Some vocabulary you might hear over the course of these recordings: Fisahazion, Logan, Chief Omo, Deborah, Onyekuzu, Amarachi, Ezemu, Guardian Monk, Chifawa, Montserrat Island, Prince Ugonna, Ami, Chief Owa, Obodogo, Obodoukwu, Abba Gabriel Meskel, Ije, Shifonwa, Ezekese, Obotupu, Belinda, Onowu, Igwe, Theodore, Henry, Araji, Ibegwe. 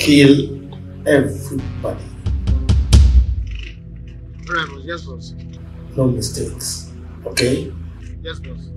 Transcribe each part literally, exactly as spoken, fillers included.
kill everybody. Right, boss. Yes, boss. No mistakes. Okay? Yes, boss.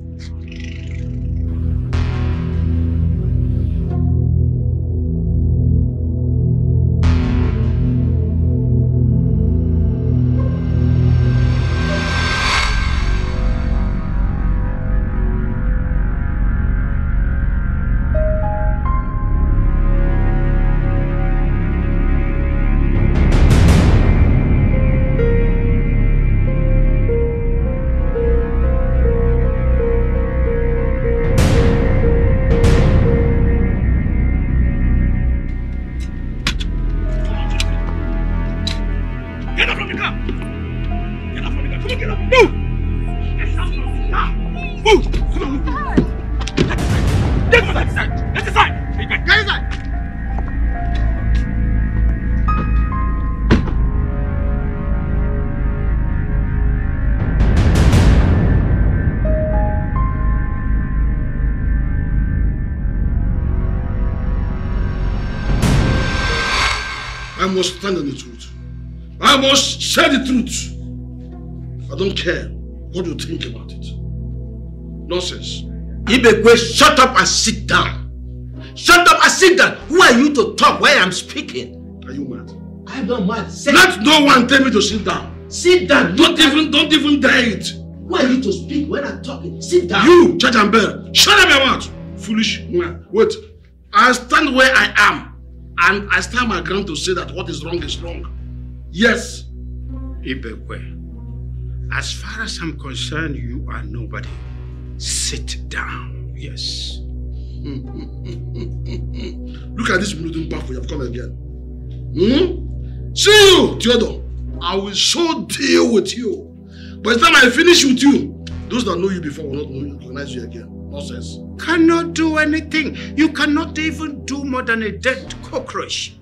Stand on the truth. I must say the truth. I don't care what you think about it. Nonsense. Ibegwe, shut up and sit down. Shut up and sit down. Who are you to talk while I'm speaking? Are you mad? I'm not mad. Say Let it. No one tell me to sit down. Sit down. Don't even, don't even dare it. Who are you to speak when I'm talking? Sit down. You, Church and Bell, shut up your mouth. Foolish man. Wait. I stand where I am. And I stand my ground to say that what is wrong is wrong. Yes. Ibegwe, as far as I'm concerned, you are nobody. Sit down. Yes. Mm, mm, mm, mm, mm. Look at this blooding path we have come again. Hmm? See you, Theodore. I will so deal with you. By the time I finish with you, those that know you before will not know you, recognize you again. Nonsense. Cannot do anything. You cannot even do more than a dead cockroach.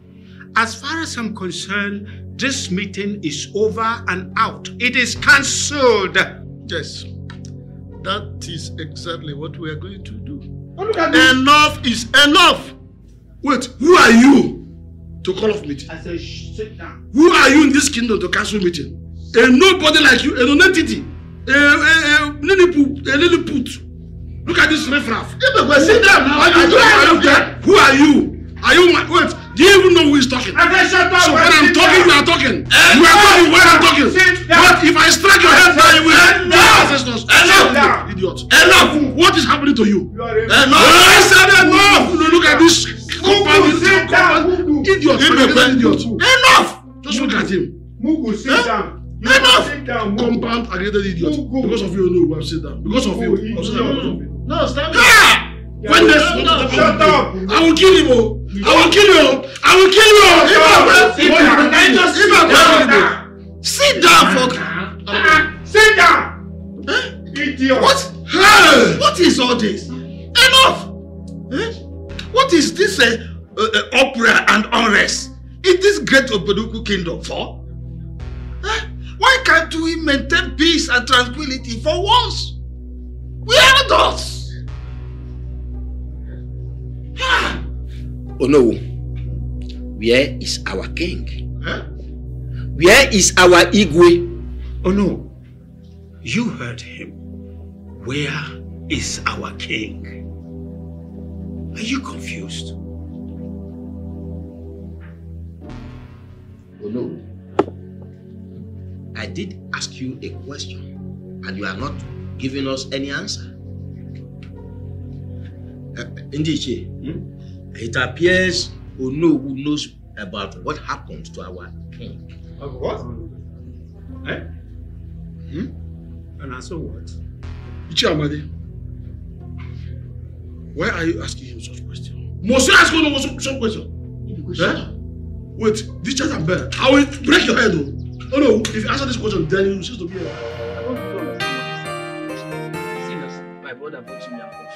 As far as I'm concerned, this meeting is over and out. It is cancelled. Yes. That is exactly what we are going to do. Enough is enough. Wait, who are you to call off meeting? I said, sit down. Who are you in this kingdom to cancel meeting? A nobody like you, a non-entity, a, a, a lilliput, a lilliput. Look at this riffraff. Ibegwe, sit down. Are you doing that? Who are you? Are you my... Wait. Do you even know who is talking? I said shut up. So when I'm talking, you are talking. You are talking when I'm talking. But if I strike your head down, you will... Enough. Enough. Idiot. Enough. What is happening to you? Enough. I said enough. Look at this. Compound. Idiot. Idiot. Enough. Just look at him. Mugu, sit down. Enough! Down, compound aggravated idiot. Go. Because of you, no, we have said that. Because of you, I've said that. No, stand ah! yeah, when no, no, no, shut up! I will kill him all! I will kill you! I will kill you! If I sit down, fuck! Uh, sit down! Eh? Idiot! What? Hey. What is all this? Enough! Eh? What is this uh, uh, uh, opera and unrest? Is this great Obodoukwu kingdom for? Eh? Why can't we maintain peace and tranquility for once? We are adults! Ah. Onowu, where is our king? Huh? Where is our Igwe? Onowu, you heard him. Where is our king? Are you confused? Onowu. I did ask you a question, and you are not giving us any answer. Uh, Ndiche, hmm? It appears Onowu knows about what happened to our king. Of what? Eh? Hmm? And also what? Ichi Amadi, why are you asking him such question? Must you ask Onowu such question? Eh? Wait, this chat and bear. I will break your head though. Oh no, if you answer this question, then you cease to be here. I don't know. Serious, my brother brought me a coffee.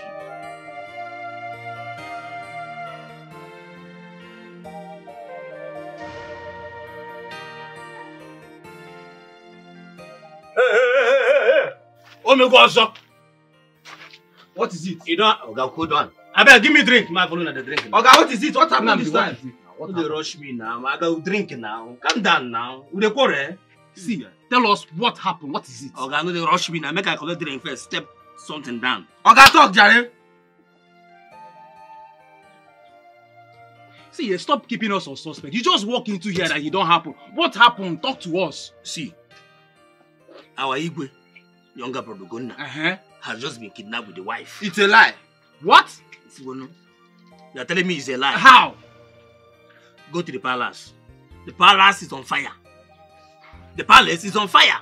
Hey, hey, hey, hey, hey! Oh my God, sir! What is it? You don't. Oga, hold on. I better give me a drink. My brother, the drink. Oga, what is it? What happened this time? What do they rush me now? I go drink now. Calm down now. Will they quarrel? See, tell us what happened. What is it? Okay, no, they rush me now. Make I collect drink first. Step something down. Okay, talk, Jerry. See, stop keeping us on suspect. You just walk into here that it don't happen. What happened? Talk to us. See, our Igwe, younger brother Ugonna, uh-huh. has just been kidnapped with the wife. It's a lie. What? It's Ugonna. You're telling me it's a lie. How? Go to the palace. The palace is on fire. The palace is on fire.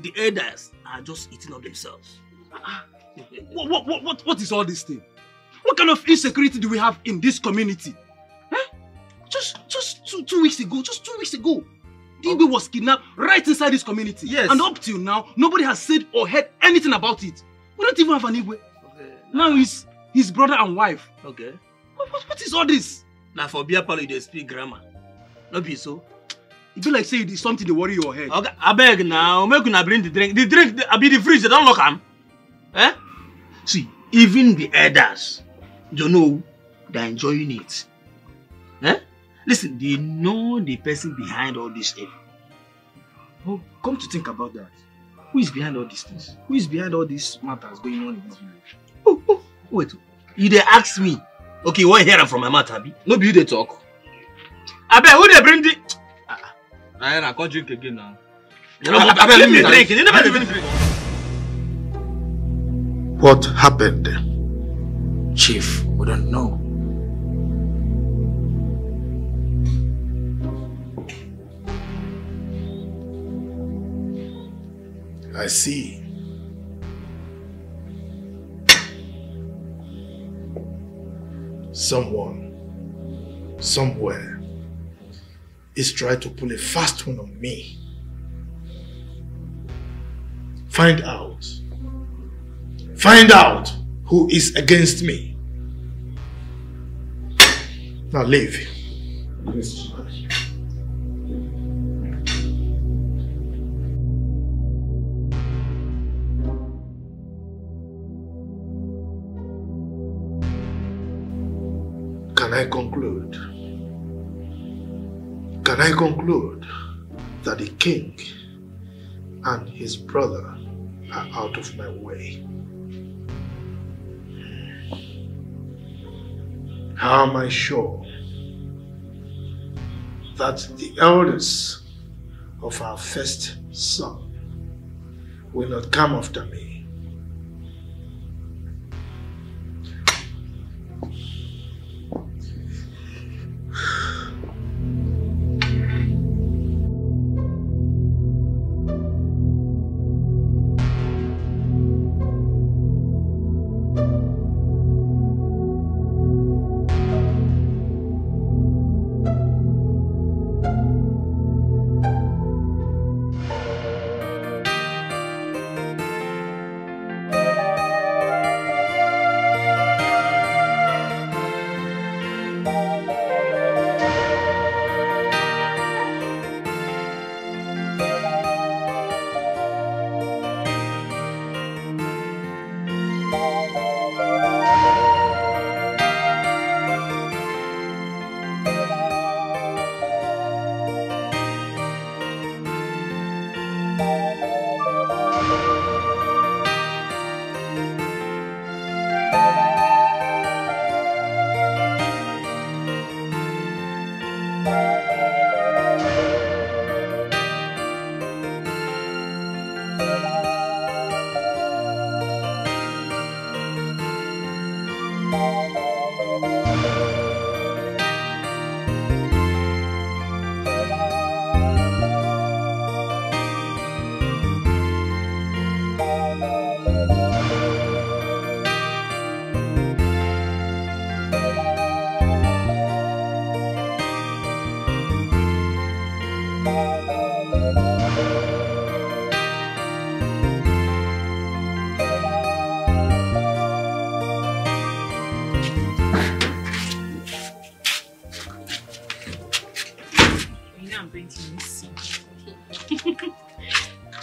The elders are just eating up themselves. Uh-uh. what, what, what, what is all this thing? What kind of insecurity do we have in this community? Just, just two, two weeks ago, just two weeks ago, the Igwe was kidnapped right inside this community. Yes. And up till now, nobody has said or heard anything about it. We don't even have an Igwe. Okay. Now it's his brother and wife. Okay. What, what, what is all this? Now for beer parlor, they speak grammar. Not be so. It be like say it's something they worry your head. Okay. I beg now. Make una bring the drink. The drink, I be the fridge. They don't lock am. Eh? See, even the elders, you know, they're enjoying it. Eh? Listen, they know the person behind all this evil. Oh, come to think about that. Who is behind all these things? Who is behind all these matters going on in this village? Oh, oh, wait. You they ask me. Okay, you won't hear from my mouth, Abi. No, you they talk. I bet who they bring the... Ah, I can't drink again now. You know, I bet me drink. You never even drink. What happened? Chief, we don't know. I see. Someone, somewhere, is trying to pull a fast one on me. Find out. Find out who is against me. Now leave. Yes. Can I conclude? Can I conclude that the king and his brother are out of my way? How am I sure that the elders of our first son will not come after me?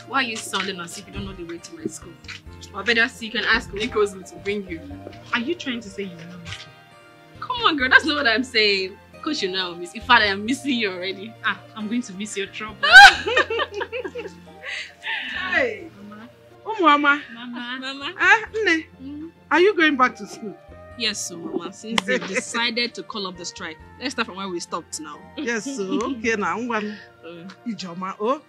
Why are you sounding as if you don't know the way to my school? Or better still, you can ask Onyekuzu to bring you. Are you trying to say you know me? Come on, girl, that's not what I'm saying. course you know I will miss. In fact, I am missing you already. Ah, I'm going to miss your trouble. Hey, Mama. Oh, Mama. Mama. Mama. Ah, Nne. Mm. Are you going back to school? Yes, so Mama. Since they decided to call up the strike, let's start from where we stopped now. Yes, so okay now. One. Ijoma, oh,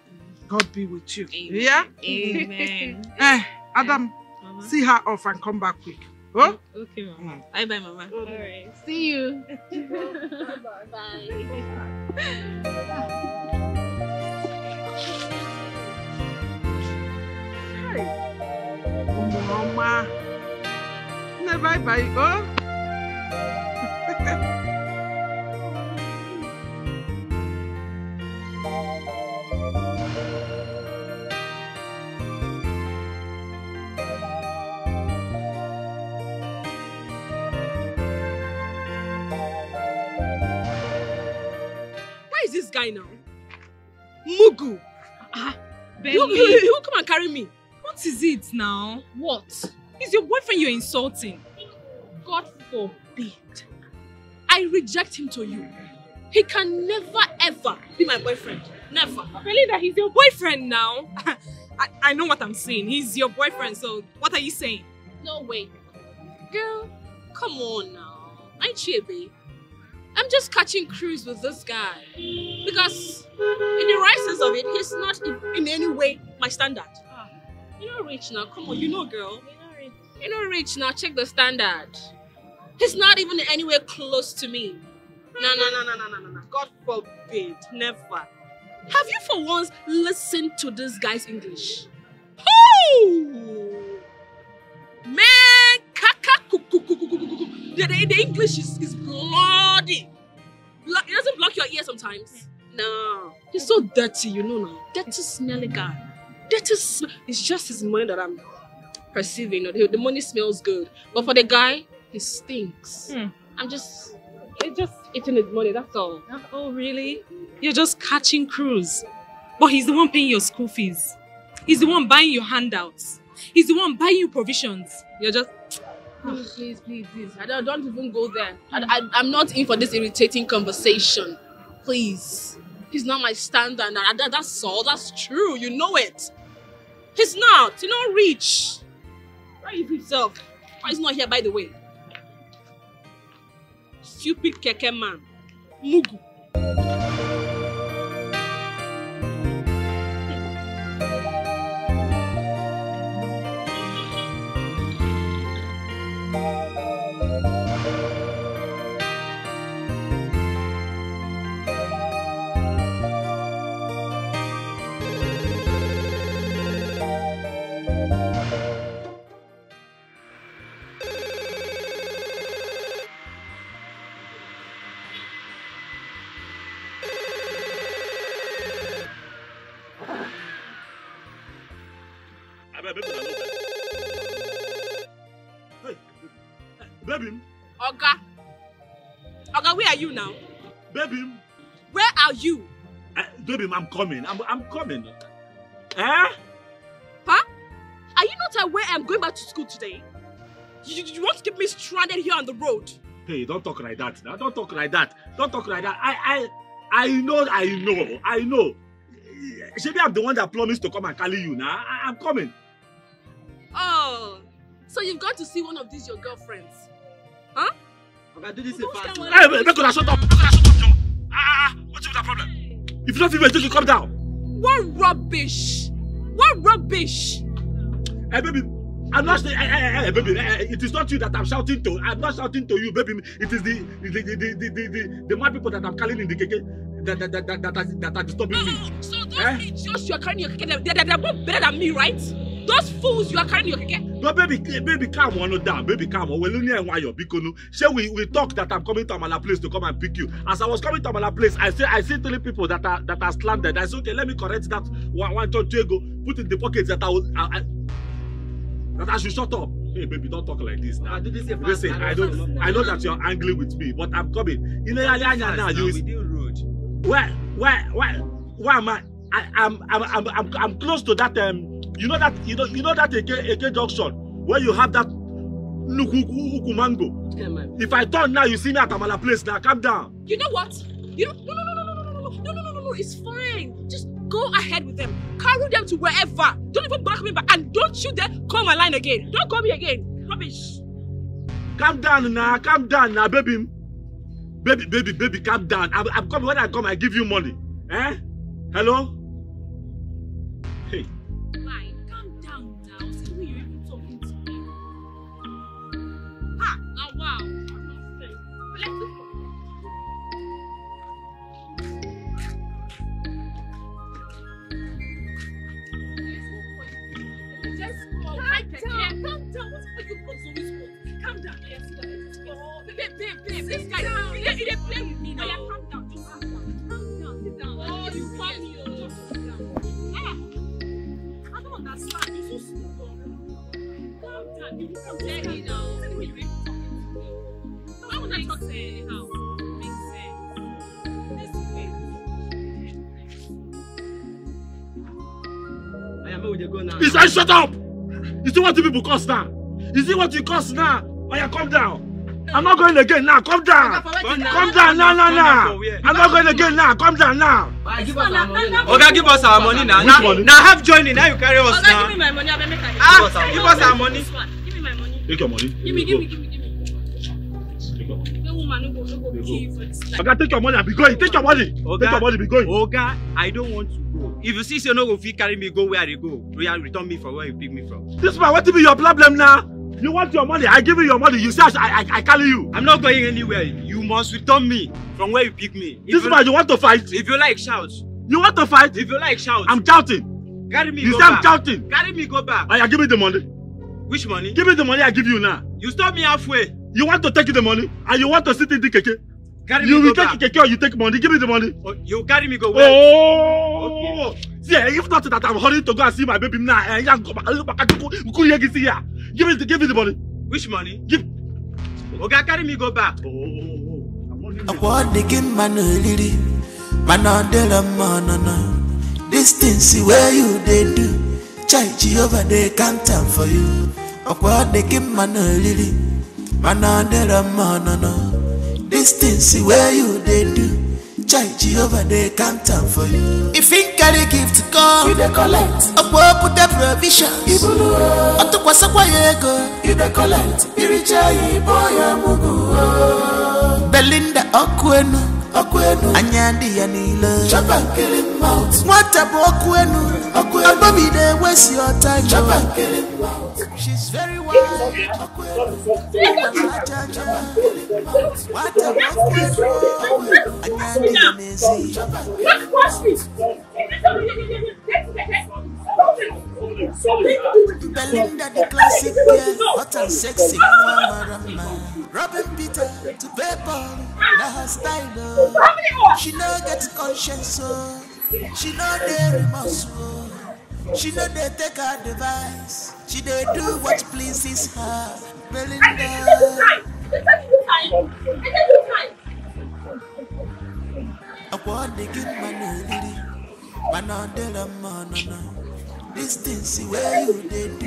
God be with you. Amen. Yeah. Amen. Eh, Adam, Mama. See her off and come back quick. Oh? Okay, Mama. Mm. Bye bye, Mama. All right. See you. Bye bye. Bye. Hi. Mama. Never bye bye, go. Is this guy now? Mugu! Ah, baby. You, you, you come and carry me. What is it now? What? It's your boyfriend you're insulting. God forbid. I reject him to you. He can never ever be my boyfriend. Never. Belinda, he's your boyfriend now. I, I know what I'm saying. He's your boyfriend, so what are you saying? No way. Girl, come on now. Ain't you, babe? I'm just catching cruise with this guy because in the right sense of it, he's not in, in any way my standard. Oh. You're not rich now, come on, you know girl. You're not rich. You're not rich now, check the standard. He's not even anywhere close to me. No, no, no, no, no, no, no, no. God forbid, never. Have you for once listened to this guy's English? Oh! Man, kaka kuku kuku kuku kuku. The, the, the English is, is bloody. It doesn't block your ear sometimes. No. He's so dirty, you know now. Dirty, smelly guy. Dirty smell. It's just his money that I'm perceiving. You know, the, the money smells good. But for the guy, he stinks. Hmm. I'm just... It's just eating his money, that's all. Oh, really? You're just catching cruise. But he's the one paying your school fees. He's the one buying your handouts. He's the one buying you provisions. You're just... Please, please, please, please. I don't, don't even go there. I, I, I'm not in for this irritating conversation. Please. He's not my standard. I, that, that's all. That's true. You know it. He's not. He's not rich. Where is himself? Why is he not here, by the way? Stupid keke man. Mugu. I'm coming. I'm, I'm coming. Eh? Pa? Are you not aware I'm going back to school today? You, you, you want to keep me stranded here on the road? Hey, don't talk like that. Now. Don't talk like that. Don't talk like that. I, I, I know, I know, I know. Maybe I'm the one that promised to come and carry you now. I, I'm coming. Oh, so you've got to see one of these your girlfriends, huh? I'm gonna do this in fast. Hey, make her shut up. Make her shut up, John. Ah, what's your problem? If you don't feel ready, you come down. What rubbish! What rubbish! Hey, baby, I'm not. Hey, hey, hey, baby, hey, it is not you that I'm shouting to. I'm not shouting to you, baby. It is the the the the the, the, the mad people that I'm calling in the keke that that that that that, that are disturbing me. Uh, so those eh? Idiots you are carrying your keke, they, they, they're both better than me, right? Those fools you are carrying your keke. No, baby, baby, calm on down, baby, calm on. We're only in why you're bikono. Shall we we talk that I'm coming to Amala place to come and pick you? As I was coming to Amala place, I say I see three people that are that are slandered. I said, okay, let me correct that one one two, two go put in the pockets that I will I, I, that I should shut up. Hey, baby, don't talk like this now. Listen, I don't I know that you're angry with me, but I'm coming. You know, now you is where where where where am I? I I'm I'm I'm I'm, I'm close to that um. You know that you know you know that again junction where you have that Nukuku, if I turn now, you see me at Amala place now. Calm down. You know what? You know, no, no, no, no, no, no, no, no, no, no, no. It's fine. Just go ahead with them. Carry them to wherever. Don't even block me back, and don't you dare call my line again. Don't call me again. Rubbish. Calm down now. Calm down now, baby. Baby, baby, baby, calm down. I'm, I'm coming. When I come, I give you money. Eh? Hello? Hey. Shut up! You see what you people cost now? You see what you cost now? Oh yeah, come down. I'm not going again now. Come down. Come down now, now, now. I'm not going again now. Come down now. Give us our money now. Okay, give us our money now. Now have joined it. Now you carry us now. Give me my money. Give us our money. Give me my money. Take your money. Give me, give me, give me, give me. No woman, no go, no go. Okay, take your money and be going. Take your money. Take your money, be going. Oga, I don't want to. If you see, say no, if you carry me, go where I go. Return me from where you pick me from. This man, what will be your problem now? You want your money, I give you your money. You say I, I, I carry you. I'm not going anywhere. You must return me from where you pick me. If this you, man, you want to fight? If you like, shout. You want to fight? If you like, shout. I'm shouting. Carry me. You go say back. I'm shouting. Carry me, go back. I give me the money. Which money? Give me the money I give you now. You stop me halfway. You want to take the money and you want to sit in the keke. Carry you will take keke or you take money. Give me the money. Oh, you carry me, go where? Oh. Okay. See, if not that I'm hurrying to go and see my baby now, and go back, go back, go here. Give me, give me the money. Which money? Give. Okay, carry me, go back. Oh. I'm on the game, man. Lily, man, on the man, this thing, see where you they do. Chichi over there can't time for you. I'm on the game, man. Lily, man, on the man. This thing, see where you they do. Chichi over there can't time for you. If you carry gift to come, you they collect. Up put the provisions. Ibulu. Up to Kwasakwaye, you they collect. Iricha Iboya Mugu. Belinda Okwenu. Okwenu. Anyandi Yanila. Chop and kill him out. What about Okwenu? Okwenu. Bobby, they waste your time. Chop and kill him out. She's very wise. Okwenu. What about Okwenu? Now, let's watch this. Belinda the classic girl, hot and sexy, Robin Peter to Pepper, now her style. She no get conscience, so she no dey remorse, she no dey take her device, she dey do what pleases her. Belinda. I want to give money, lady. Man, I don't. This thing, see where you did.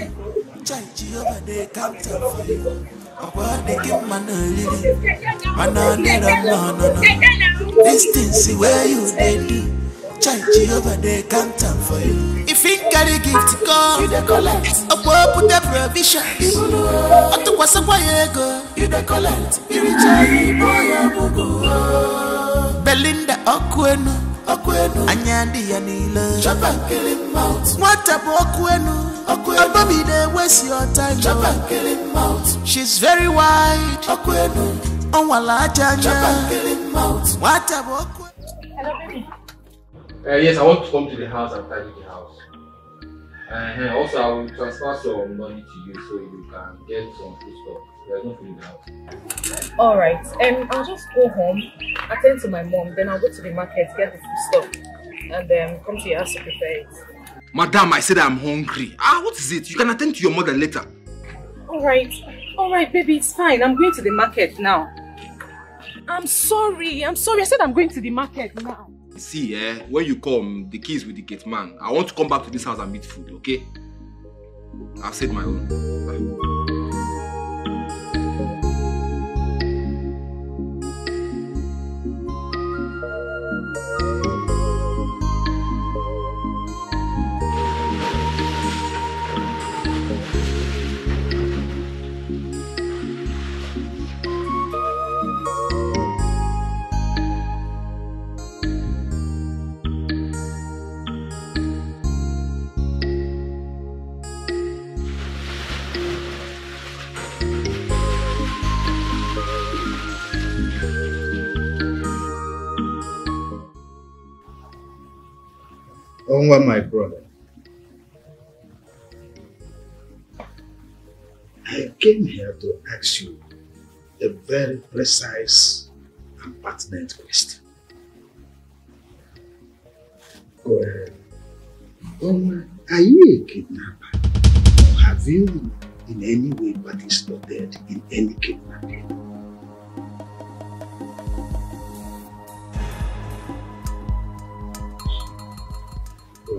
Chichi over there, can't tell for you. I want to give money, lady. Man, I don't. This thing, see where you did. Chichi over there, can't tell for you. If you carry gift, come. You the collect. I will put the provisions. I took what's a while ago. You the collect. You return, boy, I will go. Belinda Okwenu, Okwenu, Anyandi Yanila, chop and kill him out. What about Okwenu? Okwenu, Bobby, they waste your time. Chop and kill him out. She's very wide. Okwenu, Onwala Jaja. Chop and kill him out. What about Okwenu? Hello, baby. Uh, yes, I want to come to the house and tidy the house. Uh, also, I will transfer some money to you so you can get some food stuff. There's no food in the house. Alright, um, I'll just go home, attend to my mom, then I'll go to the market, get the food stuff, and then um, come to your house to prepare it. Madam, I said I'm hungry. Ah, what is it? You can attend to your mother later. Alright, alright, baby, it's fine. I'm going to the market now. I'm sorry, I'm sorry. I said I'm going to the market now. See, eh, when you come, the keys with the gate man. I want to come back to this house and meet food, okay? I've said my own. Bye. Onwa, my brother. I came here to ask you a very precise and pertinent question. Go ahead. Onwa, are you a kidnapper? Or have you in any way participated in any kidnapping?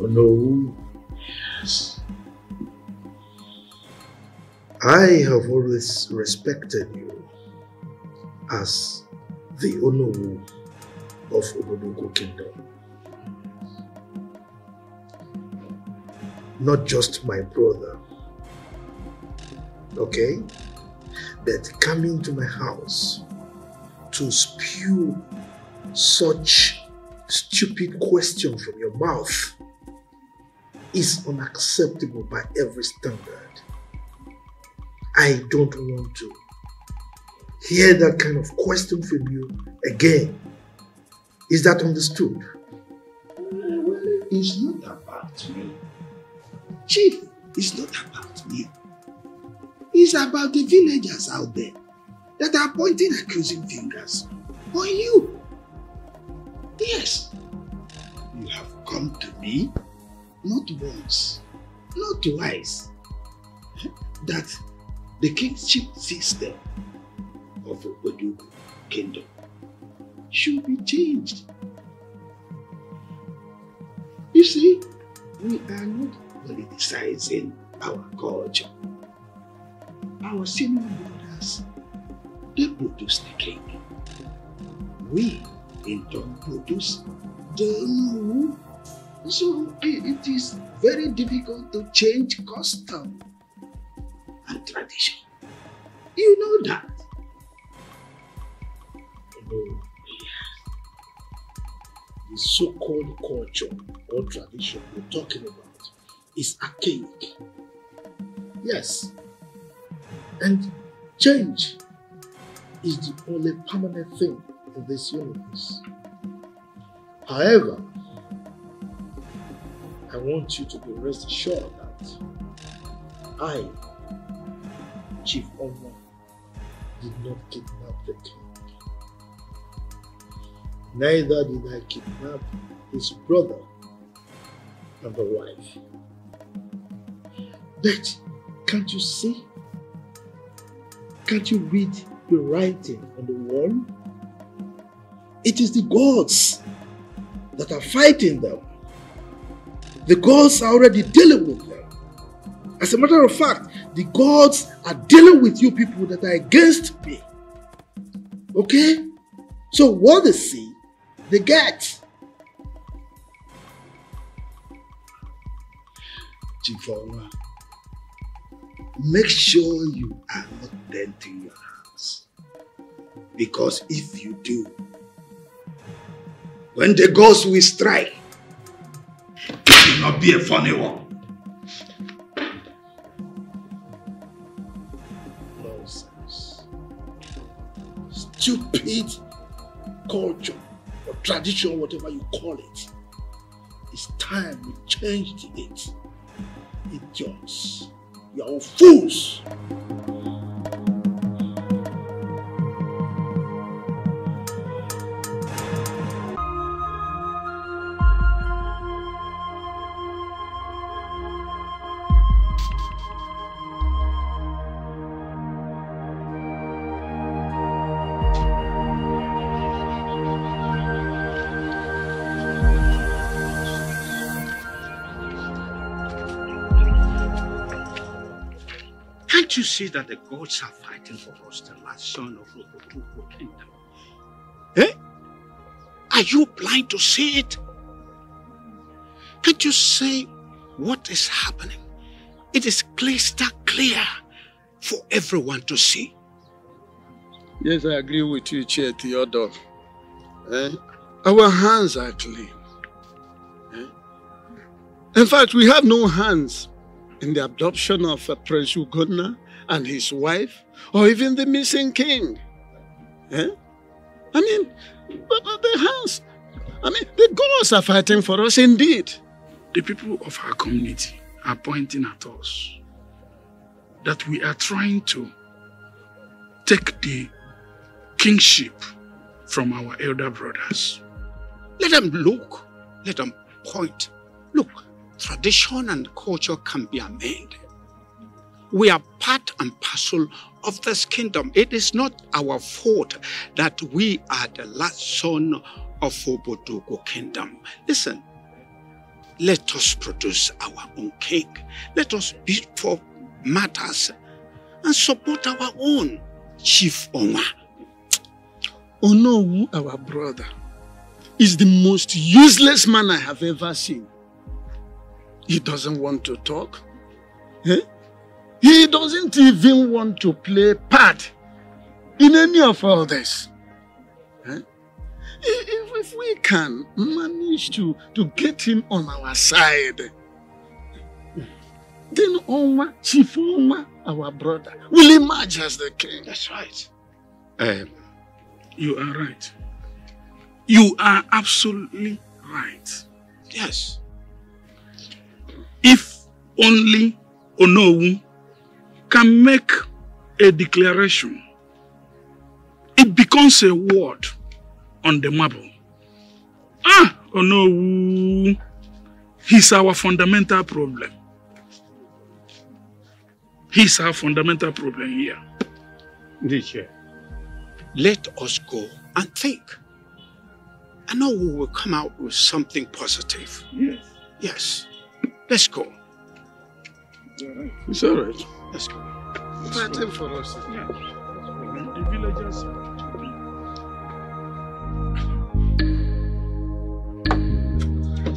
No. Yes. I have always respected you as the Onowu of Obodogo Kingdom. Not just my brother, okay? That coming to my house to spew such stupid question from your mouth is unacceptable by every standard. I don't want to hear that kind of question from you again. Is that understood? Well, it's not about me. Chief, it's not about me. It's about the villagers out there that are pointing accusing fingers on you. Yes. You have come to me not once, not twice, that the kingship system of the Obodogo Kingdom should be changed. You see, we are not politicizing our culture. Our senior brothers, they produce the king. We, in turn, produce the Onowu. So it is very difficult to change custom and tradition. You know that. Oh, yes. The so-called culture or tradition we're talking about is archaic. Yes. And change is the only permanent thing in this universe. However, I want you to be rest assured that I, Chief Omo, did not kidnap the king. Neither did I kidnap his brother and the wife. But can't you see? Can't you read the writing on the wall? It is the gods that are fighting them. The gods are already dealing with them. As a matter of fact, the gods are dealing with you people that are against me. Okay? So what they see, they get. Chifawa, make sure you are not denting your hands. Because if you do, when the gods will strike, it will not be a funny one. Nonsense. Stupid culture or tradition, whatever you call it. It's time we changed it. Idiots. You are all fools. You see that the gods are fighting for us, the last son of Obotupu Kingdom. Eh? Are you blind to see it? Can't you see what is happening? It is crystal clear for everyone to see. Yes, I agree with you, Chair Theodore. Eh? Our hands are clean. Eh? In fact, we have no hands in the abduction of Prince Ugonna and his wife, or even the missing king. Eh? I mean, the hands, I mean, the gods are fighting for us indeed. The people of our community are pointing at us that we are trying to take the kingship from our elder brothers. Let them look. Let them point. Look, tradition and culture can be amended. We are part and parcel of this kingdom. It is not our fault that we are the last son of Obodogo kingdom. Listen, let us produce our own king. Let us bid for matters and support our own Chief Omo. Onowu, our brother, is the most useless man I have ever seen. He doesn't want to talk. Eh? He doesn't even want to play part in any of all this. Eh? If, if we can manage to, to get him on our side, then Oma, Chief Oma, our brother, will emerge as the king. That's right. Um, you are right. You are absolutely right. Yes. If only Onowu can make a declaration, it becomes a word on the marble. Ah, Onowu, he's our fundamental problem. He's our fundamental problem here. Indeed, let us go and think. I know we will come out with something positive. Yes. Yes. Let's go. It's all right. It's all right. Let's go. Fighting for us. Yeah. The villagers.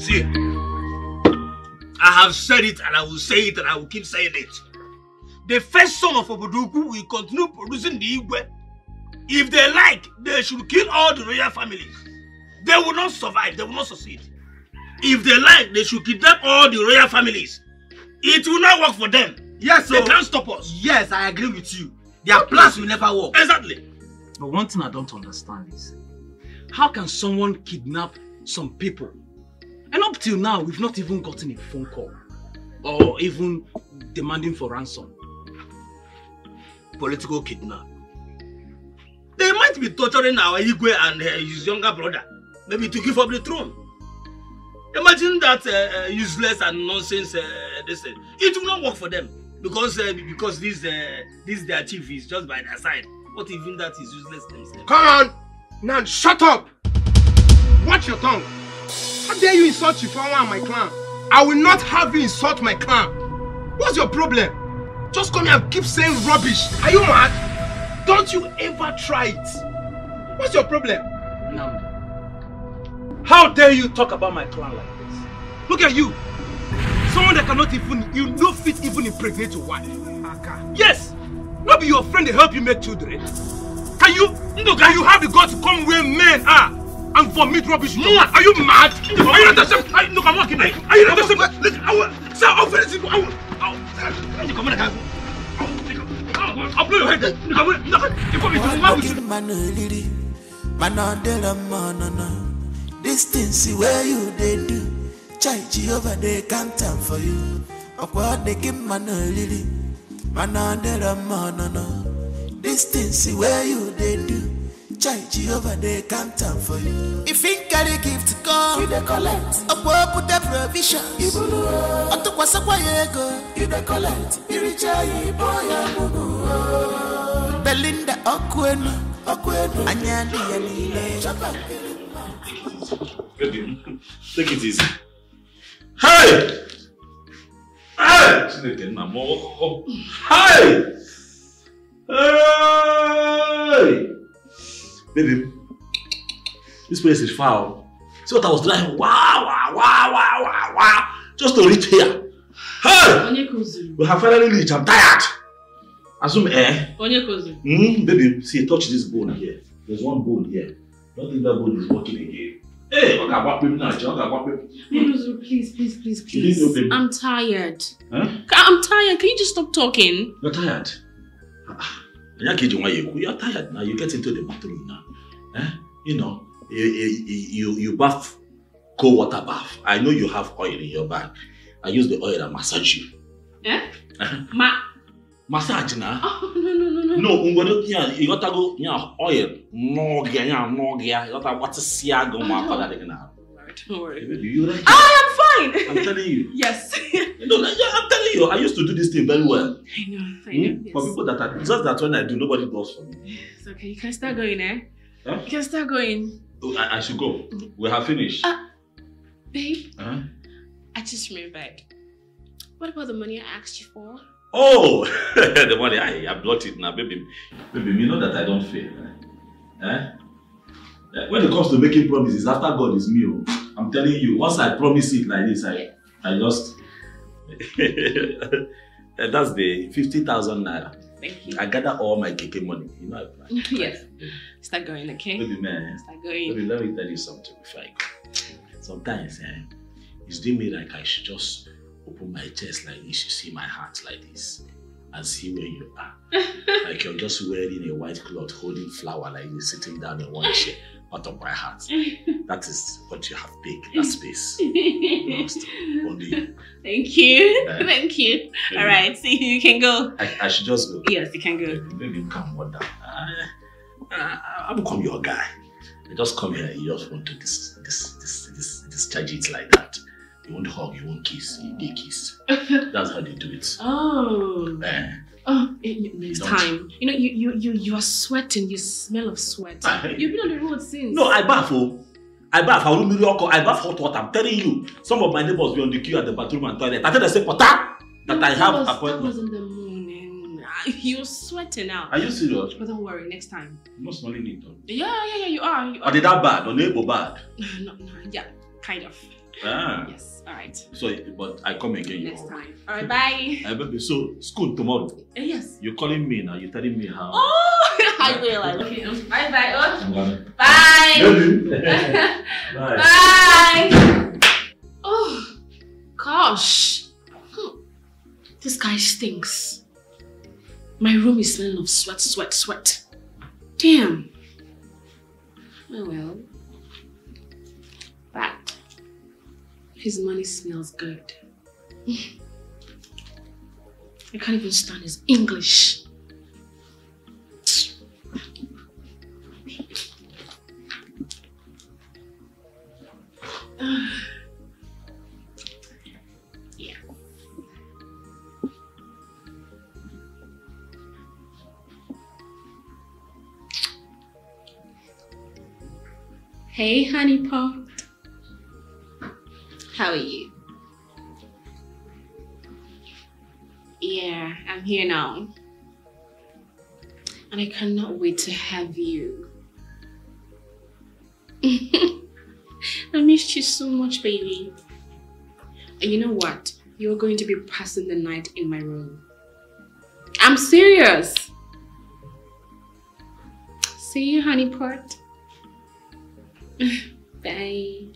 See, I have said it and I will say it and I will keep saying it. The first son of Obodoukwu will continue producing the Igwe. If they like, they should kill all the royal families. They will not survive. They will not succeed. If they like, they should kidnap all the royal families. It will not work for them. Yes, so, they can't stop us. Yes, I agree with you. Their plans will never work. Exactly. But one thing I don't understand is, how can someone kidnap some people? And up till now, we've not even gotten a phone call or even demanding for ransom. Political kidnap. They might be torturing our Igwe and uh, his younger brother, maybe to give up the throne. Imagine that uh, useless and nonsense. Uh, this, uh, it will not work for them because uh, because this uh, this their chief is just by their side. What even that is useless themselves. Come on, now shut up. Watch your tongue. How dare you insult Shifonwa and my clan? I will not have you insult my clan. What's your problem? Just come here and keep saying rubbish. Are you mad? Don't you ever try it. What's your problem? No. How dare you talk about my clan like this? Look at you! Someone that cannot even, you no fit even impregnate your wife. Aka. Yes! Not be your friend to help you make children. Can you, can you have the guts to come where men are and vomit rubbish? No. Are you mad? Are you not the same? Are you not the same? Are you not the same? I will, sir, I'll finish it. I will, I will, I will, I'll blow your head then. I will, no, you come into my house. This thing, see where you they do. Chai Jehovah, they can't tell for you. Upward they give man a lily. Man on the man. This thing, see where you they do. Chai Jehovah, they can't tell for you. If you carry gift, come. You they collect. Upward put the provisions. You do. Up to what's up, why you go. You they collect. You reach out, you boy. Belinda, Oquen. Oquen. Anyani, Yanile. Baby, take it easy. Hey! Hey! Hey! Hey! Baby, this place is foul. See what I was driving? Wow, wow, wow, wow, wow, wow. Just to reach here. Hey! We have finally reached. I'm tired. Assume air. Mm, baby, see, touch this bone here. There's one bone here. Don't think that bone is working again. Hey, okay, what people now? Okay, what people? Please, please, please, please, please. I'm tired. Huh? I'm tired. Can you just stop talking? You're tired. You're tired now. You get into the bathroom now. Eh? You know, you you you, you bath cold water bath. I know you have oil in your bag. I use the oil and massage you. Eh? Ma massage na? Oh, no, no, no, no. No, you got to go, you know, oil. No, you know, you got to what to see. I go, my father, don't worry. Do you like it? I am fine. I'm telling you. Yes. You know, I'm telling you, I used to do this thing very well. I know, I know. Mm? Yes. For people that are, just that when I do, nobody does for me. It's okay, you can start going, eh? Huh? You can start going. Oh, I, I should go. We have finished. Uh, babe, huh? I just remembered. What about the money I asked you for? Oh, the money, I, I blocked it now, baby. Baby, you know that I don't fail. Eh? Eh? When it comes to making promises, after God is me, I'm telling you, once I promise it like this, I, I just... That's the fifty thousand naira. Thank you. I gather all my K K money. You know, I, I, yes. I, Start going, okay? Baby, man. Start going. Baby, let me tell you something before I go. Sometimes, eh, it's doing me like I should just open my chest like this. You see my heart like this. And see where you are. Like you're just wearing a white cloth, holding flower, like you're sitting down in one chair. Out of my heart. That is what you have big, that space. Lost. Only you. Thank you. Uh, Thank you. Baby. All right, see, so you can go. I, I should just go. Yes, you can go. Baby, baby come, what down. I, I become your guy. You just come here, you just want to dis, dis, dis, dis, discharge it like that. You won't hug, you won't kiss, you get kissed. That's how they do it. Oh. Uh, Oh, it's time. You know, you, you you you are sweating. You smell of sweat. You've been on the road since. No, I bath. Oh, I bath. I will do your call. I bath hot water. I'm telling you, some of my neighbors be on the queue at the bathroom and toilet. I tell them say pota that no, I have was, appointment. That was in the morning. You're sweating now. Are you serious? But don't worry, next time. I'm not smelling it though. Yeah, yeah, yeah. You are. You are. Are they that bad? Are they bad? No, no, yeah, kind of. Ah. Yes, all right. So, but I come again. Next time. All right, bye. So, school tomorrow. Uh, yes. You're calling me now. You're telling me how. Oh, I will. I will. Bye, bye. Oh. Bye. Bye. Bye. Bye. Oh, gosh. Hmm. This guy stinks. My room is smelling of sweat, sweat, sweat. Damn. Oh, well. Back. His money smells good. I can't even stand his English. Uh, yeah. Hey, honey pop. How are you? Yeah, I'm here now. And I cannot wait to have you. I missed you so much, baby. And you know what? You're going to be passing the night in my room. I'm serious. See you, honey pot. Bye.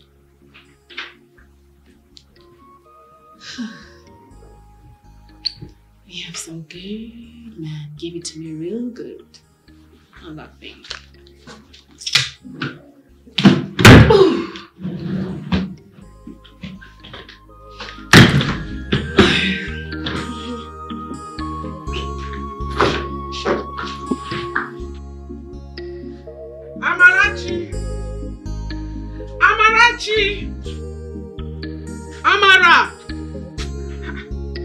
We have some good man. Give it to me real good. On that thing. Amarachi! Amarachi! Amara!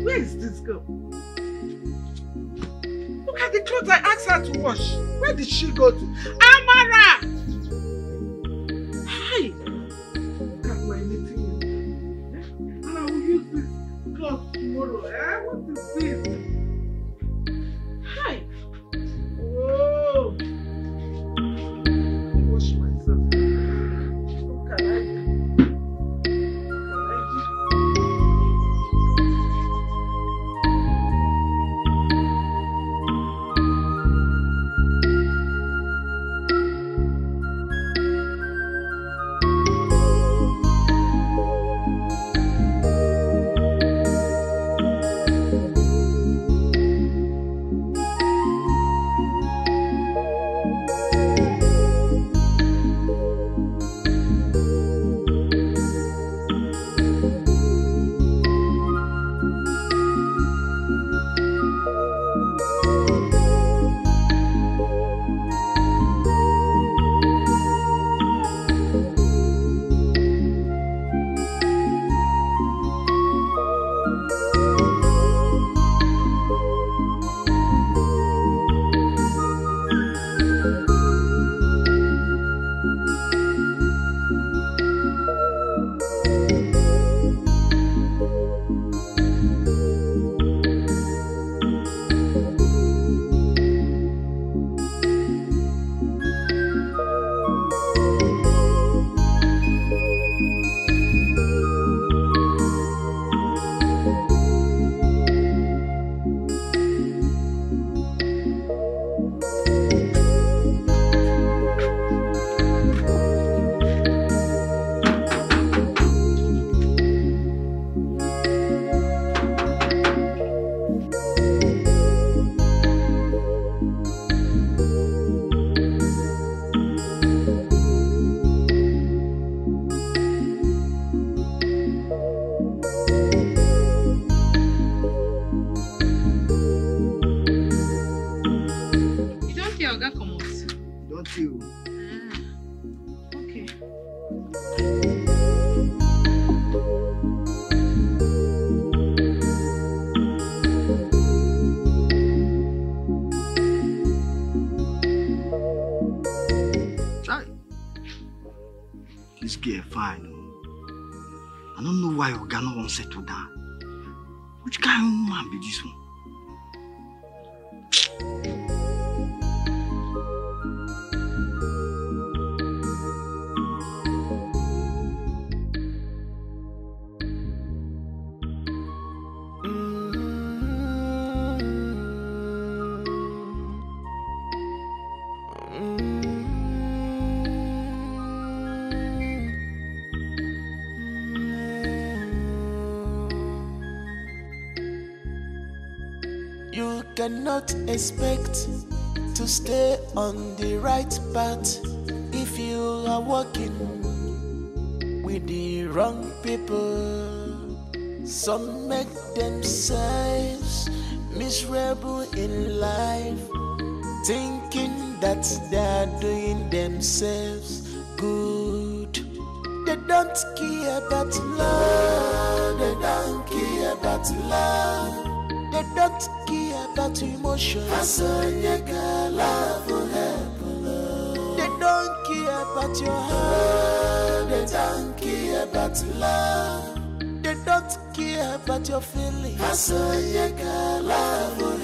Where is this girl? Look at the clothes I asked her to wash. Where did she go to? Amara! Hi! Look at my knitting. And I will use this cloth tomorrow. Eh? What is this? Hi! Whoa! Let me wash myself. What can I do? This girl fine. I don't know why Ugonna won't settle down. Which kind of woman be this one? Cannot expect to stay on the right path if you are walking with the wrong people. Some make themselves miserable in life, thinking that they are doing themselves good. They don't care about love, they don't care about love. They don't care about emotions. They don't care about your heart. They don't care about love. They don't care about your feelings. They don't care about love.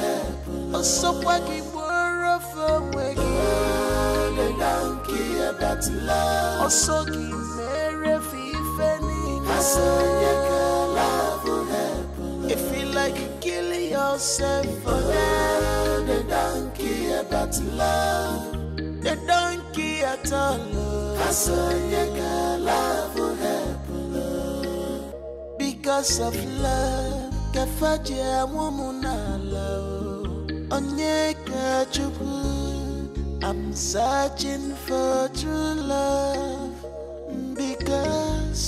If you like yourself for them, they don't care about love. They don't care at all. I saw your girl, love will help. Because of love, Kafaja woman alone. Onyekuzu, I'm searching for true love. Because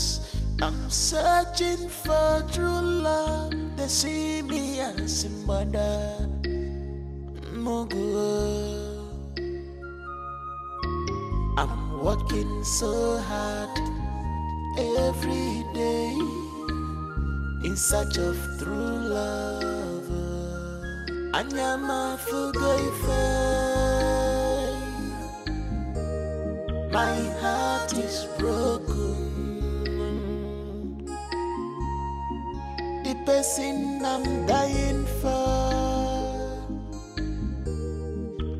I'm searching for true love. They see me as a mother, Mugu. I'm working so hard every day in search of true love. Anyama Fugoife, my heart is broken. Person I'm dying for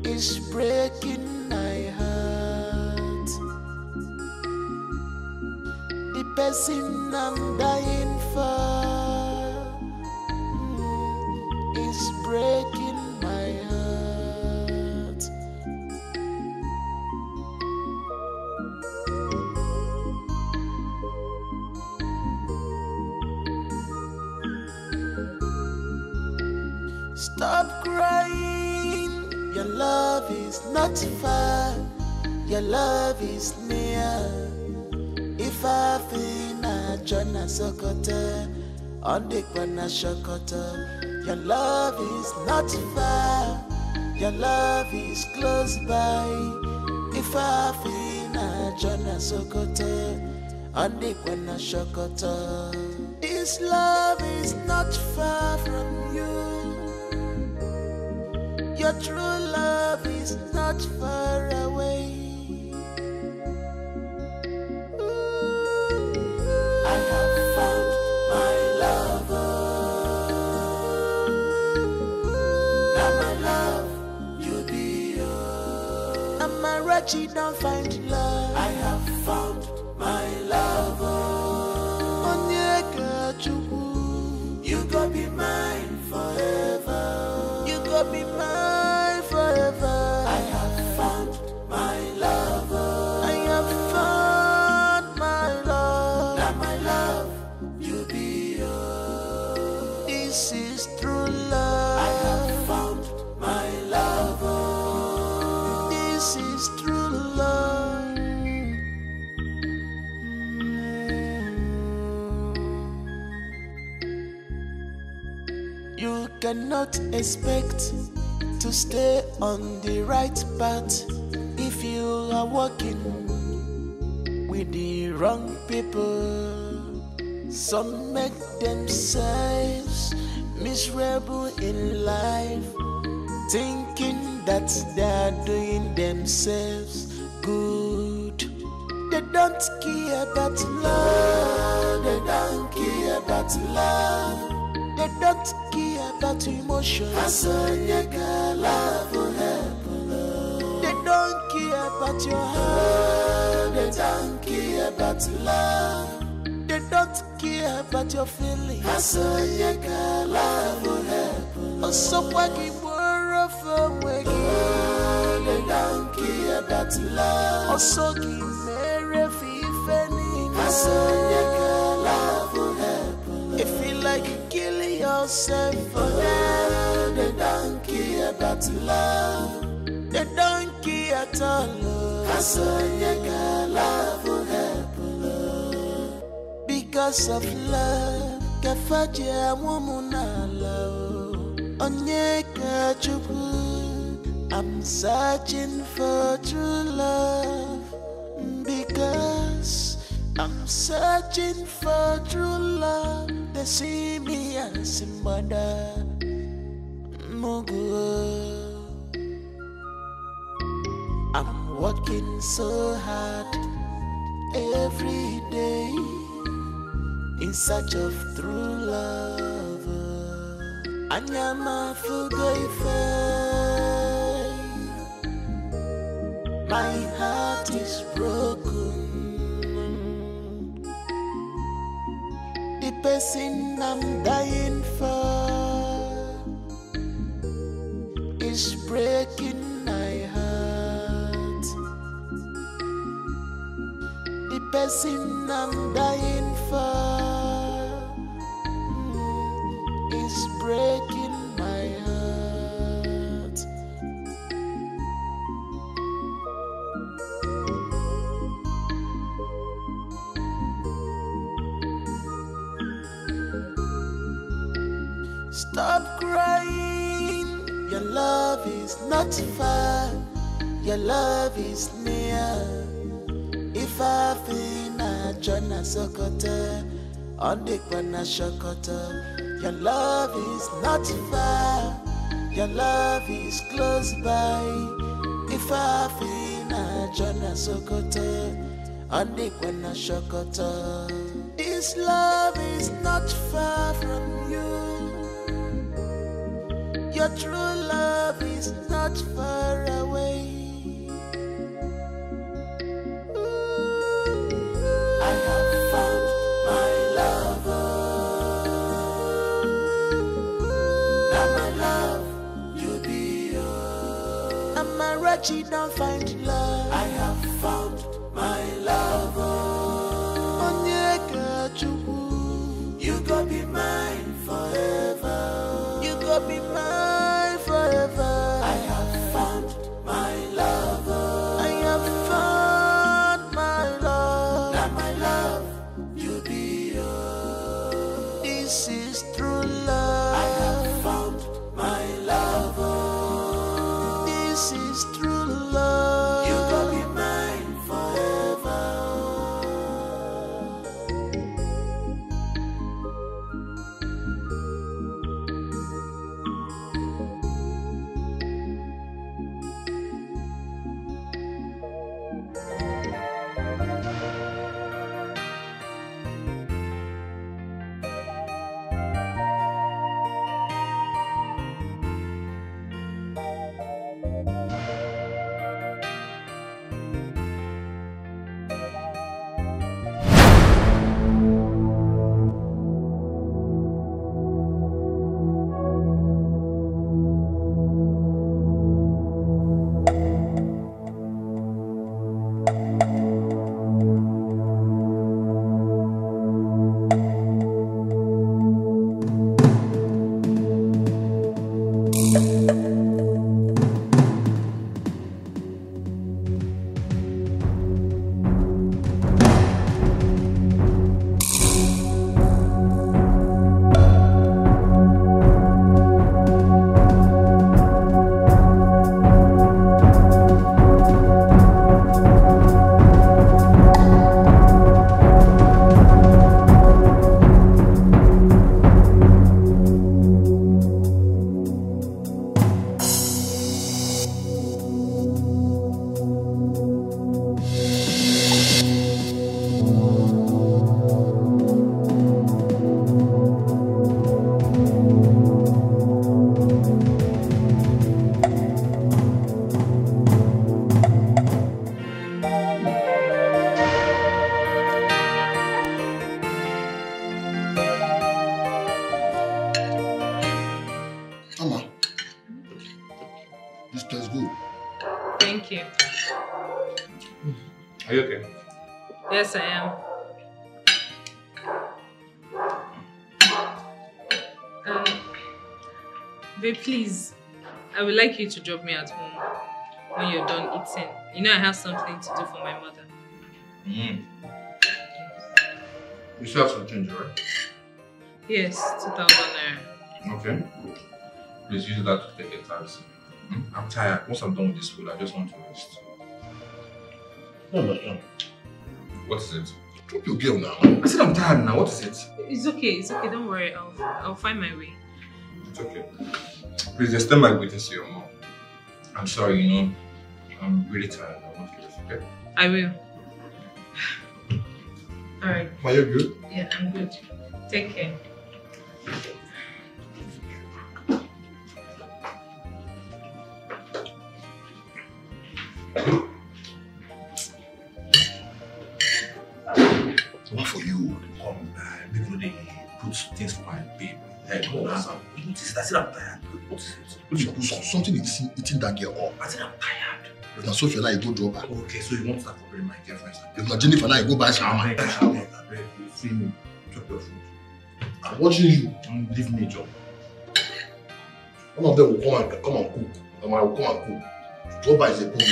is breaking my heart. The person I'm dying for is breaking my heart. Stop crying, your love is not far, your love is near. If I've been a Jonah Sokota, on the corner Shokota, your love is not far, your love is close by. If I've been a Jonah Sokota, on the corner Shokota, this love is not far from you. Your true love is not far away. Ooh. I have found my lover. Now my love, you be yours. Amarachi don't find love. I have found my lover. Onyekuzu, you go be mine forever. You go be mine. Cannot expect to stay on the right path if you are walking with with the wrong people. Some make themselves miserable in life, thinking that they are doing themselves good. They don't care about love, they don't care about love, they don't care about emotions. They don't care about your heart, they don't care about love, they don't care about your feelings. They don't care about love. Also, give me feeling. If you like killing yourself for them, they don't care about love. They don't care at all. Because of love, kafaja mumunala, Onyekuzu. I'm searching for true love, because I'm searching for true love. They see me as a mother Mugu. I'm working so hard every day in search of true love. Anyama Fugoife. My heart is broken. The person I'm dying for is breaking my heart. The person I'm dying for is breaking my heart. Stop crying, your love is not far, your love is near. If I've been a Jonah Sokota, on the Kwana Shokota, your love is not far, your love is close by. If I've been a Jonah Sokota, on the Kwana Shokota, this love is not far from you. Your true love is not far away. Ooh, I have found my lover. Now my love, you be yours. Amarachi don't find love. I have found my lover. Onyekuzu, you go be mine forever. You go be mine. This is true love. You got me. Yes, I am. Um, babe, please, I would like you to drop me at home when you're done eating. You know I have something to do for my mother. Mm. You still have some change, right? Yes, two thousand naira. Okay. Please use that to take a taxi. I'm tired. Once I'm done with this food, I just want to rest. No, no, no. What is it? Drop your girl now. I said I'm tired now. What is it? It's okay. It's okay. Don't worry. I'll I'll find my way. It's okay. Please extend my greetings to your mom. I'm sorry, you know. I'm really tired. I want to rest. Okay. I will. All right. Are you good? Yeah, I'm good. Take care. What for you? Um, uh, people they put things for my baby. Like, oh, I said I'm tired. What is it? What you put something in eating that girl up? I said I'm tired. If not so, if you like, you go drop her. Okay, so you want to start covering my girlfriend? If not Jennifer, now you go buy shawarma. You see me, drop your food. I'm watching you. Don't leave me, John. One of them will come and come and cook. The man will come and cook. Drop her is a problem.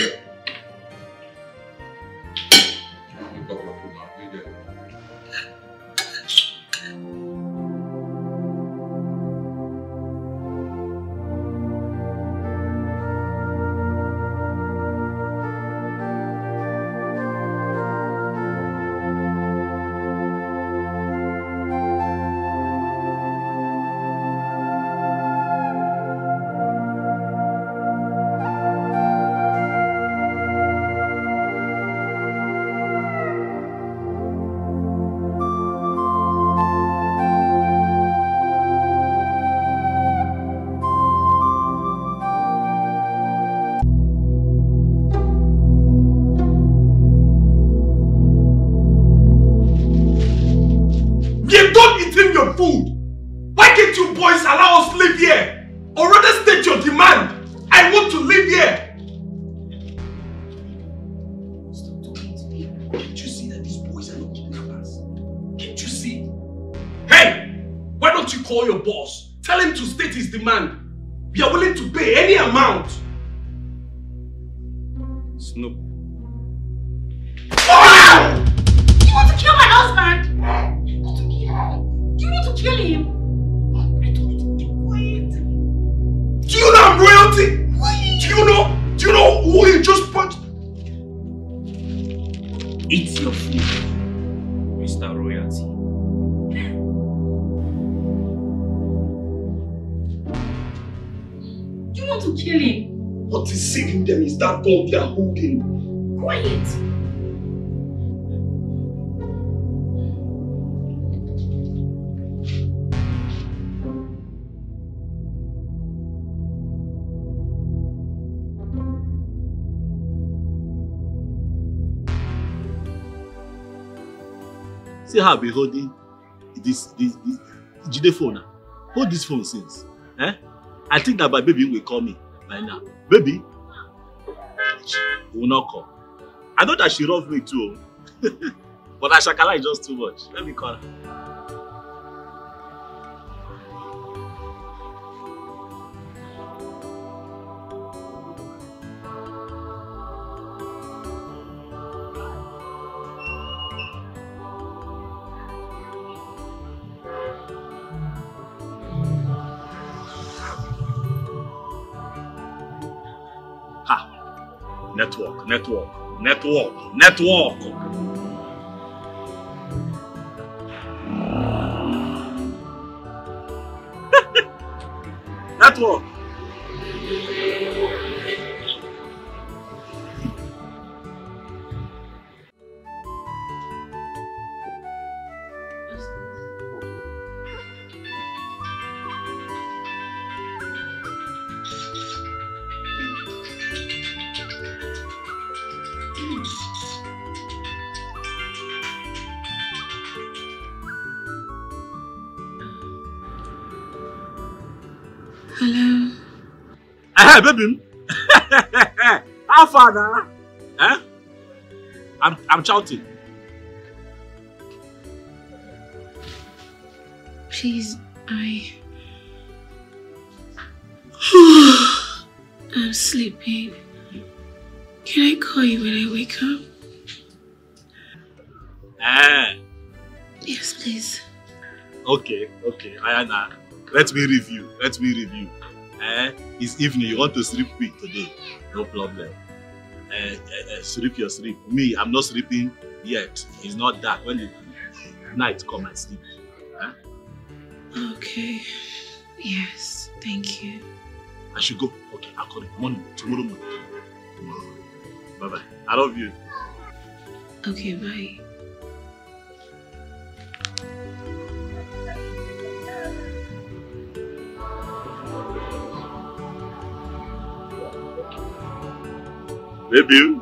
They are holding. Quiet. See how I've been holding this this this Jide phone now. Hold this phone since. Eh? I think that my baby will call me by now. Baby. Will not come. I know that she loves me too, but Ashakala is just too much. Let me call her. Network, network, network, network. Network. Baby, our father, eh? I'm, I'm shouting. Please, I... I'm sleeping. Can I call you when I wake up? Ah. Yes, please. Okay, okay. Ayana, let me review. Let me review. Eh? It's evening. You want to sleep quick today? No problem. Eh, eh, eh, sleep your sleep. Me, I'm not sleeping yet. It's not dark. When the night come and sleep. Eh? Okay. Yes. Thank you. I should go. Okay, I'll call you morning. Tomorrow morning. Tomorrow. Bye bye. I love you. Okay. Bye. Baby.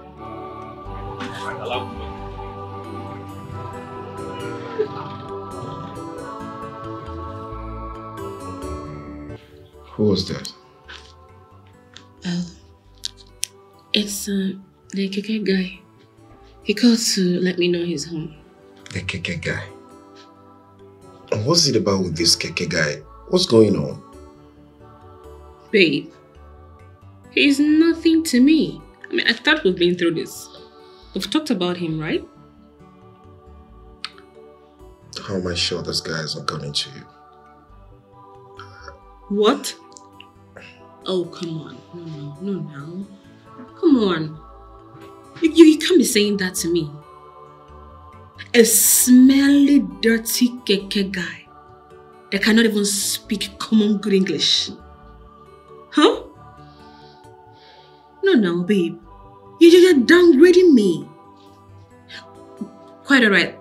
Who was that? Oh, it's uh, the Keke guy. He called to let me know he's home. The Keke guy? And what's it about with this Keke guy? What's going on? Babe, he's nothing to me. I mean, I thought we've been through this. We've talked about him, right? How am I sure this guy is not coming to you? What? Oh, come on. No, no, no, no. Come on. You, you, you can't be saying that to me. A smelly, dirty Keke guy that cannot even speak common good English. Huh? No, no, babe. You, you're downgrading me. Quite alright.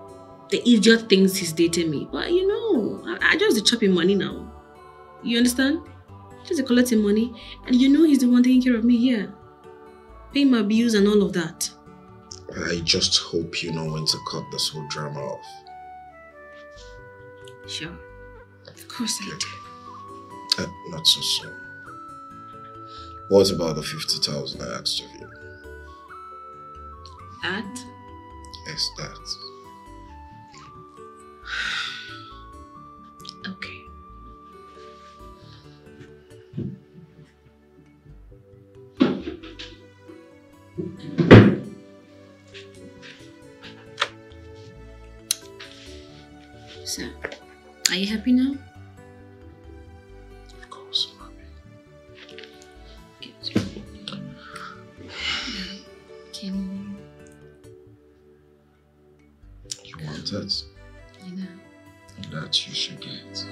The idiot thinks he's dating me. But you know, I, I just chop him money now. You understand? Just collecting money. And you know he's the one taking care of me here. Paying my bills and all of that. I just hope you know when to cut this whole drama off. Sure. Of course I do. Uh, not so soon. What about the fifty thousand I asked of you? That? Yes, that. Okay. So, are you happy now? That, you know. That you should get.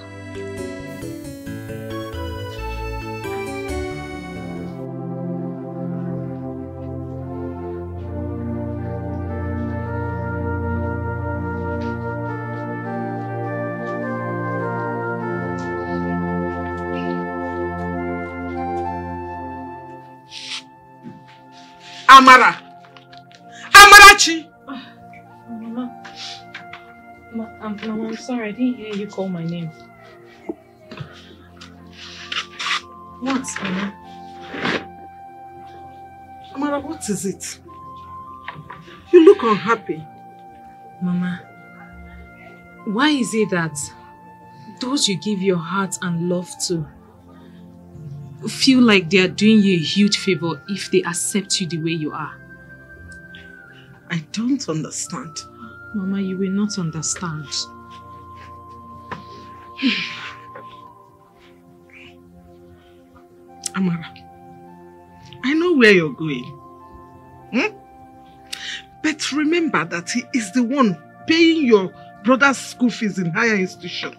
Amara! Amarachi! Um, no, I'm sorry, I didn't hear you call my name. What's Amara? Amara, what is it? You look unhappy. Mama, why is it that those you give your heart and love to feel like they are doing you a huge favor if they accept you the way you are? I don't understand. Mama, you will not understand. Amara, I know where you're going. Hmm? But remember that he is the one paying your brother's school fees in higher institution.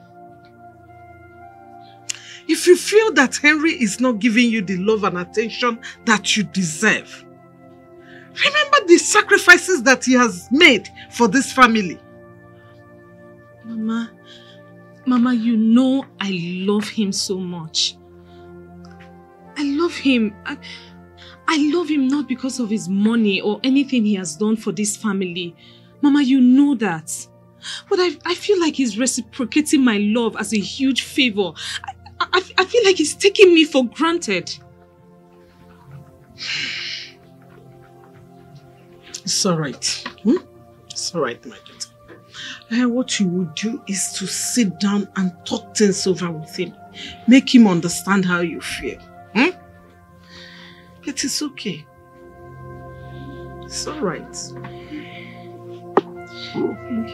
If you feel that Henry is not giving you the love and attention that you deserve, remember the sacrifices that he has made for this family. Mama, Mama, you know I love him so much. I love him. I, I love him not because of his money or anything he has done for this family. Mama, you know that. But I, I feel like he's reciprocating my love as a huge favor. I, I, I feel like he's taking me for granted. It's all right. Hmm? It's all right, my daughter. And what you would do is to sit down and talk things over with him. Make him understand how you feel. Hmm? It is okay. It's all right. Thank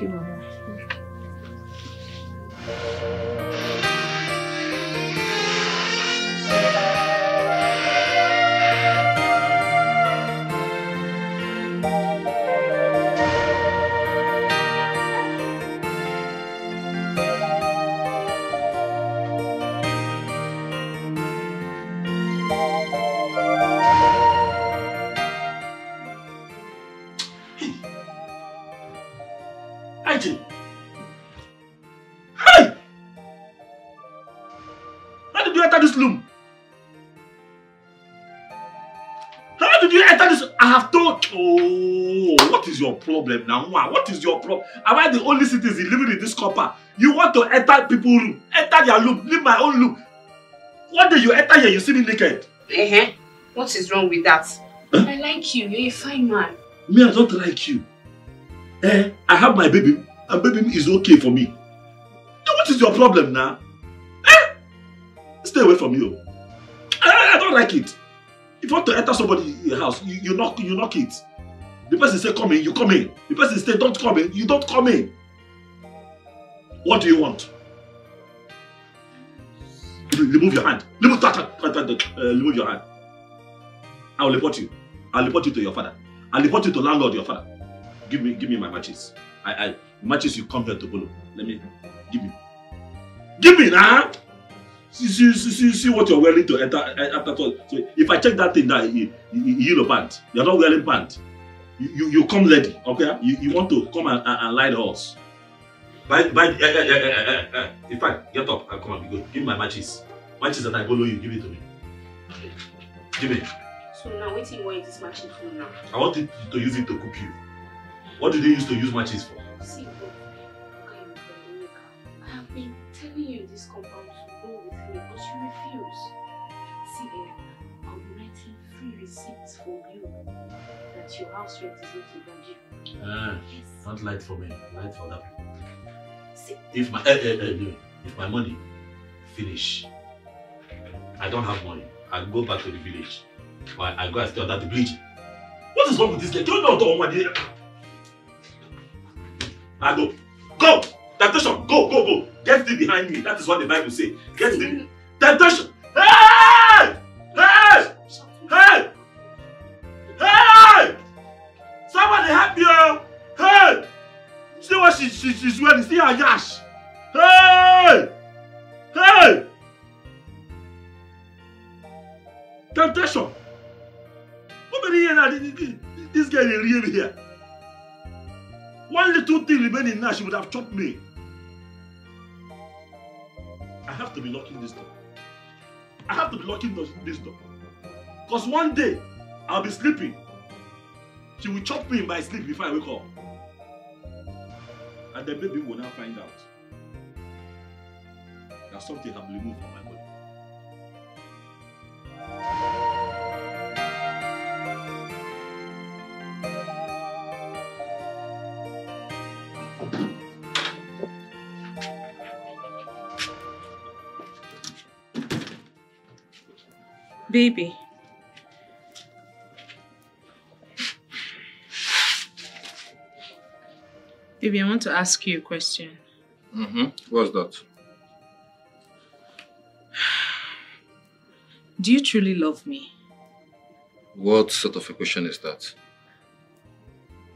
you, Mama. Problem now. What is your problem? Am I the only citizen living in this copper? You want to enter people's room, enter their room, leave my own room. One day you enter here, you see me naked. Uh-huh. What is wrong with that? Huh? I like you. You're a fine man. Me, I don't like you. Eh? I have my baby, and baby is okay for me. What is your problem now? Eh? Stay away from you. I, I don't like it. If you want to enter somebody's house, you, you knock, you knock it. The person say come in, you come in. The person say don't come in, you don't come in. What do you want? Remove your hand. Remove that. Uh, remove your hand. I will report you. I will report you to your father. I will report you to landlord, your father. Give me, give me my matches. I, I matches you come here to Bolo. Let me, give me. Give me now. Nah. See, see, see, see what you're wearing to enter. After so if I check that thing, that you, you, you know pants. You're not wearing pants. You, you, you come ready, okay? You, you want to come and, and, and lie the horse. By, by, uh, uh, uh, uh, uh, in fact, get up and come and be good. Give me my matches. Matches that I follow you, give it to me. Okay. Give me. So now, what do you want this matches for now? I want it to use it to cook you. What did you use to use matches for? See, I have been telling you in this compound to go with me, but you refuse. See, I'm writing free receipts for you. Your house rent is not to ah, yes. Don't light for me, light for other people. See? If my eh, eh, eh, no. If my money finish, I don't have money. I go back to the village. Or I, I go and stay under the bridge. What is wrong with this guy? You know what I do? I go, go, temptation, go, go, go. Get thee behind me. That is what the Bible says. Get thee, temptation. Hey, hey, hey. Hey! Somebody help you! Hey! See what she, she, she's wearing? See her yash? Hey! Hey! Temptation! Nobody here now, this guy is real here. One little thing remaining now, she would have chopped me. I have to be locking this door. I have to be locking this door. Because one day, I'll be sleeping. She will chop me in my sleep before I wake up. And the baby will now find out that something has been removed from my body. Baby. Baby, I want to ask you a question. Mm-hmm. What's that? Do you truly love me? What sort of a question is that?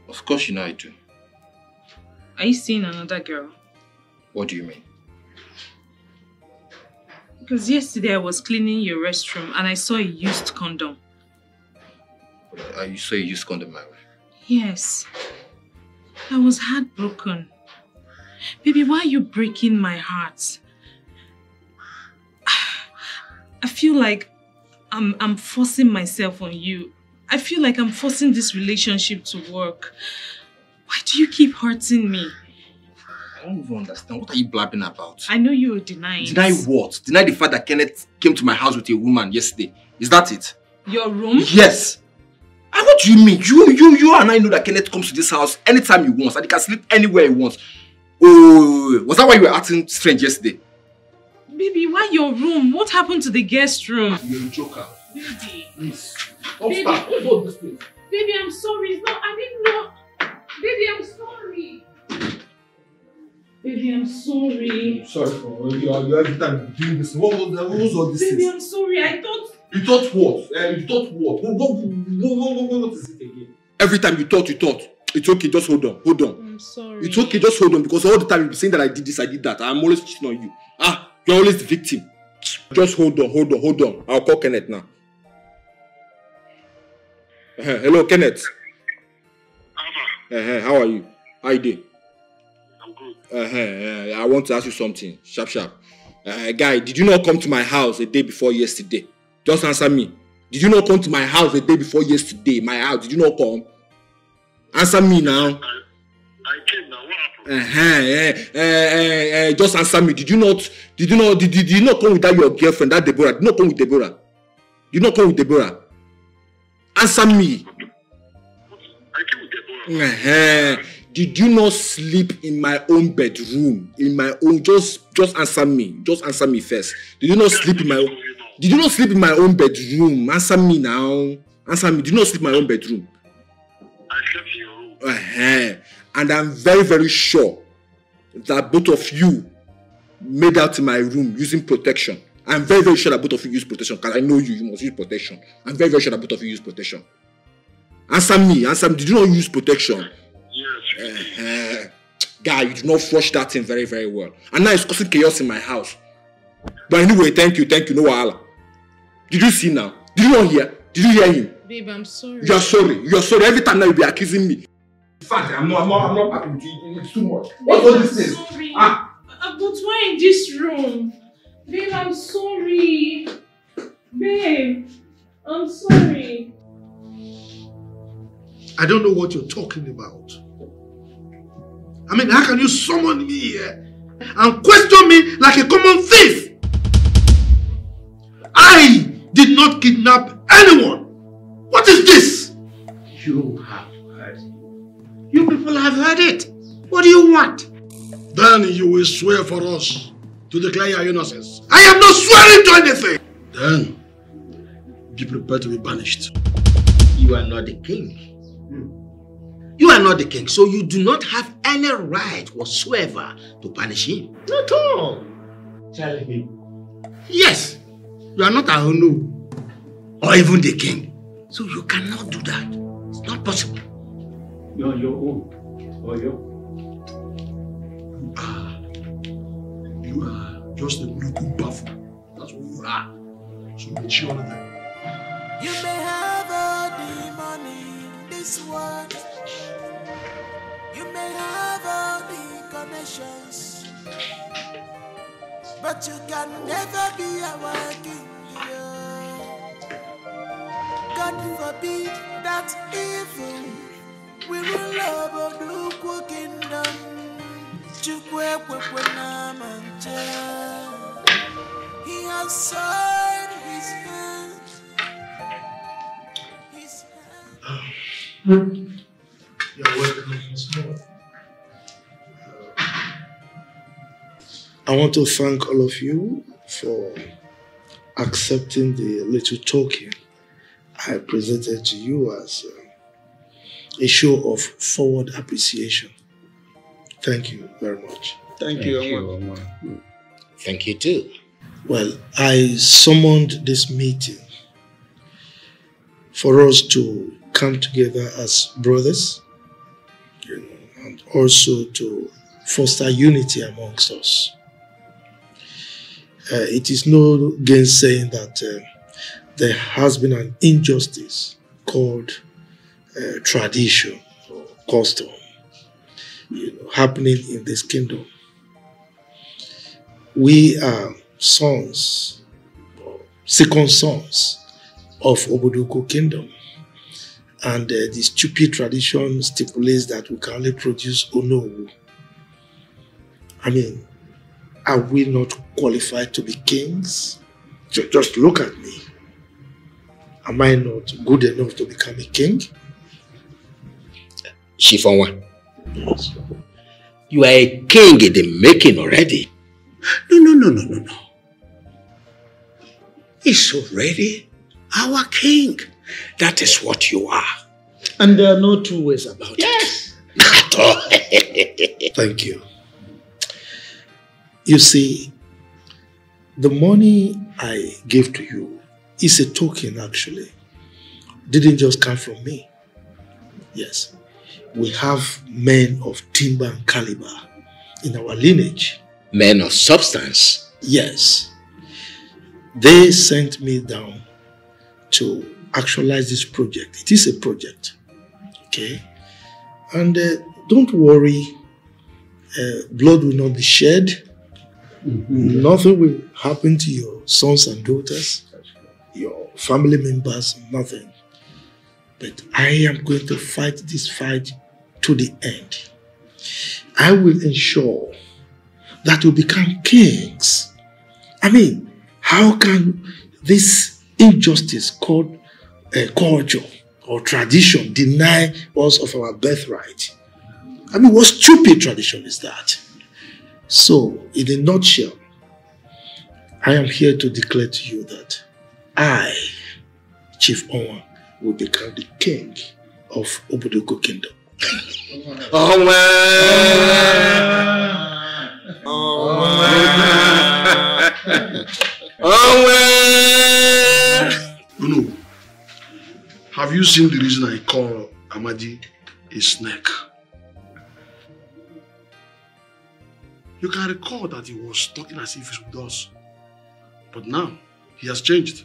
Of course you know I do. Are you seeing another girl? What do you mean? Because yesterday I was cleaning your restroom and I saw a used condom. Uh, you saw a used condom, Mary? Yes. I was heartbroken. Baby, why are you breaking my heart? I feel like I'm, I'm forcing myself on you. I feel like I'm forcing this relationship to work. Why do you keep hurting me? I don't even understand. What are you blabbing about? I know you're denying. Deny what? Deny the fact that Kenneth came to my house with a woman yesterday. Is that it? Your room? Yes. I want What do you mean? You, you, you and I know that Kenneth comes to this house anytime he wants and he can sleep anywhere he wants. Oh, was that why you were acting strange yesterday? Baby, why your room? What happened to the guest room? You're a joker. Baby. Please. Baby. Baby, I'm sorry. It's not, I didn't know. Baby, I'm sorry. Baby, I'm sorry. I'm sorry for you. You're every time doing this. What was the rules of this? Baby, I'm sorry. I thought. You thought what? Uh, you thought what? What, what, what, what, what? What is it again? Every time you thought, you thought. It's okay, just hold on. Hold on. I'm sorry. It's okay, just hold on. Because all the time you'll be saying that I did this, I did that. I'm always cheating on you. Ah, you're always the victim. Just hold on, hold on, hold on. I'll call Kenneth now. Uh, hello, Kenneth. Uh, how are you? How are you doing? I'm good. Uh, uh, I want to ask you something. Sharp, sharp. Uh, guy, did you not come to my house a day before yesterday? Just answer me. Did you not come to my house the day before yesterday? My house, did you not come? Answer me now. I, I came now. What happened? Uh-huh, uh, uh, uh, uh, just answer me. Did you not? Did you not? Did, did you not come with that your girlfriend, that Deborah? Did you not come with Deborah? Did you not come with Deborah? Answer me. I came with Deborah. Uh-huh. Did you not sleep in my own bedroom? In my own? Just, just answer me. Just answer me first. Did you not sleep in my own? Did you not sleep in my own bedroom? Answer me now. Answer me. Did you not sleep in my own bedroom? I slept in your room. Uh-huh. And I'm very, very sure that both of you made out in my room using protection. I'm very, very sure that both of you use protection. Because I know you, you must use protection. I'm very, very sure that both of you use protection. Answer me. Answer me. Did you not use protection? Yes. Uh-huh. Guy, you did not flush that thing very, very well. And now it's causing chaos in my house. But anyway, thank you, thank you. No wahala. Did you see now? Did you not hear? Did you hear him? Babe, I'm sorry. You are sorry. You are sorry. Every time now you'll be accusing me. In fact, I'm not, I'm not, I'm not happy with you. It's too much. What's all this thing? I'm sorry. Ah. Uh, but why in this room? Babe, I'm sorry. Babe, I'm sorry. I don't know what you're talking about. I mean, how can you summon me here and question me like a common thief? I did not kidnap anyone. What is this? You have heard it. You people have heard it. What do you want? Then you will swear for us to declare your innocence. I am not swearing to anything. Then be prepared to be banished. You are not the king. Hmm. You are not the king, so you do not have any right whatsoever to punish him. Not at all. Tell him. Yes. You are not a Onowu, or even the king. So you cannot do that. It's not possible. You're your own. Or your own. You are. You are just a little buffer. That's what you are. So make sure of that. You may have all the money this world. You may have all the connections. But you can never be a working girl. God forbid that evil we will love Obodoukwu kingdom. He has signed his hand. His hand. You're welcome, Miss Moore. I want to thank all of you for accepting the little token I presented to you as a show of forward appreciation. Thank you very much. Thank, Thank you, Omo. Thank, Thank you too. Well, I summoned this meeting for us to come together as brothers, you know, and also to foster unity amongst us. Uh, it is no gainsaying that uh, there has been an injustice called uh, tradition or custom, you know, happening in this kingdom. We are sons, second sons of Obodoukwu kingdom, and uh, the stupid tradition stipulates that we can only produce Onowu. I mean, are we not qualified to be kings? Just look at me. Am I not good enough to become a king? Shifonwa. Yes. You are a king in the making already. No, no, no, no, no, no. It's already our king. That is what you are. And there are no two ways about yes. it. Yes. At all. Thank you. You see, the money I gave to you is a token, actually. Didn't just come from me. Yes. We have men of timber and caliber in our lineage. Men of substance? Yes. They sent me down to actualize this project. It is a project. Okay? And uh, don't worry, uh, blood will not be shed. Mm-hmm. Nothing will happen to your sons and daughters, your family members, nothing. But I am going to fight this fight to the end. I will ensure that we become kings. I mean, how can this injustice called uh, culture or tradition deny us of our birthright? I mean, what stupid tradition is that? So, in a nutshell, I am here to declare to you that I, Chief Owa, will become the king of Obodogo Kingdom. Owa! Owa! Owa! Owa! Unu, have you seen the reason I call Amadi a snake? You can recall that he was talking as if he would us. But now, he has changed.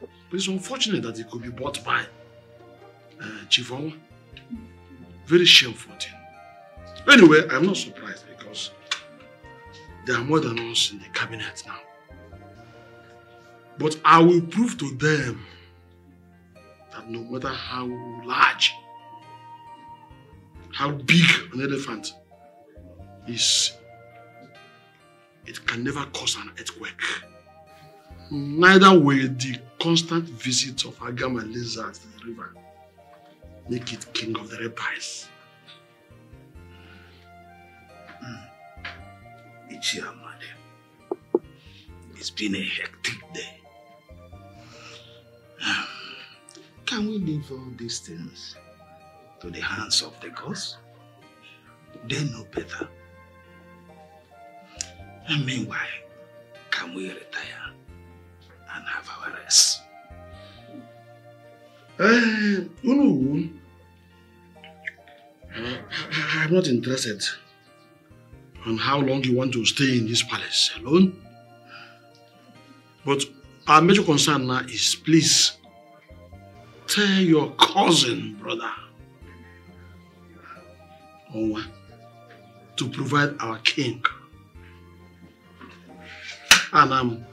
But it's unfortunate that he could be bought by uh, Chifawa. Very shameful thing. Anyway, I'm not surprised because there are more than us in the cabinet now. But I will prove to them that no matter how large, how big an elephant is, it can never cause an earthquake. Neither will the constant visit of Agama lizards to the river make it king of the reptiles. Mm. It's your mother. It's been a hectic day. Can we leave all these things to the hands of the gods? They know better. And meanwhile, can we retire and have our rest? Uh, no, no. Uh, I, I'm not interested on how long you want to stay in this palace alone. But our major concern now is, please, tell your cousin, brother, Owa, to provide our king. And um,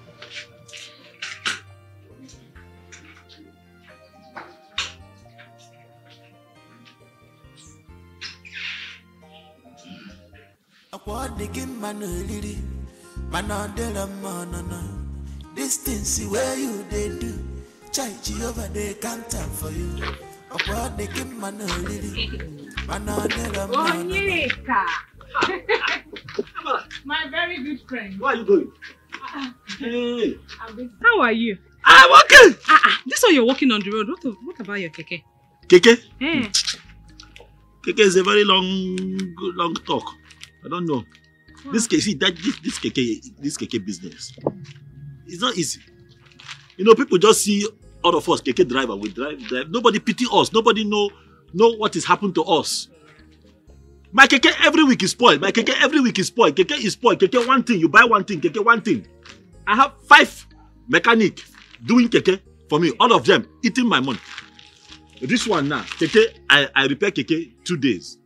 this thing where you they do, chai over they can't tell for you. My very good friend. Where are you going? Hey. How are you? I'm walking. Ah, ah. This one you're walking on the road. What, what about your keke? Keke? Hey. Keke is a very long, long talk. I don't know. Wow. This keke, see that this this keke, this keke business. It's not easy. You know, people just see all of us keke driver. We drive, drive. Nobody pity us. Nobody know know what has happened to us. My keke every week is spoiled. My keke every week is spoiled. Keke is spoiled. Keke one thing, you buy one thing. Keke one thing. I have five mechanics doing keke for me. All of them eating my money. This one now, keke, I, I repair keke two days.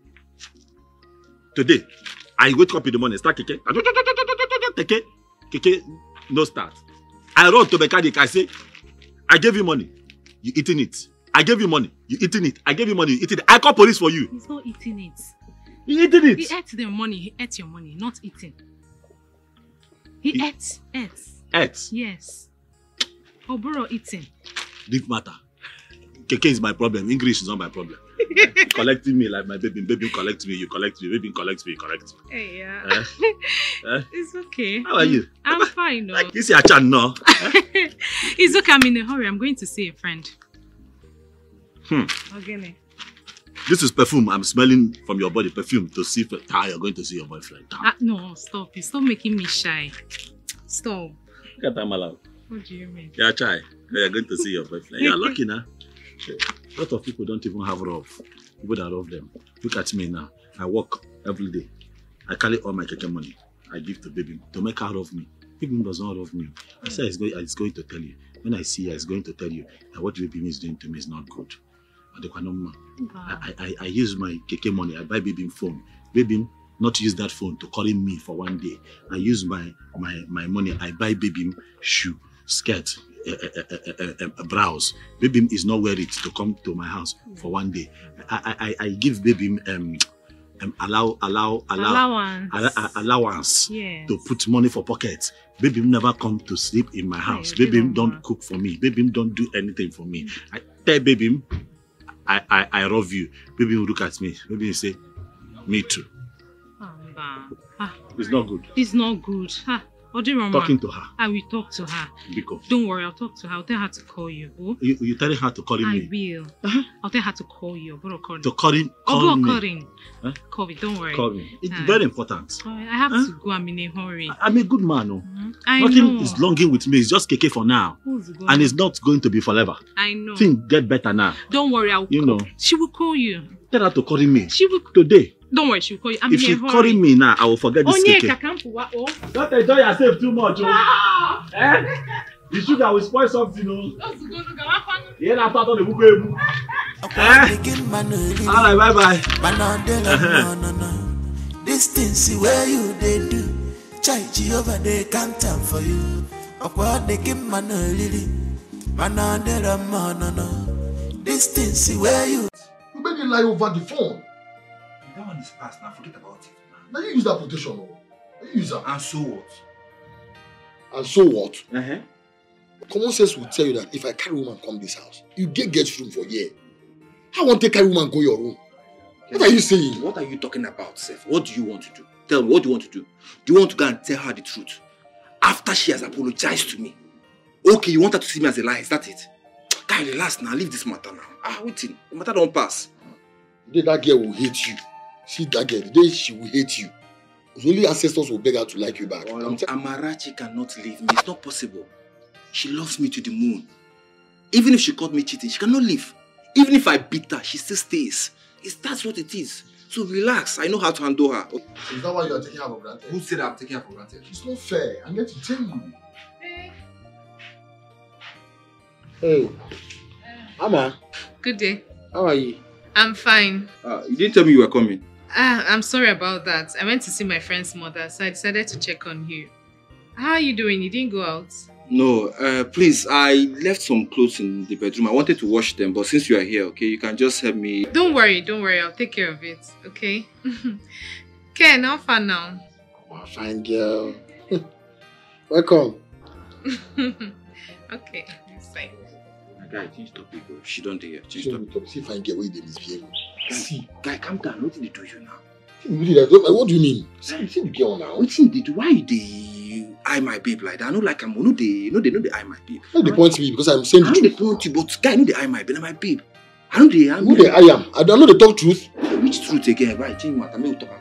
Today, I wake up in the morning, start keke. Keke, keke, no start. I run to mechanic, I say, I gave you money, you eating it. I gave you money, you eating it. I gave you money, you eating it. I call police for you. He's not eating it. He eating it. He ate the money, he ate your money, not eating. He, he ate, ate. Ate? Yes. Oboro eating. Big matter. Keke is my problem. English is not my problem. Collecting me like my baby. Baby, collect me. You collect me. Baby, collect me. Collect me. Hey, yeah. Uh, uh, it's okay. How are you? I'm fine. No. Like this, your channel. It's okay. I'm in a hurry. I'm going to see a friend. Hmm. Okay. This is perfume. I'm smelling from your body perfume to see if ah, you're going to see your boyfriend. Ah. Ah, no, stop. You stop making me shy. Stop. Look at Amala. What do you mean? Yeah, chai. You're going to see your boyfriend. You're lucky now. A lot of people don't even have love. People that love them. Look at me now. I work every day. I carry all my keke money. I give to baby to make her love me. Baby does not love me. I say it's going, it's going to tell you. When I see her, it's going to tell you that what baby is doing to me is not good. Wow. I, I, I use my keke money. I buy baby phone. Baby not use that phone to call me for one day. I use my my my money. I buy baby shoe, skirt. A, a, a, a, a browse. Baby is not wear it to come to my house yeah. for one day. I I, I give baby um, um allow allow allow allowance, a, a, allowance yes. to put money for pockets. Baby never come to sleep in my house. Yeah, baby don't, don't cook for me. Baby don't do anything for me. Mm-hmm. I tell baby, I, I I love you. Baby will look at me. Baby will say, me too. Ah, it's not good. It's not good. Ah. Talking to her. I will talk to her. Because. Don't worry, I'll talk to her. I'll tell her to call you. Oh? You, you tell her to call I me? I will. Uh-huh. I'll tell her to call you. Call to call him? Call oh, me. Huh? Call me, don't worry. Call me. It's uh, very important. I have huh? to go. I'm in a hurry. I, I'm a good man. No? Mm-hmm. I Nothing know. is longing with me. It's just K K for now. And it's not going to be forever. I know. Things get better now. Don't worry, I'll you call. know. She will call you. Tell her to call me. She will. Today. Don't worry, she'll call you. I'm if she's calling me now, I will forget this keke. Don't enjoy yourself too much, oh. Ah. Eh? The sugar will spoil something, oh. Yeah, that's not the book. Eh? All right, bye-bye. Uh-huh. This thing, see where you they do. Chai Jehovah, they can't time for you. Okwa, they give manolili. Manandela, manana. This thing, see where you... You made me lie over the phone. That one is past now, forget about it. Now you use that protection, or you use that. And so what? And so what? Uh-huh. Common sense will tell you that if I carry woman come this house, you get get room for here. I want to carry woman go your room. What are you saying? What are you talking about, Seth? What do you want to do? Tell me, what do you want to do? Do you want to go and tell her the truth? After she has apologized to me. Okay, you want her to see me as a liar, is that it? Guy, relax now, leave this matter now. Ah, waiting. The matter don't pass. Then that girl will hate you. See that girl, then she will hate you. Only ancestors will beg her to like you back. Well, Amarachi cannot leave me. It's not possible. She loves me to the moon. Even if she caught me cheating, she cannot leave. Even if I beat her, she still stays. It's, that's what it is. So relax. I know how to handle her. Is that why you are taking her for granted? Who said I'm taking her for granted? It's not fair. I'm going to tell you. Hey. Hey. Uh, Ama. Good day. How are you? I'm fine. Uh, you didn't tell me you were coming. Ah, I'm sorry about that. I went to see my friend's mother, so I decided to check on you. How are you doing? You didn't go out? No, uh, please, I left some clothes in the bedroom. I wanted to wash them, but since you are here, okay, you can just help me. Don't worry, don't worry. I'll take care of it, okay? Ken, how far now? Oh, fine girl. Welcome. Okay, it's fine. Guy, change topic. She don't hear. Change topic. See if I get away with misbehaving. See, guy, calm down. What did they do you now? What do you mean? See, see the girl now. What did they do? Why they eye my babe like that? I know, like I'm. No, they, no, they, no, they eye my babe. Why they point me because I'm saying the truth? I know they point you, but guy, no, they eye my babe. My babe. I know they. Who they? I am. I don't know the talk truth. Which truth again? Right? Change what? I mean, talk about.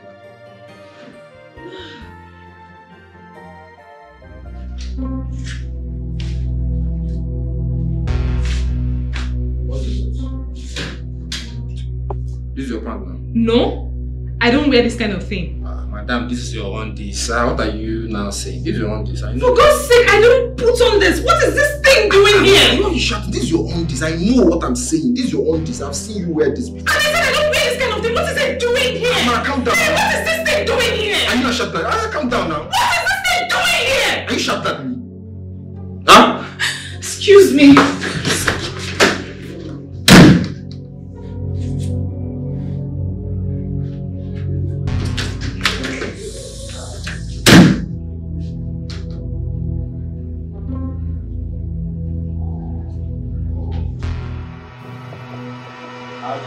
This is your problem. No, I don't wear this kind of thing. Uh, madam, this is your own this. Uh, what are you now saying? This is your own this. I know. For God's sake, I don't put on this. What is this thing doing I'm here? No, you shut. This is your own this. I know what I'm saying. This is your own this. I've seen you wear this before. And I said I don't wear this kind of thing. What is it doing here? Amma, calm down. Hey, what is this thing doing here? Are you not shut up? Calm down now. What is this thing doing here? Are you shut at me? Huh? Excuse me. I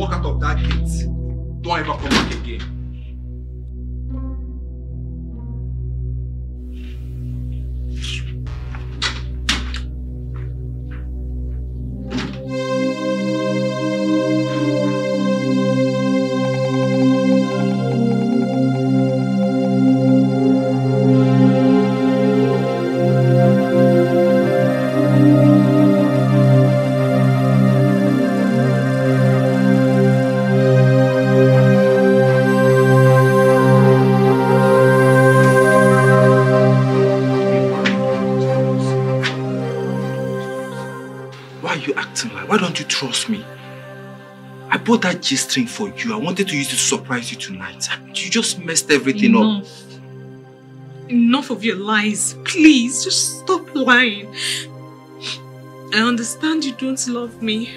walk out of that gate, don't ever come back again. That G-string for you. I wanted to use it to surprise you tonight. You just messed everything Enough. up. Enough of your lies. Please, just stop lying. I understand you don't love me.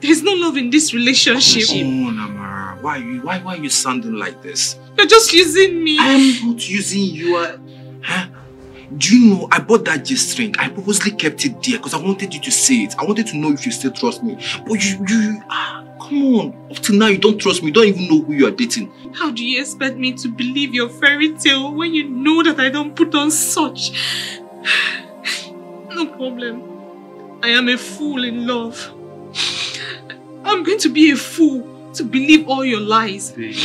There's no love in this relationship. Come on, Amara. Why are you, why, why are you sounding like this? You're just using me. I'm not using you. I, huh? Do you know, I bought that G-string. I purposely kept it there because I wanted you to see it. I wanted to know if you still trust me. But you, you, ah, come on. Up till now, you don't trust me. You don't even know who you are dating. How do you expect me to believe your fairy tale when you know that I don't put on such? No problem. I am a fool in love. I'm going to be a fool to believe all your lies. Babe.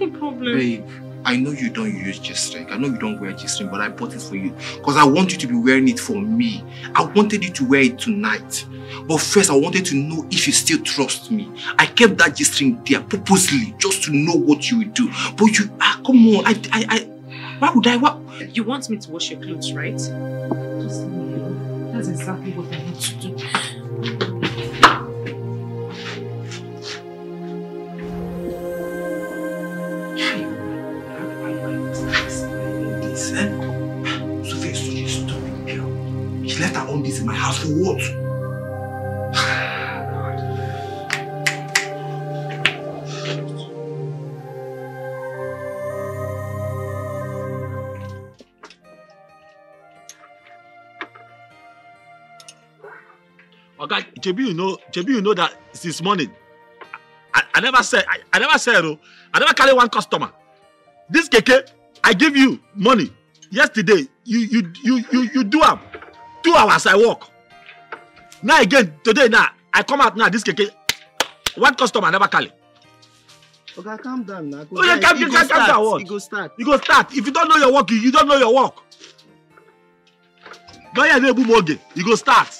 No problem. Babe. I know you don't use G-string. I know you don't wear G-string, but I bought it for you because I want you to be wearing it for me. I wanted you to wear it tonight. But first, I wanted to know if you still trust me. I kept that G-string there purposely just to know what you would do. But you, ah, come on. I, I, I, why would I? Why? You want me to wash your clothes, right? Just leave me alone. That's exactly what I want to do. This in my house for what? Okay, J B, you know, J B, you know that since morning, I, I never said, I, I never said, oh, I never carry one customer. This K K, I give you money yesterday. You, you, you, you, you do up. Two hours I walk. Now again, today now, I come out now, this K K, one customer, I never call it. Okay, calm down now. Oh, yeah, calm, you calm down, what? You go start. You go start. If you don't know your work, you, you don't know your work. Go here, you go start.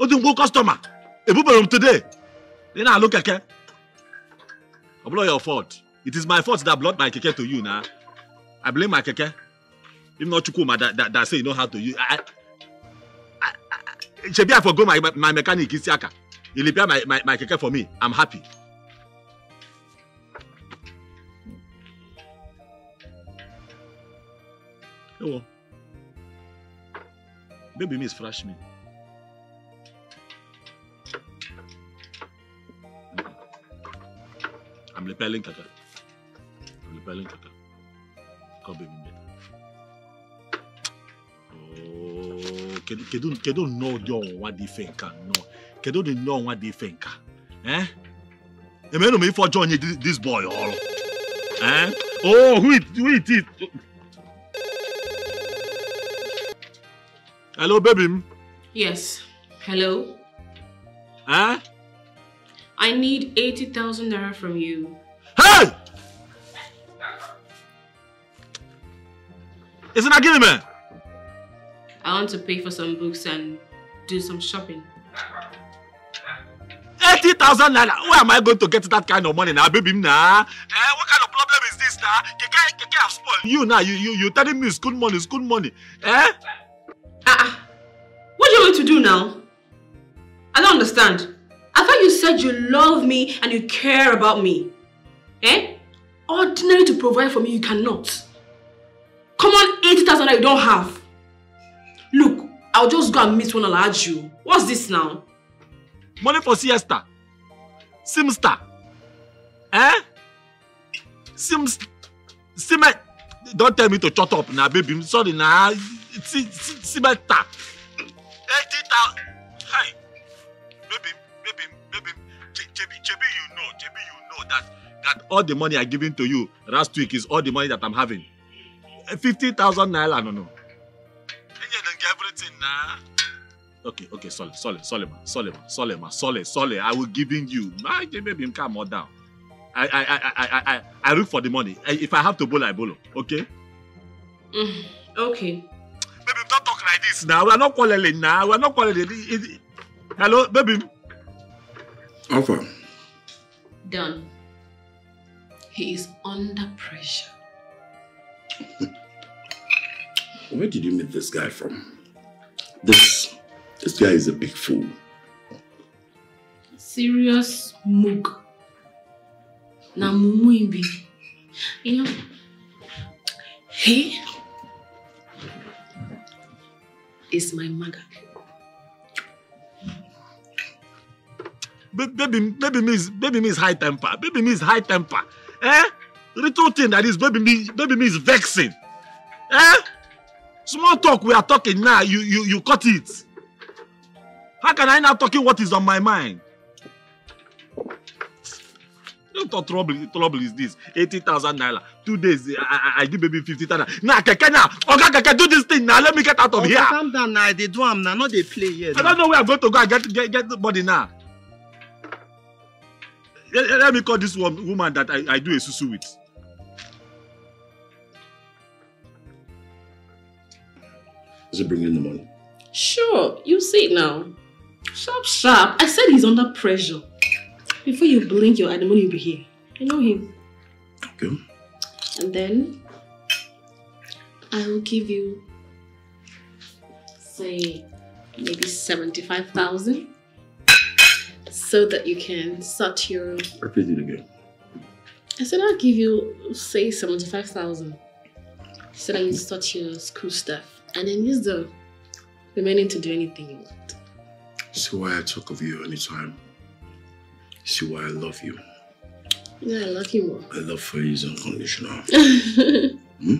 Oh, you go customer. If you go today, then I look at K K. I blow your fault. It is my fault that brought my K K to you now. I blame my K K. If not Chukuma, that, that, that say you know how to use. I, I, I, Shebi, I forgot my, my, my mechanic, Isiaka. He repaired my, my, my keke for me. I'm happy. Hello. Baby Miss Fresh Me. I'm repairing keke. I'm repairing keke. Come, baby. Kedo no don what they think, no. Kedo they know what they think, eh? They may not be for joining this boy, all, eh? Oh, who it, who it is? Hello, baby. Yes. Hello. Huh? I need eighty thousand naira from you. Hey! Isn't that giving me? I want to pay for some books and do some shopping. eighty thousand naira? Where am I going to get that kind of money now, baby? Nah. Eh, what kind of problem is this now? Keke, Keke have spoiled you now. You, you, you're telling me it's good money, it's good money. Eh? Ah, what do you want to do now? I don't understand. I thought you said you love me and you care about me. Eh? Ordinary to provide for me, you cannot. Come on, eighty thousand naira you don't have. Look, I'll just go and meet one Araji. What's this now? Money for siesta. Simster. Eh? Sim... Sim... Don't tell me to shut up now, baby. I'm sorry now. Simster. eighty thousand. Hey. Baby, and all the money I given to you last week is all the money that I'm having. fifty thousand naira, no, no. Everything now. Okay, okay, sorry, sorry, sorry, man, sorry, man, sorry, man, sorry, sorry. I will giving you. My maybe him calm more down. I, I, I, I, I, I look for the money. I, if I have to bolo, I bolo. Okay. Mm, okay. Baby, don't talk like this now. We are not quarreling now. We are not quarreling. Hello, baby. Alpha. Done. He is under pressure. Where did you meet this guy from? This, this guy is a big fool. Serious mook. Na mumuimbi. You know, he is my mother. Baby, baby means baby means high temper. Baby means high temper. Eh? Little thing that is baby means baby means vexing. Eh? Small talk we are talking now, you, you, you cut it. How can I now talk what is on my mind? What trouble, trouble is this? eighty thousand naira. Two days, I, I, I give baby fifty thousand naira. Now, Keke, now, Oga Keke, do this thing now. Let me get out of here. Calm down now. They do am now. Not they play here. I don't know where I'm going to go and get, get, get the body now. Let, let me call this one, woman that I, I do a susu with. Is he bringing the money? Sure, you see it now. Sharp, sharp. I said he's under pressure. Before you blink your eye, the money will be here. I know him. Okay. And then, I will give you, say, maybe seventy-five thousand so that you can start your... Repeat it again. I said I'll give you, say, seventy-five thousand so that you start your school stuff. And then use the remaining to do anything you want. See why I talk of you anytime. See why I love you. Yeah, I love you more. My love for you is unconditional. hmm?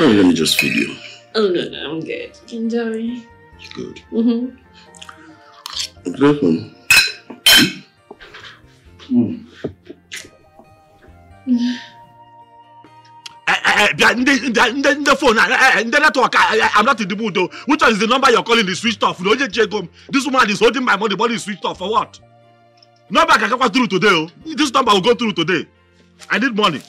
Well, let me just feed you. Oh, no, no, I'm good. Enjoy. Good. Mm-hmm. This one. Mm. Mm. The phone, the network. I'm not in the mood though. Which one is the number you're calling is switched off? This woman is holding my money, the money is switched off for what? Number I can go through today. This number will go through today. I need money.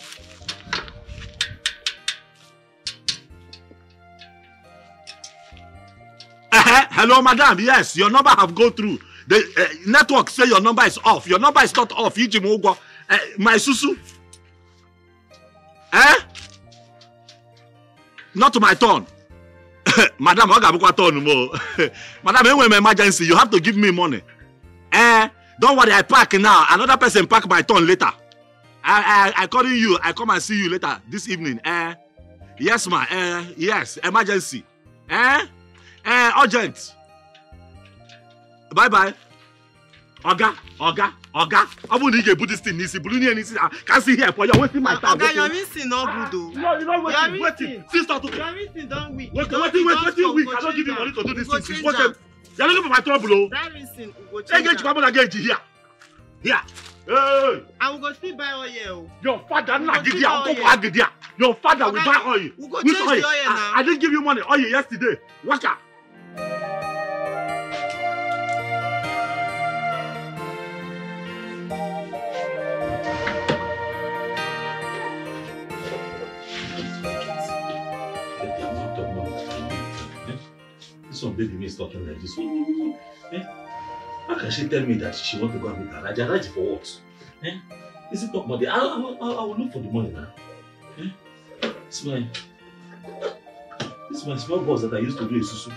Hello, madam. Yes, your number have gone through. The uh, network say your number is off. Your number is not off. Ijimogo, uh, my susu. Eh? Not to my turn. Madam, I got turn more. Madam, when emergency, you have to give me money. Eh? Don't worry, I pack now. Another person pack my turn later. I I I calling you. I come and see you later this evening. Eh? Yes, ma. Eh? Yes. Emergency. Eh? Eh? Urgent. Bye bye. Oga, Oga, Oga. I won't even put this thing. Nisi, Buluni, Nisi. Can't see here. But you're wasting my time. Oga, you're missing no good. No, you're not wasting. You're waiting. Sister, to. You're missing. Don't wait. Wait, wait, wait, wait, wait. I don't give you money to do this thing. You're looking for my trouble, that reason, go change. Come on, again, here, here. Hey. I will go still buy oil. Your father not give you. I go give you. Your father will buy oil. We go change the oil now. I didn't give you money. Oil yesterday. Watch out. Some baby is talking like this. Eh? How can she tell me that she wants to go and meet Araji? Araji for what? Eh? Is it talk money? I, I, I, I will look for the money now. Eh? It's my, it's my small boss that I used to do isusu.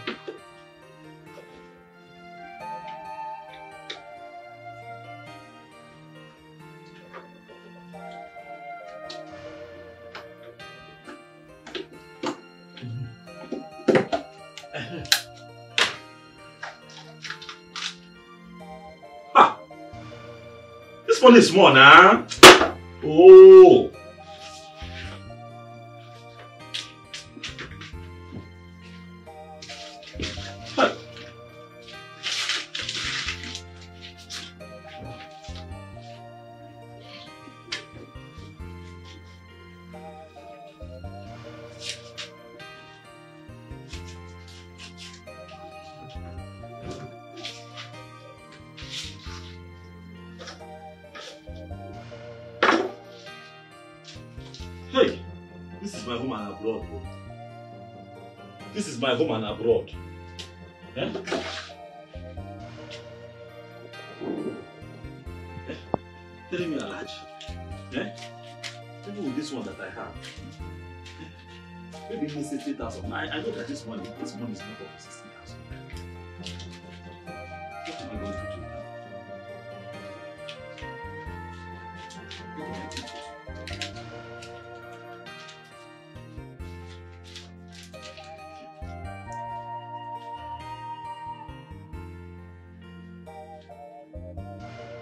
This one, huh? Oh, huh. Hey, this is my home and abroad, bro. This is my home and abroad. Eh? Eh? Tell me, Araji. Eh? Even with this one that I have, maybe even say three thousand. I, I know that this money, this money is not up to sixty thousand. What am I going to do?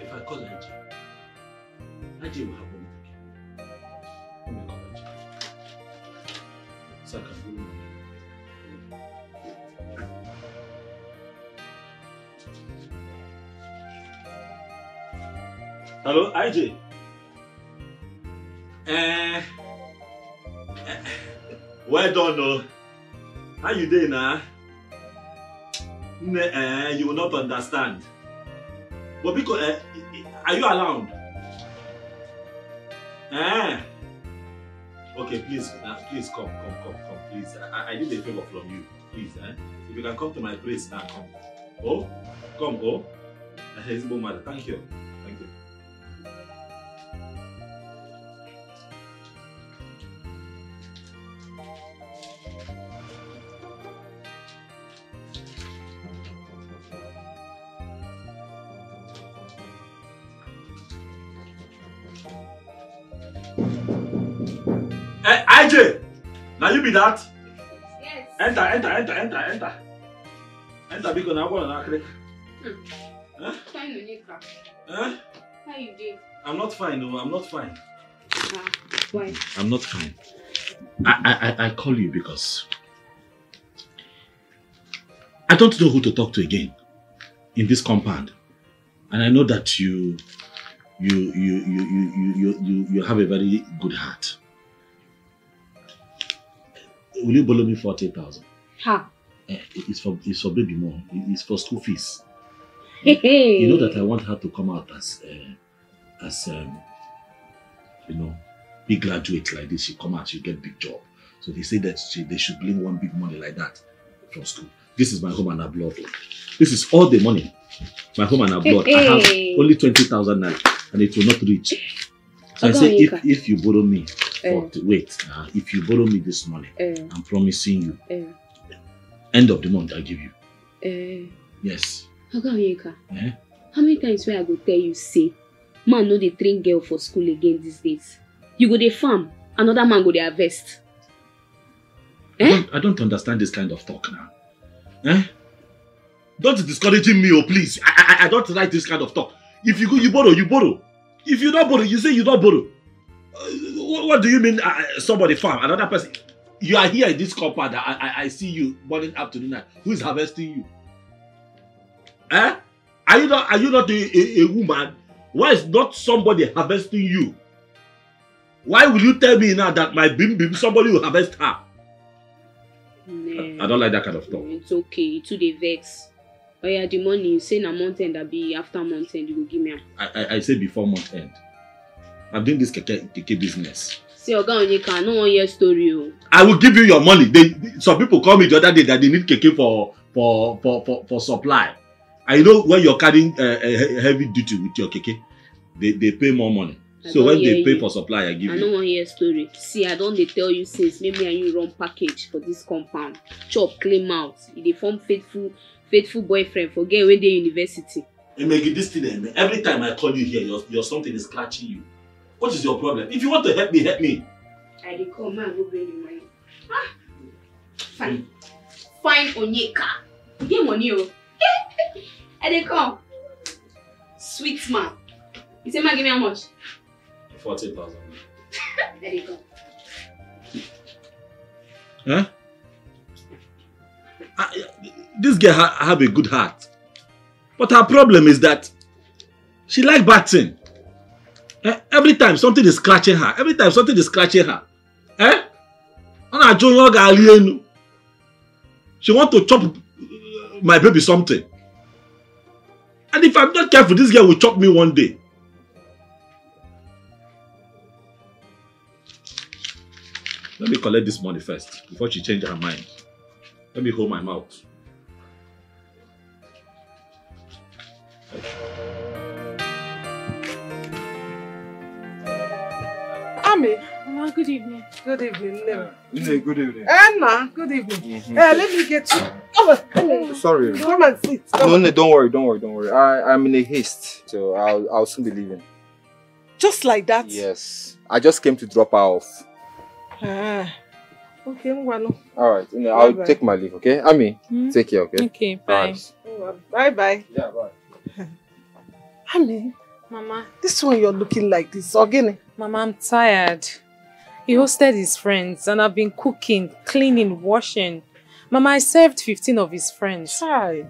If I call Ije, Ije will have money to give me. Let me call Ije. So I can do it. Hello, Ije. Eh, eh, well done, oh. How you doing, nah? Eh, you will not understand. But because, eh, are you around? Eh? Okay, please, uh, please come, come, come, come, please. I, I need a favor from you, please. Eh? If you can come to my place now, come. Oh, come, oh. Thank you, thank you. That? Yes. Enter, enter, enter, enter, enter. Enter because I want to huh? Huh? How you doing? I'm not fine, no, I'm not fine. Uh, why? I'm not fine. I, I I call you because I don't know who to talk to again in this compound. And I know that you you you you you you you, you have a very good heart. Will you borrow me forty thousand? Ha! Uh, it's, for, it's for baby mom. It's for school fees. Hey. You know that I want her to come out as, uh, as um, you know, big graduate like this. She come out, she get big job. So they say that she, they should bring one big money like that from school. This is my home and abroad. This is all the money. My home and abroad. Hey. I have only twenty thousand now and it will not reach. So okay. I say if, if you borrow me, but uh, wait, uh, if you borrow me this money, uh, I'm promising you, uh, end of the month I'll give you. Uh, yes. Agaweka, eh? How many times will I go tell you, say, man no dey train girl for school again these days? You go dey farm, another man go dey harvest. Eh? I, don't, I don't understand this kind of talk now. Eh? Don't discourage me, oh please. I, I, I don't like this kind of talk. If you go, you borrow, you borrow. If you don't borrow, you say you don't borrow. What do you mean, uh, somebody farm, another person? You are here in this compound. I, I, I see you morning, afternoon, night. Who is harvesting you? Eh? Are you not, are you not a, a, a woman? Why is not somebody harvesting you? Why will you tell me now that my bim bim, somebody will harvest her? Nah, I, I don't like that kind of talk. It's okay. It's the vex. Oh yeah, the money, you say na month end, I'll be after month end, you will give me a... I, I, I say before month end. I'm doing this keke, keke business. See, Oga Onyeka, no one hear story. I will give you your money. They, they, some people call me the other day that they need keke for for for for, for supply. I know when you're carrying uh, a heavy duty with your keke, they they pay more money. I so when they pay you for supply, I give I you. I no one hear story. See, I don't. They tell you since maybe I you run package for this compound. Chop, claim out. They form faithful faithful boyfriend for girl when they university. Emegi, this thing. Every time I call you here, your your something is scratching you. What is your problem? If you want to help me, help me. I did call man go bring you money. Ah. Fine. Fine Onyeka. Give money oh. I did come. Sweet man. You say man give me how much? Forty thousand. I did come. Huh? I, this girl ha have a good heart, but her problem is that she like batting. Eh? Every time something is scratching her. Every time something is scratching her. Eh? She wants to chop my baby something. And if I'm not careful, this girl will chop me one day. Let me collect this money first, before she changes her mind. Let me hold my mouth. Ami, oh, good evening. Good evening, Nne. Nne, good evening. Anna, good evening. Mm-hmm. uh, let me get you. Oh, sorry. Come and sit. Come. No, Nne, don't worry, don't worry, don't worry. I, I'm in a haste, so I'll, I'll soon be leaving. Just like that? Yes. I just came to drop her off. Ah. Okay, Mwano. All right, Nne, I'll bye take bye. my leave, okay? Ami, hmm? take care, okay? Okay, bye. Bye-bye. Yeah, bye. Ami, Mama, this one you're looking like this, Ogene. Mama, I'm tired. He hosted his friends and I've been cooking, cleaning, washing. Mama, I served fifteen of his friends. Hi.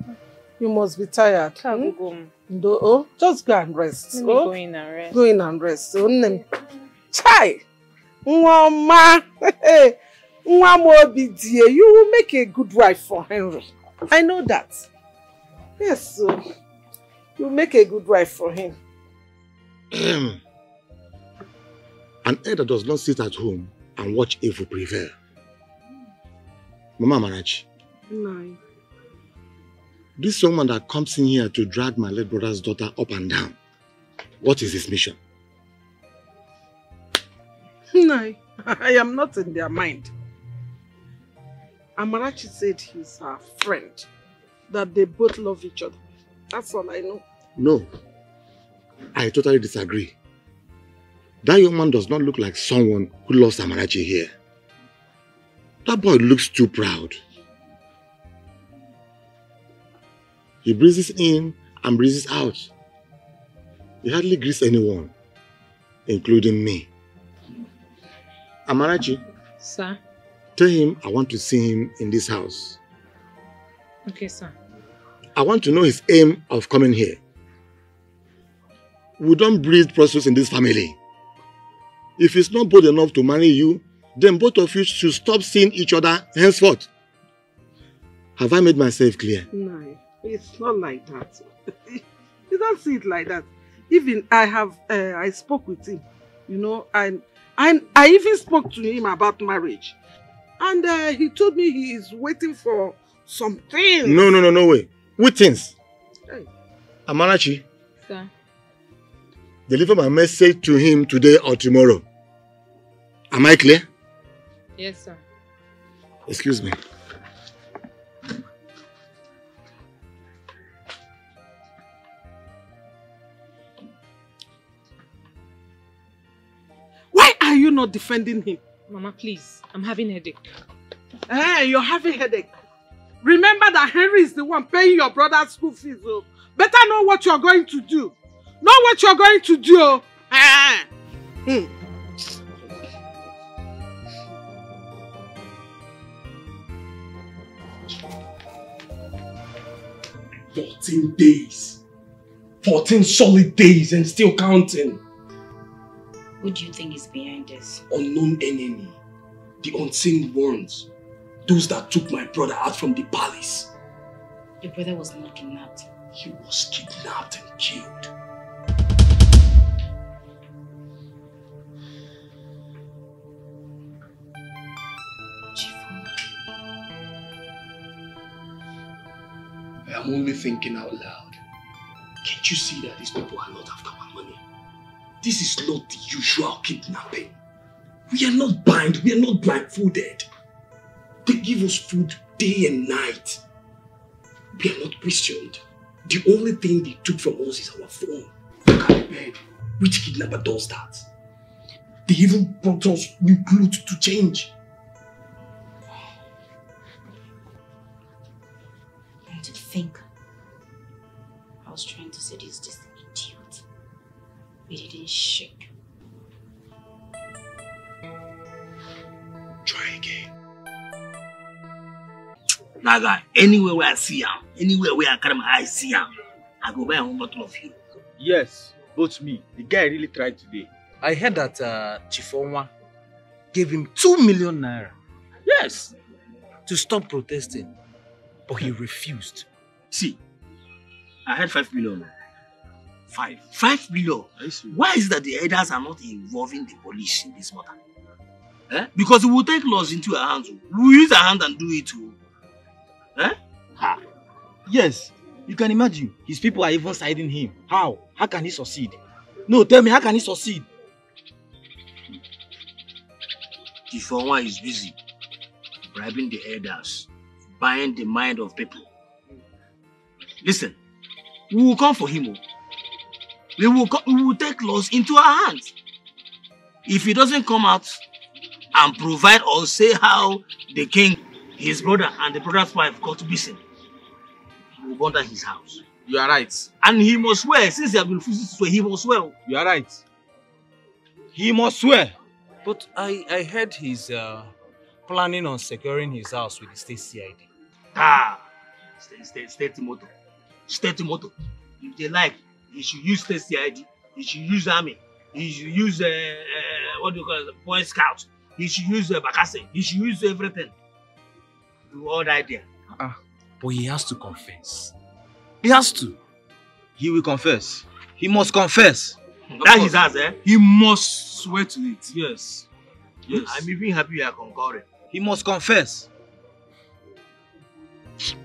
You must be tired. Hmm? Go. Do, oh, just go and rest. Oh. Go in and rest. Go in and rest. Oh, chai! Mama! You will make a good wife for Henry. I know that. Yes, so you make a good wife for him. An heir that does not sit at home and watch evil prevail. Mama Amarachi. No. This young man that comes in here to drag my late brother's daughter up and down, what is his mission? No, I am not in their mind. Amarachi said he's her friend, that they both love each other. That's all I know. No, I totally disagree. That young man does not look like someone who loves Amarachi here. That boy looks too proud. He breezes in and breezes out. He hardly greets anyone, including me. Amarachi. Sir? Tell him I want to see him in this house. Okay, sir. I want to know his aim of coming here. We don't breed prostitutes in this family. If he's not bold enough to marry you, then both of you should stop seeing each other henceforth. Have I made myself clear? No, it's not like that. You don't see it like that. Even I have, uh, I spoke with him, you know, and I, I even spoke to him about marriage. And uh, he told me he is waiting for some things. No, no, no, no way. What things? Hey. Amarachi. Sir. Deliver my message to him today or tomorrow. Am I clear? Yes, sir. Excuse me. Why are you not defending him? Mama, please. I'm having a headache. Hey, you're having a headache. Remember that Henry is the one paying your brother's school fees. Oh. Better know what you're going to do. Know what you're going to do. Ah. Hmm. Fourteen days. Fourteen solid days and still counting. Who do you think is behind this? Unknown enemy. The unseen ones. Those that took my brother out from the palace. Your brother was not kidnapped. He was kidnapped and killed. Chifawa. I am only thinking out loud. Can't you see that these people are not after my money? This is not the usual kidnapping. We are not bound, we are not blindfolded. They give us food day and night. We are not questioned. The only thing they took from us is our phone. Look at the bed. Which kidnapper does that? They even brought us new clothes to change. And to think, I was trying to seduce this idiot. But it didn't shake. Try again. That guy, anywhere where I see him, anywhere where I carry my eyes see him, I go buy a whole bottle of him. Yes, both me. The guy really tried today. I heard that uh, Chief Omo gave him two million naira. Yes. To stop protesting, but he refused. See, I had five million. Five. Five million. Why is that the elders are not involving the police in this matter? Eh? Because we will take laws into our hands. We will use our hand and do it too. Eh? Ha. Yes, you can imagine. His people are even siding him. How? How can he succeed? No, tell me, how can he succeed? Chifawa is busy bribing the elders, buying the mind of people. Listen, we will come for him. We will, we will take laws into our hands. If he doesn't come out and provide or say how the king, his brother, and the brother's wife got beaten, he will burn his house. You are right. And he must swear. Since he has been refusing to swear, he must swear. You are right. He must swear. But I, I heard he's uh, planning on securing his house with the state C I D. Ah, state, state, state motto. State motto. If they like, he should use state C I D. He should use army. He should use, uh, uh, what do you call it, Boy Scouts. He should use uh, Bakase. He should use everything. You all right there. Uh, but he has to confess. He has to. He will confess. He must confess. Of that course. Is us, eh? He must swear to it. Yes. Yes. I'm even happy you are concurring. He must confess. I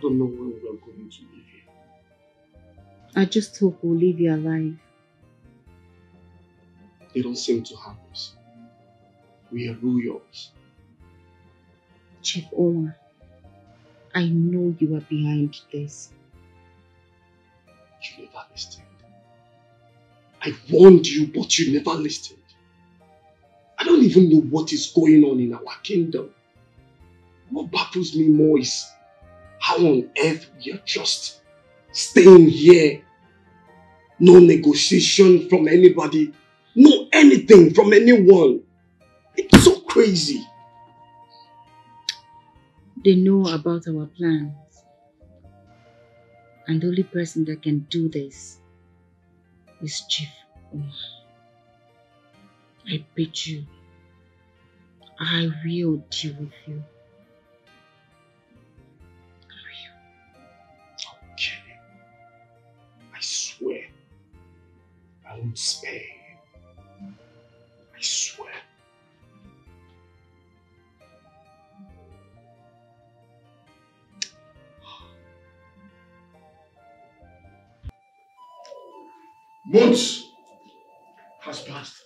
don't know when we are going to live here. I just hope we'll leave you alive. They don't seem to have us. We are royals. Chief Owa, I know you are behind this. You never listened. I warned you, but you never listened. I don't even know what is going on in our kingdom. What baffles me more is how on earth we are just staying here. No negotiation from anybody. No anything from anyone. It's so crazy. They know about our plans. And the only person that can do this is Chief Omo. I bid you, I will deal with you. I swear, I won't spare you. I swear. Months has passed.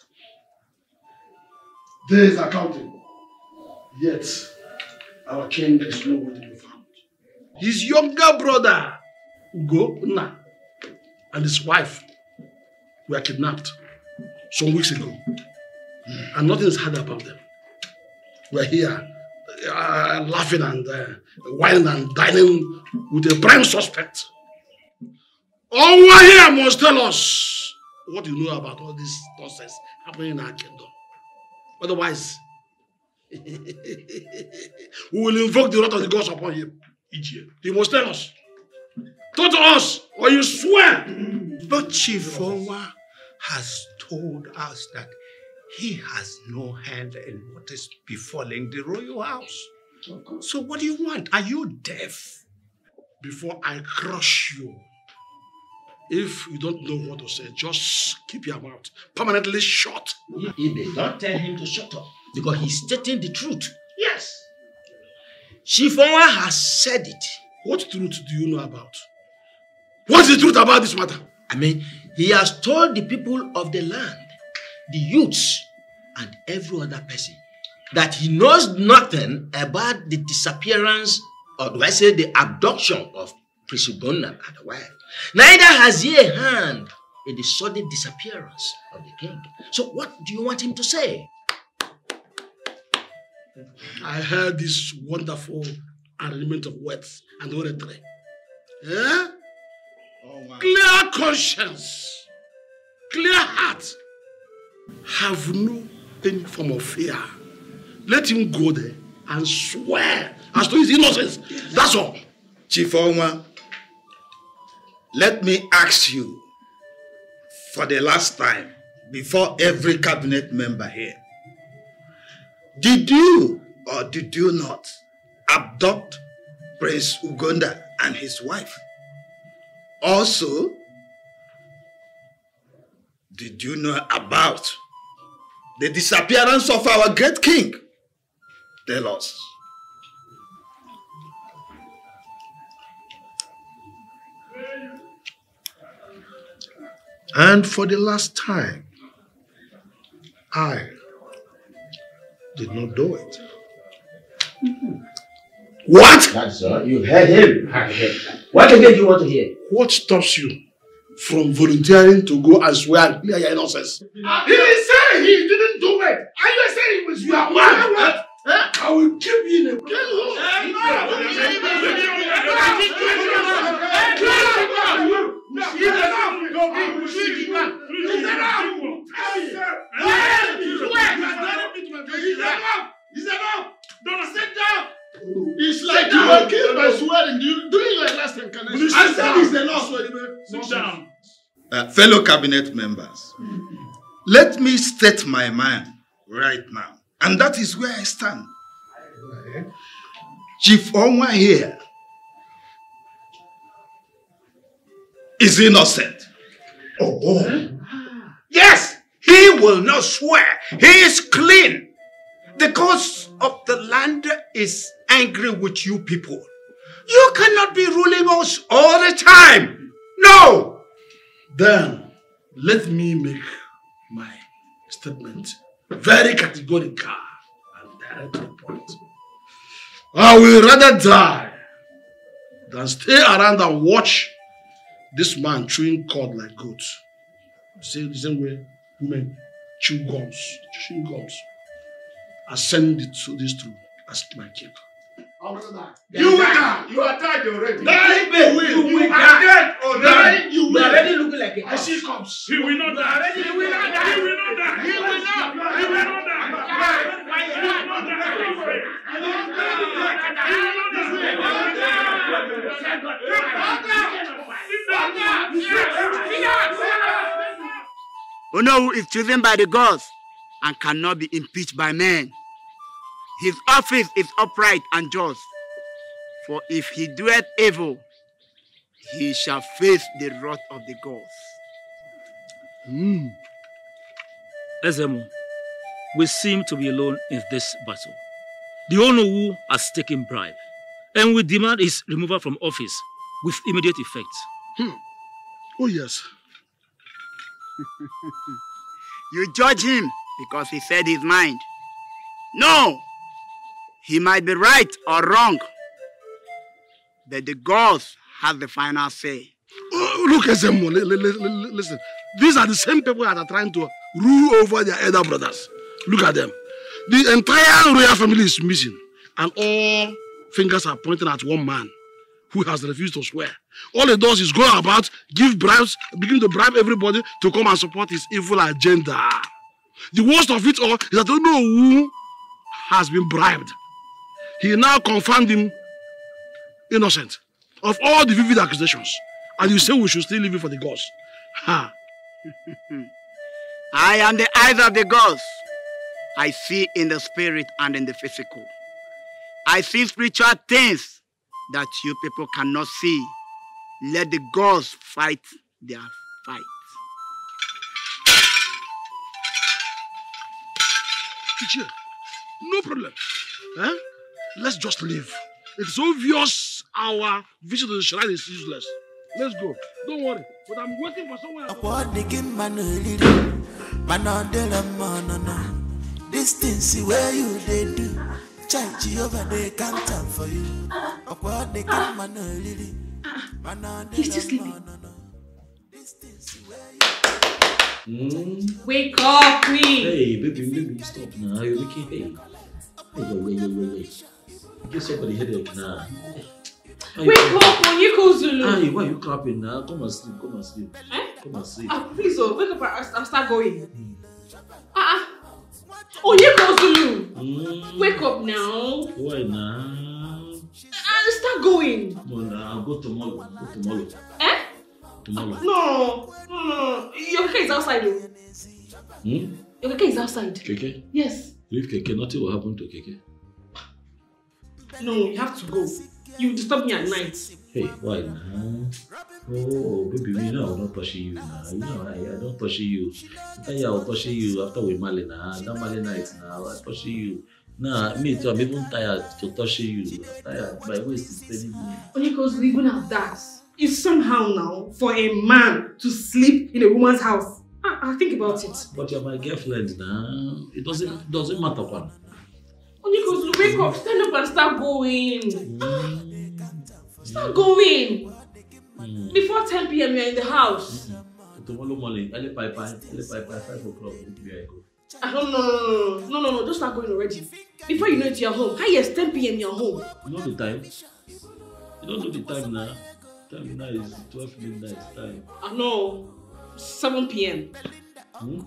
Days are counting. Yet, our king is nowhere to be found. His younger brother, Ugonna, and his wife were kidnapped some weeks ago. Mm. And nothing is heard about them. We're here uh, laughing and uh, whining and dining with a prime suspect. Over here must tell us what you know about all this nonsense happening in our kingdom. Otherwise, we will invoke the wrath of the gods upon him. Ije. He must tell us. Talk to us, or you swear. But Chifawa has told us that he has no hand in what is befalling the royal house. Okay. So what do you want? Are you deaf? Before I crush you, if you don't know what to say, just keep your mouth permanently shut. You may not tell him to shut up because he's stating the truth. Yes. Chifawa has said it. What truth do you know about? What's the truth about this matter? I mean, he has told the people of the land, the youths, and every other person that he knows nothing about the disappearance, or do I say the abduction of Prince Ugonna and the wife. Neither has he a hand in the sudden disappearance of the king. So what do you want him to say? I heard this wonderful arrangement of words and oratory. Eh? Oh, wow. Clear conscience, clear heart, have no any form of fear. Let him go there and swear as to his innocence. That's all. Chief Omo, let me ask you for the last time before every cabinet member here. Did you or did you not abduct Prince Ugonna and his wife? Also, Did you know about the disappearance of our great king? Tell us. And for the last time, I did not do it. Mm-hmm. What? That's all. You heard him. What again do you want to hear? What stops you from volunteering to go as well? Clear your innocence. Uh, he is saying he didn't do it. Are you saying he was you are mad? I will keep you in a He's enough! Don't sit down! It's like you were killed by swearing during your last incarnation. I said it's enough! Sit down! Uh, fellow cabinet members, let me state my mind right now. And that is where I stand. Chief Omo here is innocent. Oh, oh. Yes! He will not swear. He is clean. The cause of the land is angry with you people. You cannot be ruling us all the time. No! Then, let me make my statement very categorical and direct to the point. I will rather die than stay around and watch this man chewing cud like goats. See, the same way women chew gums, chewing gums. I send it to this truth as my keeper. You will die. You are tired already. Die, you will. You are dead already. You will. Already looking like a as he comes. He will not die. He will not die. He will not die. He will not die. He will not die. Onowu is chosen by the gods and cannot be impeached by men. His office is upright and just, for if he doeth evil, he shall face the wrath of the gods. Hmm. Ezemu, we seem to be alone in this battle. The Onowu has taken bribe, and we demand his removal from office with immediate effect. Hmm. Oh, yes. You judge him because he said his mind. No! He might be right or wrong, but the gods have the final say. Oh, look, Ezemu, listen. These are the same people that are trying to rule over their elder brothers. Look at them. The entire royal family is missing, and all fingers are pointing at one man who has refused to swear. All he does is go about, give bribes, begin to bribe everybody to come and support his evil agenda. The worst of it all is that I don't know who has been bribed. He now confirmed him innocent of all the vivid accusations. And you say we should still leave it for the gods. Ha. I am the eyes of the gods. I see in the spirit and in the physical. I see spiritual things that you people cannot see. Let the gods fight their fight. Teacher, no problem. Eh? Let's just leave. It's obvious our visit to the shrine is useless. Let's go. Don't worry. But I'm waiting for someone else. This thing, see where you they do. Change over there, can't tell for you. He's just leaving. Mm. Wake up, Queen! Hey, baby, baby, stop now. You're looking hey. Hey, wait, wait, wait, wait. Give somebody headache now. Hey, wake hey. Up, Onyekuzu! Hey, why are you clapping now? Come and sleep, come and sleep. Eh? Come and sleep. Ah, please, oh, wake up and I'll start going. Ah, ah. Onyekuzu! Mm. Wake up now. Why now? I'll start going. No, no, I'll go tomorrow. Go tomorrow. Eh? Tomorrow. No, no, no. Your keke is outside, though. Hmm? Your keke is outside. Keke? Yes. Leave keke, nothing will happen to keke. No, you have to go. You disturb me at night. Hey, why now? Oh, baby, we know I will not pursue you now. You know I, I don't pursue you. I will pursue you after we marry now. That marry night now, I pursue you. Nah, me too, I'm even tired to touch you. I'm tired, my waist is paining me. Only because even at that, it's somehow now for a man to sleep in a woman's house. I, I think about it. But you're my girlfriend now. It doesn't doesn't matter one. Only because you wake up, stand up and start going. Mm. Start going! Mm. Before ten p m you're in the house. Mm-hmm. Tomorrow morning, early by five, early by five, five o'clock, where I go. I don't know. No, no, no, just start going already. Before you know it, you're home. Hi, yes, ten p m you're home. You know the time? You don't know the time now. Time now is twelve midnight time. I know. seven p m Hmm?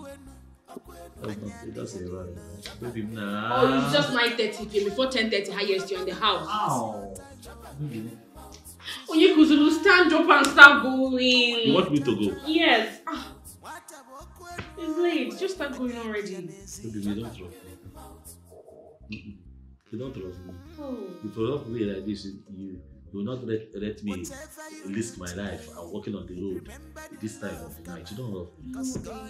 That's a right. Baby, nah. Oh, it's just nine thirty p m Before ten thirty, hi, yes, you're in the house. Ow. Mm-hmm. Onyekuzu, stand up and start going. You want me to go? Yes. Ah. It's late. Just start going already. Baby, you don't trust me. You don't trust me. Oh. If you love me like this, you will not let, let me risk my life. I'm walking on the road this time of the night. You don't love me. Okay.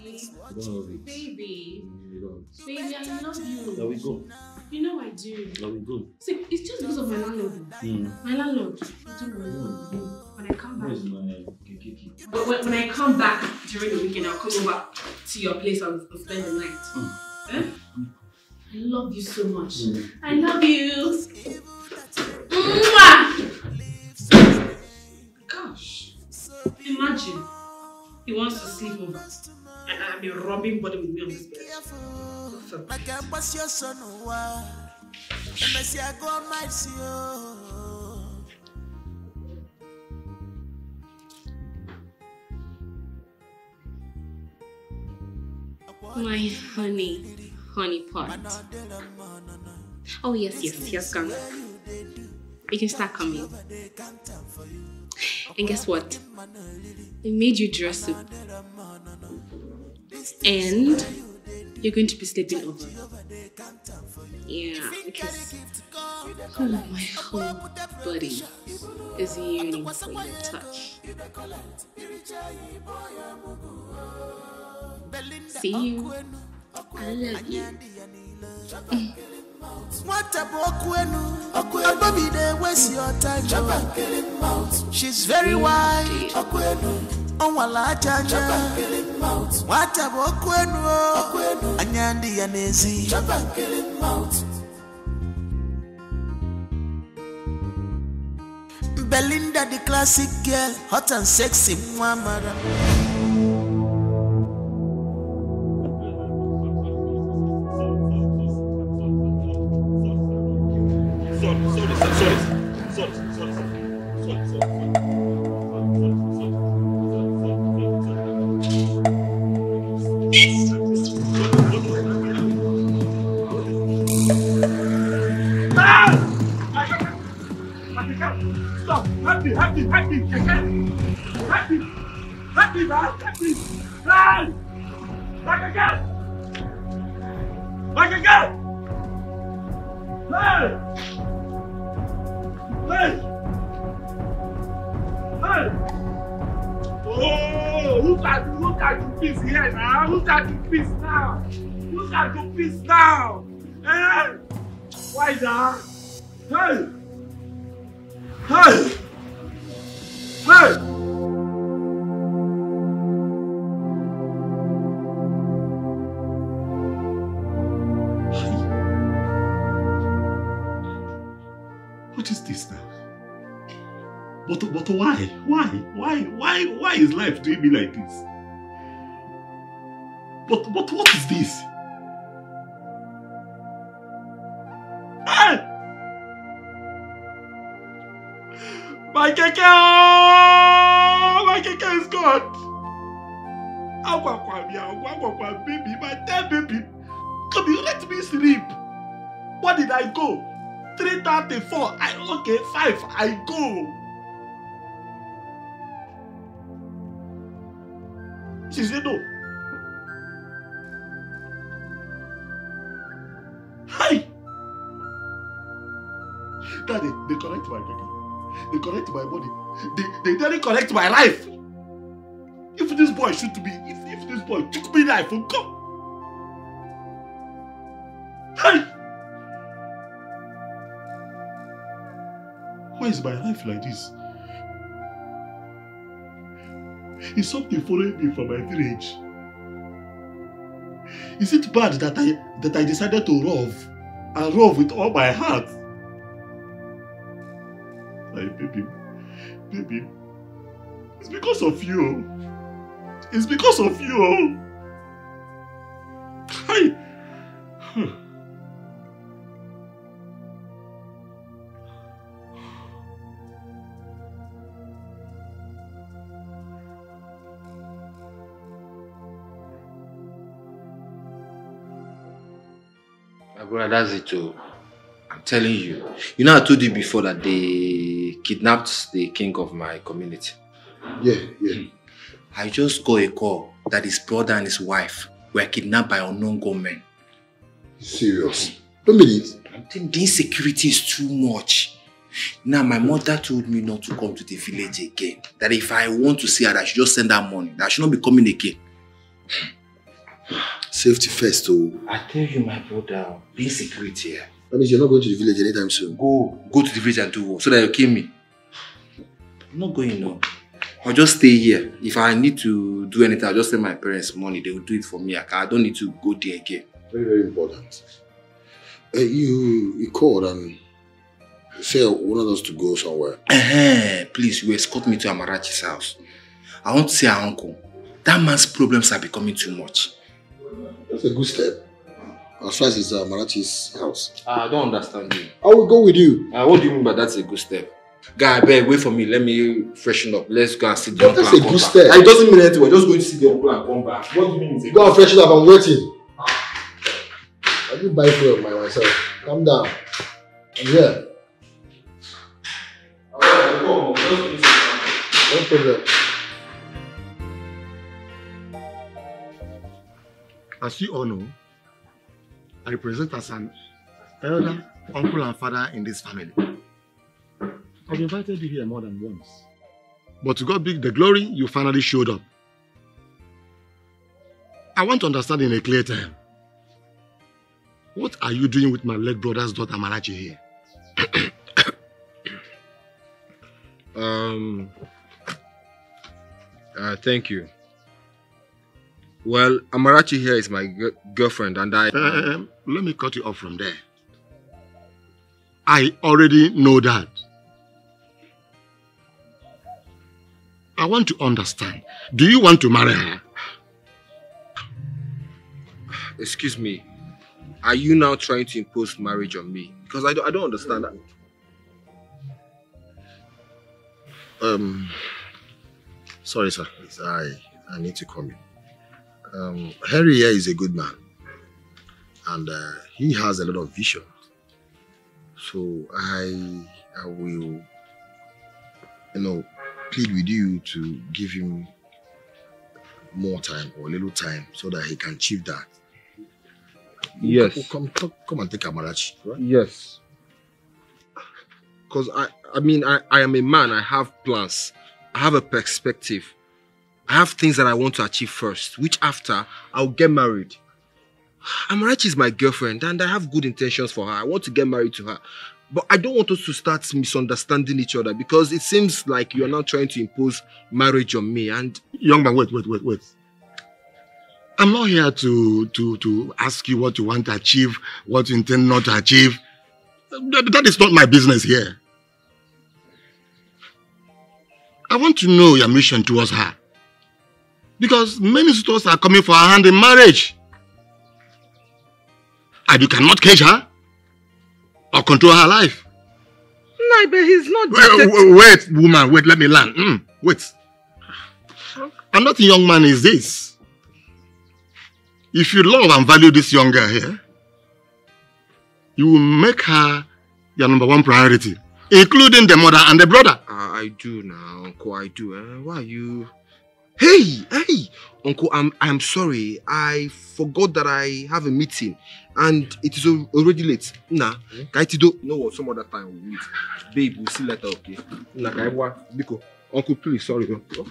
You don't love it. Baby. You don't. Baby, I love you. There we go. You know I do. There we go. See, it's just because of my landlord. Mm. My landlord. Don't worry. Mm. When I come back. My... But when, when I come back during the weekend, I'll come over to your place and spend the night. Mm. Eh? Mm. I love you so much. Mm. I love you. Mwah! Gosh. Imagine he wants to sleep over and I'll be rubbing body with me on this bed. I can pass your son over. Unless I go on my seal. My honey, honey pot. Oh yes, yes, yes, come. You can start coming. And guess what? I made you dress up. And you're going to be sleeping over. Yeah, because oh, my whole body is yearning for your touch. See you. I love you. Mm. She's very wide. Belinda, the classic girl, hot and sexy, mama. Doing me like this, but but what is this? Hey! My keke, my keke is gone. Baby, my dear baby, come you let me sleep. Where did I go? Three thirty four. I okay five. I go. She said no. Hi! Daddy, they correct my daddy. They correct my body. They, they didn't correct my life. If this boy shoot me, if, if this boy took me life, will come. Hey! Why is my life like this? Is something following me from my village? Is it bad that I that I decided to rove and rove with all my heart? My baby, baby, it's because of you. It's because of you. I... Well, that's it too. I'm telling you. You know, I told you before that they kidnapped the king of my community. Yeah, yeah. I just got a call that his brother and his wife were kidnapped by unknown gunmen. Serious? Don't believe it. I think the insecurity is too much. Now, my mother told me not to come to the village again. That if I want to see her, I should just send her money. That I should not be coming again. Safety first, oh. I tell you, my brother, be security here. That means you're not going to the village anytime soon. Go, go to the village and do what? So that you kill me. I'm not going, no. I'll just stay here. If I need to do anything, I'll just send my parents money. They will do it for me. I don't need to go there again. Very, very important. Uh, you, you called and said you wanted us to go somewhere. Uh-huh. Please, you escort me to Amarachi's house. I want to see her uncle. That man's problems are becoming too much. That's a good step. As far as it's Amarachi's house. I don't understand you. I will go with you. Uh, what do you mean by that's a good step? Guy, beg, wait for me. Let me freshen up. Let's go and sit down. That's a good step. It doesn't mean anything. We're just going to sit down and come back. What do you mean? Go and freshen up. I'm waiting. I do buy food by myself. Calm down. I'm here. Alright, go. No problem. As you all know, I represent as an elder, uncle and father in this family. I've invited you here more than once. But to God be the glory, you finally showed up. I want to understand in a clear time. What are you doing with my late brother's daughter Amarachi here? um, uh, thank you. Well, Amarachi here is my girlfriend and I... Um, let me cut you off from there. I already know that. I want to understand. Do you want to marry her? Excuse me. Are you now trying to impose marriage on me? Because I don't, I don't understand that. Um, sorry, sir. I, I need to come in. Um, Henry here is a good man, and uh, he has a lot of vision. So I, I will, you know, plead with you to give him more time or a little time so that he can achieve that. Yes. Come, come, come and take Amarachi, right? Yes. Because I, I mean, I, I am a man. I have plans. I have a perspective. I have things that I want to achieve first, which after, I'll get married. Amarachi is my girlfriend and I have good intentions for her. I want to get married to her. But I don't want us to start misunderstanding each other because it seems like you're now trying to impose marriage on me and... Young man, wait, wait, wait, wait. I'm not here to, to, to ask you what you want to achieve, what you intend not to achieve. That, that is not my business here. I want to know your mission towards her. Because many suitors are coming for her hand in marriage. And you cannot cage her or control her life. No, but he's not... Wait, wait, woman, wait, let me land. Mm, wait. Another young man is this. If you love and value this young girl here, you will make her your number one priority, including the mother and the brother. Uh, I do now, Uncle, I do. Uh, why are you... Hey, hey, Uncle, I'm, I'm sorry. I forgot that I have a meeting and it is already late. Nah, Kaitido, no, some other time we'll meet. Babe, we'll see later, okay? Nah, Kaiwa, Biko. Uncle, please, sorry. Uncle.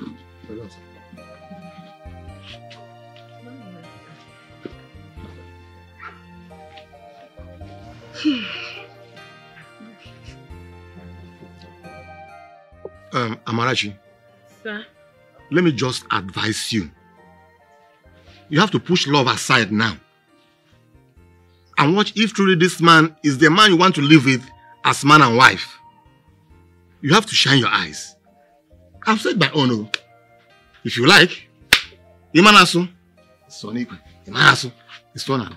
um, Amarachi. Sir? Let me just advise you. You have to push love aside now. And watch if truly this man is the man you want to live with as man and wife. You have to shine your eyes. I've said my own. If you like, Imanasu, Sonic, Imanasu, it's Tonan.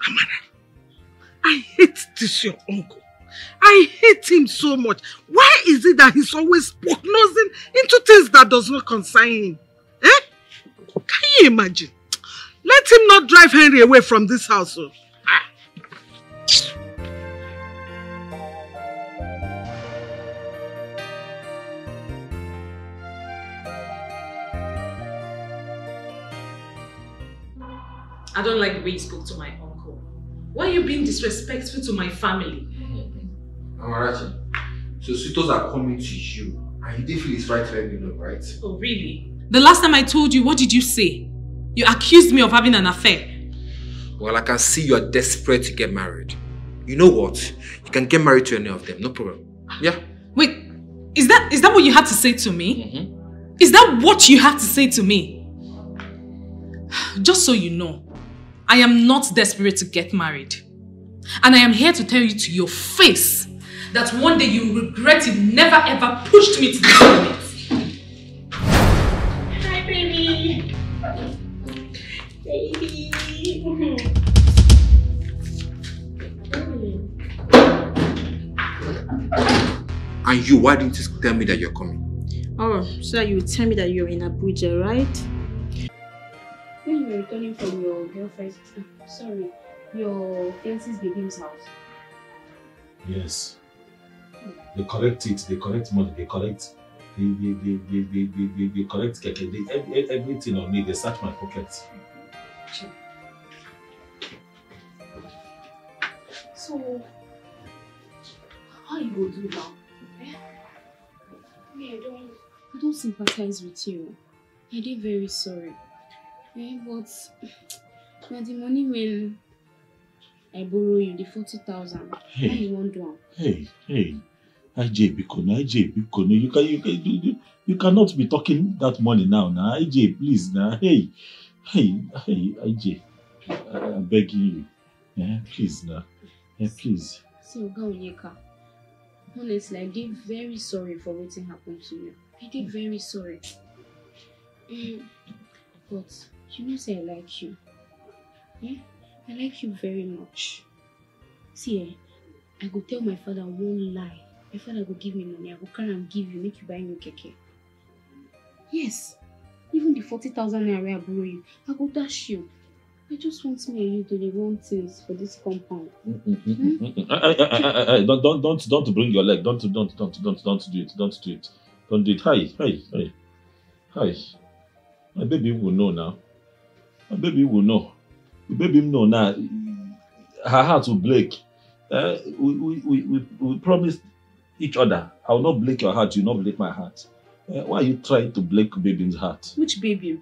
Amara, I hate this your uncle. I hate him so much. Why is it that he's always prognosing into things that does not concern him? Eh? Can you imagine? Let him not drive Henry away from this household. Ah. I don't like the way you spoke to my uncle. Why are you being disrespectful to my family? Amarachi, so suitors are coming to you and you didn't feel it's right to let me know, right? Oh, really? The last time I told you, what did you say? You accused me of having an affair. Well, I can see you're desperate to get married. You know what? You can get married to any of them, no problem. Yeah. Wait, is that is that what you had to say to me? Mm-hmm. Is that what you had to say to me? Just so you know, I am not desperate to get married. And I am here to tell you to your face that one day you will regret it never ever pushed me to this moment. Hi, baby. Baby. And you, why didn't you tell me that you're coming? Oh, so you tell me that you're in Abuja, right? When you were returning from your girlfriend's, sorry, your fiance's baby's house. Yes. They collect it, they collect money, they collect they they they they they, they, they, they collect keke, they everything on me, they search my pockets. So how you go do now? Eh? Yeah, I don't I don't sympathize with you. I did very sorry. Eh, but but the money will I borrow you the forty thousand. Hey. Why you want one? Hey, hey. Ije Bikona, Ije Bikona. You can, you can, you, you, you cannot be talking that money now, nah. Ije, please, nah. Hey, hey, hey, Ije. I, I'm begging you. Yeah, please, nah. Yeah, please. So, Gaonyeka, honestly, I did very sorry for what happened to you. I did very sorry. Mm. But you know, say I like you. Yeah? I like you very much. See, eh, I go tell my father one lie. My father go give me money. I go carry and give you, make you buy me keke. Yes, even the forty thousand naira I borrow you, I go dash you. I just want me and you to do the wrong things for this compound. Don't, don't, don't, don't bring your leg. Don't, don't, don't, don't, don't do it. Don't do it. Don't do it. Hi, hi, hi, hi. My baby will know now. My baby will know. The baby no now. Her heart will break. Uh, we, we, we, we promised each other, I will not break your heart, you will not break my heart. Uh, why are you trying to break baby's heart? Which baby?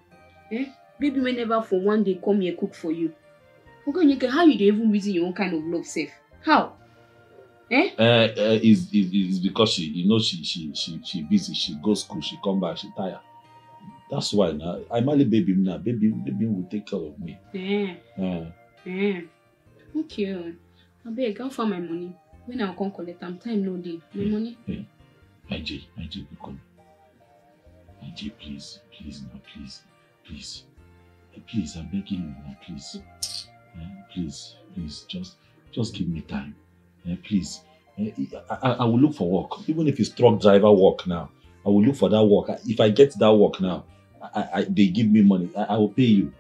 Eh? Baby may never for one day come here cook for you. Okay, how you even reason your own kind of love safe? How? Eh? Uh, uh, it's, it's because she, you know, she, she, she, she busy, she goes school, she come back, she tired. That's why now I marry baby now. Baby, baby will take care of me. Yeah. Yeah. Yeah. Okay. I beg, I'll find my money. When I'll come collect, I'm time no day. My yeah. money. Yeah. Ije, Ije, come. Ije, please, please now, please, please, please. I'm begging you now, please, yeah, please, please. Just, just give me time. Yeah, please. Yeah, I, I, I will look for work. Even if it's truck driver work now, I will look for that work. If I get that work now. I, I, they give me money. I, I will pay you.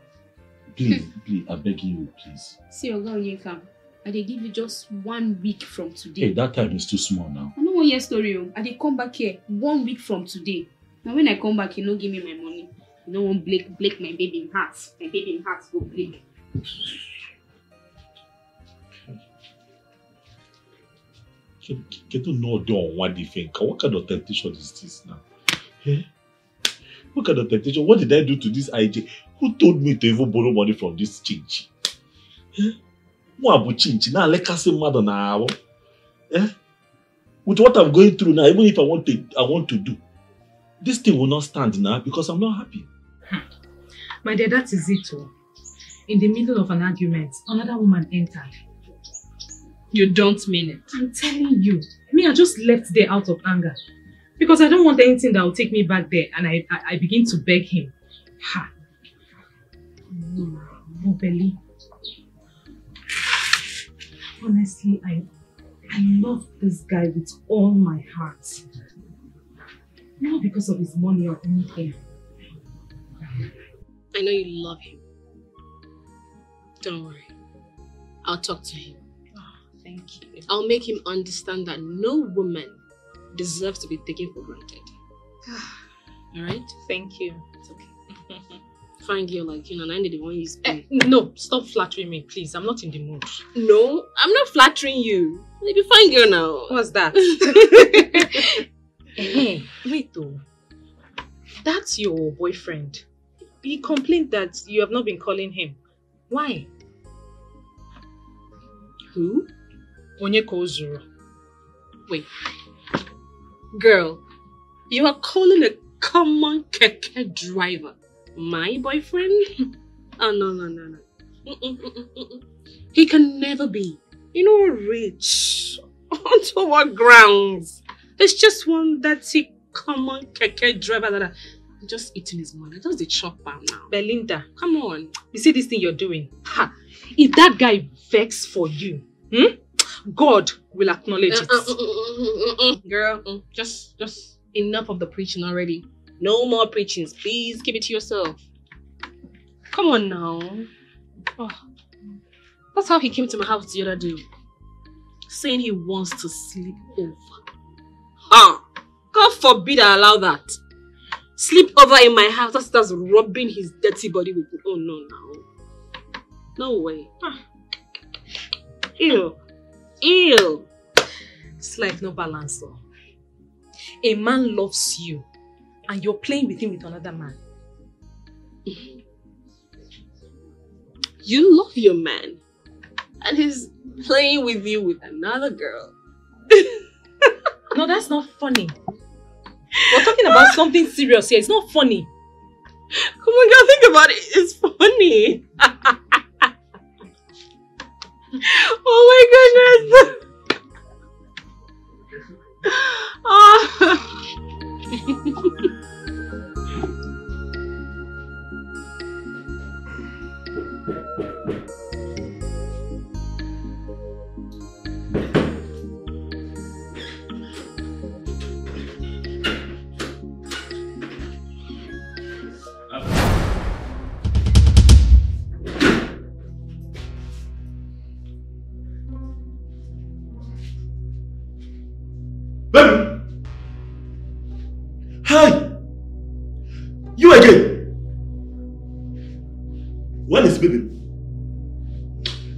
Please, please, I'm begging you, please. See, Oga Onyeka, I they give you just one week from today. Hey, that time is too small now. I no one year story. I they come back here one week from today. Now when I come back, you no give me my money. You no one blake blake my baby in heart. My baby in heart go blake. Get to know on what they think. What kind of temptation is this now? Hey? What kind of temptation? What did I do to this I J? Who told me to even borrow money from this chinchi? Hey? With what I'm going through now, even if I want to, I want to do, this thing will not stand now because I'm not happy. My dear, that is it. In the middle of an argument, another woman entered. You don't mean it. I'm telling you, me, I just left there out of anger because I don't want anything that will take me back there, and I, I, I begin to beg him. Ha. Mubeli. Honestly, I, I love this guy with all my heart. Not because of his money or anything. I know you love him. Don't worry. I'll talk to him. Oh, thank you. I'll make him understand that no woman deserves to be taken for granted. Alright? Thank you. It's okay. Find you like you know, and I need the one you speak. Eh, no, stop flattering me, please. I'm not in the mood. No, I'm not flattering you. Maybe fine girl now. What's that? Hey, wait though. That's your boyfriend. He complained that you have not been calling him. Why? Who? Onyekuzu. Wait. Girl, you are calling a common keke driver my boyfriend? Oh, no, no, no, no. Mm -mm, mm -mm, mm -mm. He can never be. You know, rich. On what grounds? It's just one dirty, common keke driver that I'm just eating his money. That's the chopper now. Belinda, come on. You see this thing you're doing? Ha! If that guy vexed for you, hmm? God will acknowledge uh, it. Uh, uh, uh, uh, uh, uh. Girl, uh, just, just enough of the preaching already. No more preachings, please. Keep it to yourself. Come on now. Oh. That's how he came to my house the other day, saying he wants to sleep over. Ah, God forbid I allow that. Sleep over in my house. That's that's rubbing his dirty body with me. Oh no, no, no way. Ah. Ew, ew. It's like no balance. Though. A man loves you. And you're playing with him with another man. You love your man. And he's playing with you with another girl. No, that's not funny. We're talking about something serious here. It's not funny. Come on, girl, think about it. It's funny. Oh my goodness. Oh.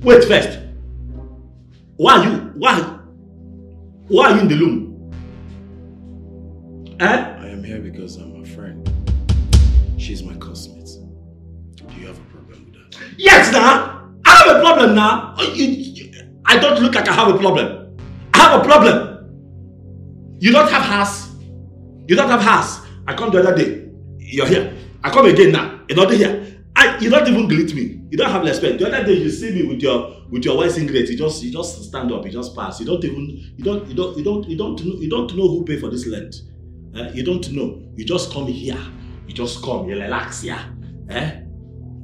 Wait first. Why are you? Why? Why are you in the loom? Eh? I am here because I'm a friend. She's my cosmate. Do you have a problem with that? Yes, now! I have a problem now! I don't look like I have a problem. I have a problem. You don't have house. You don't have house. I come the other day. You're here. I come again now. Another here. I, you don't even greet me. You don't have respect. The other day you see me with your with your white singlet. You just you just stand up. You just pass. You don't even you don't you don't you don't you don't know, you don't know who paid for this land. Eh? You don't know. You just come here. You just come. You relax here. Eh?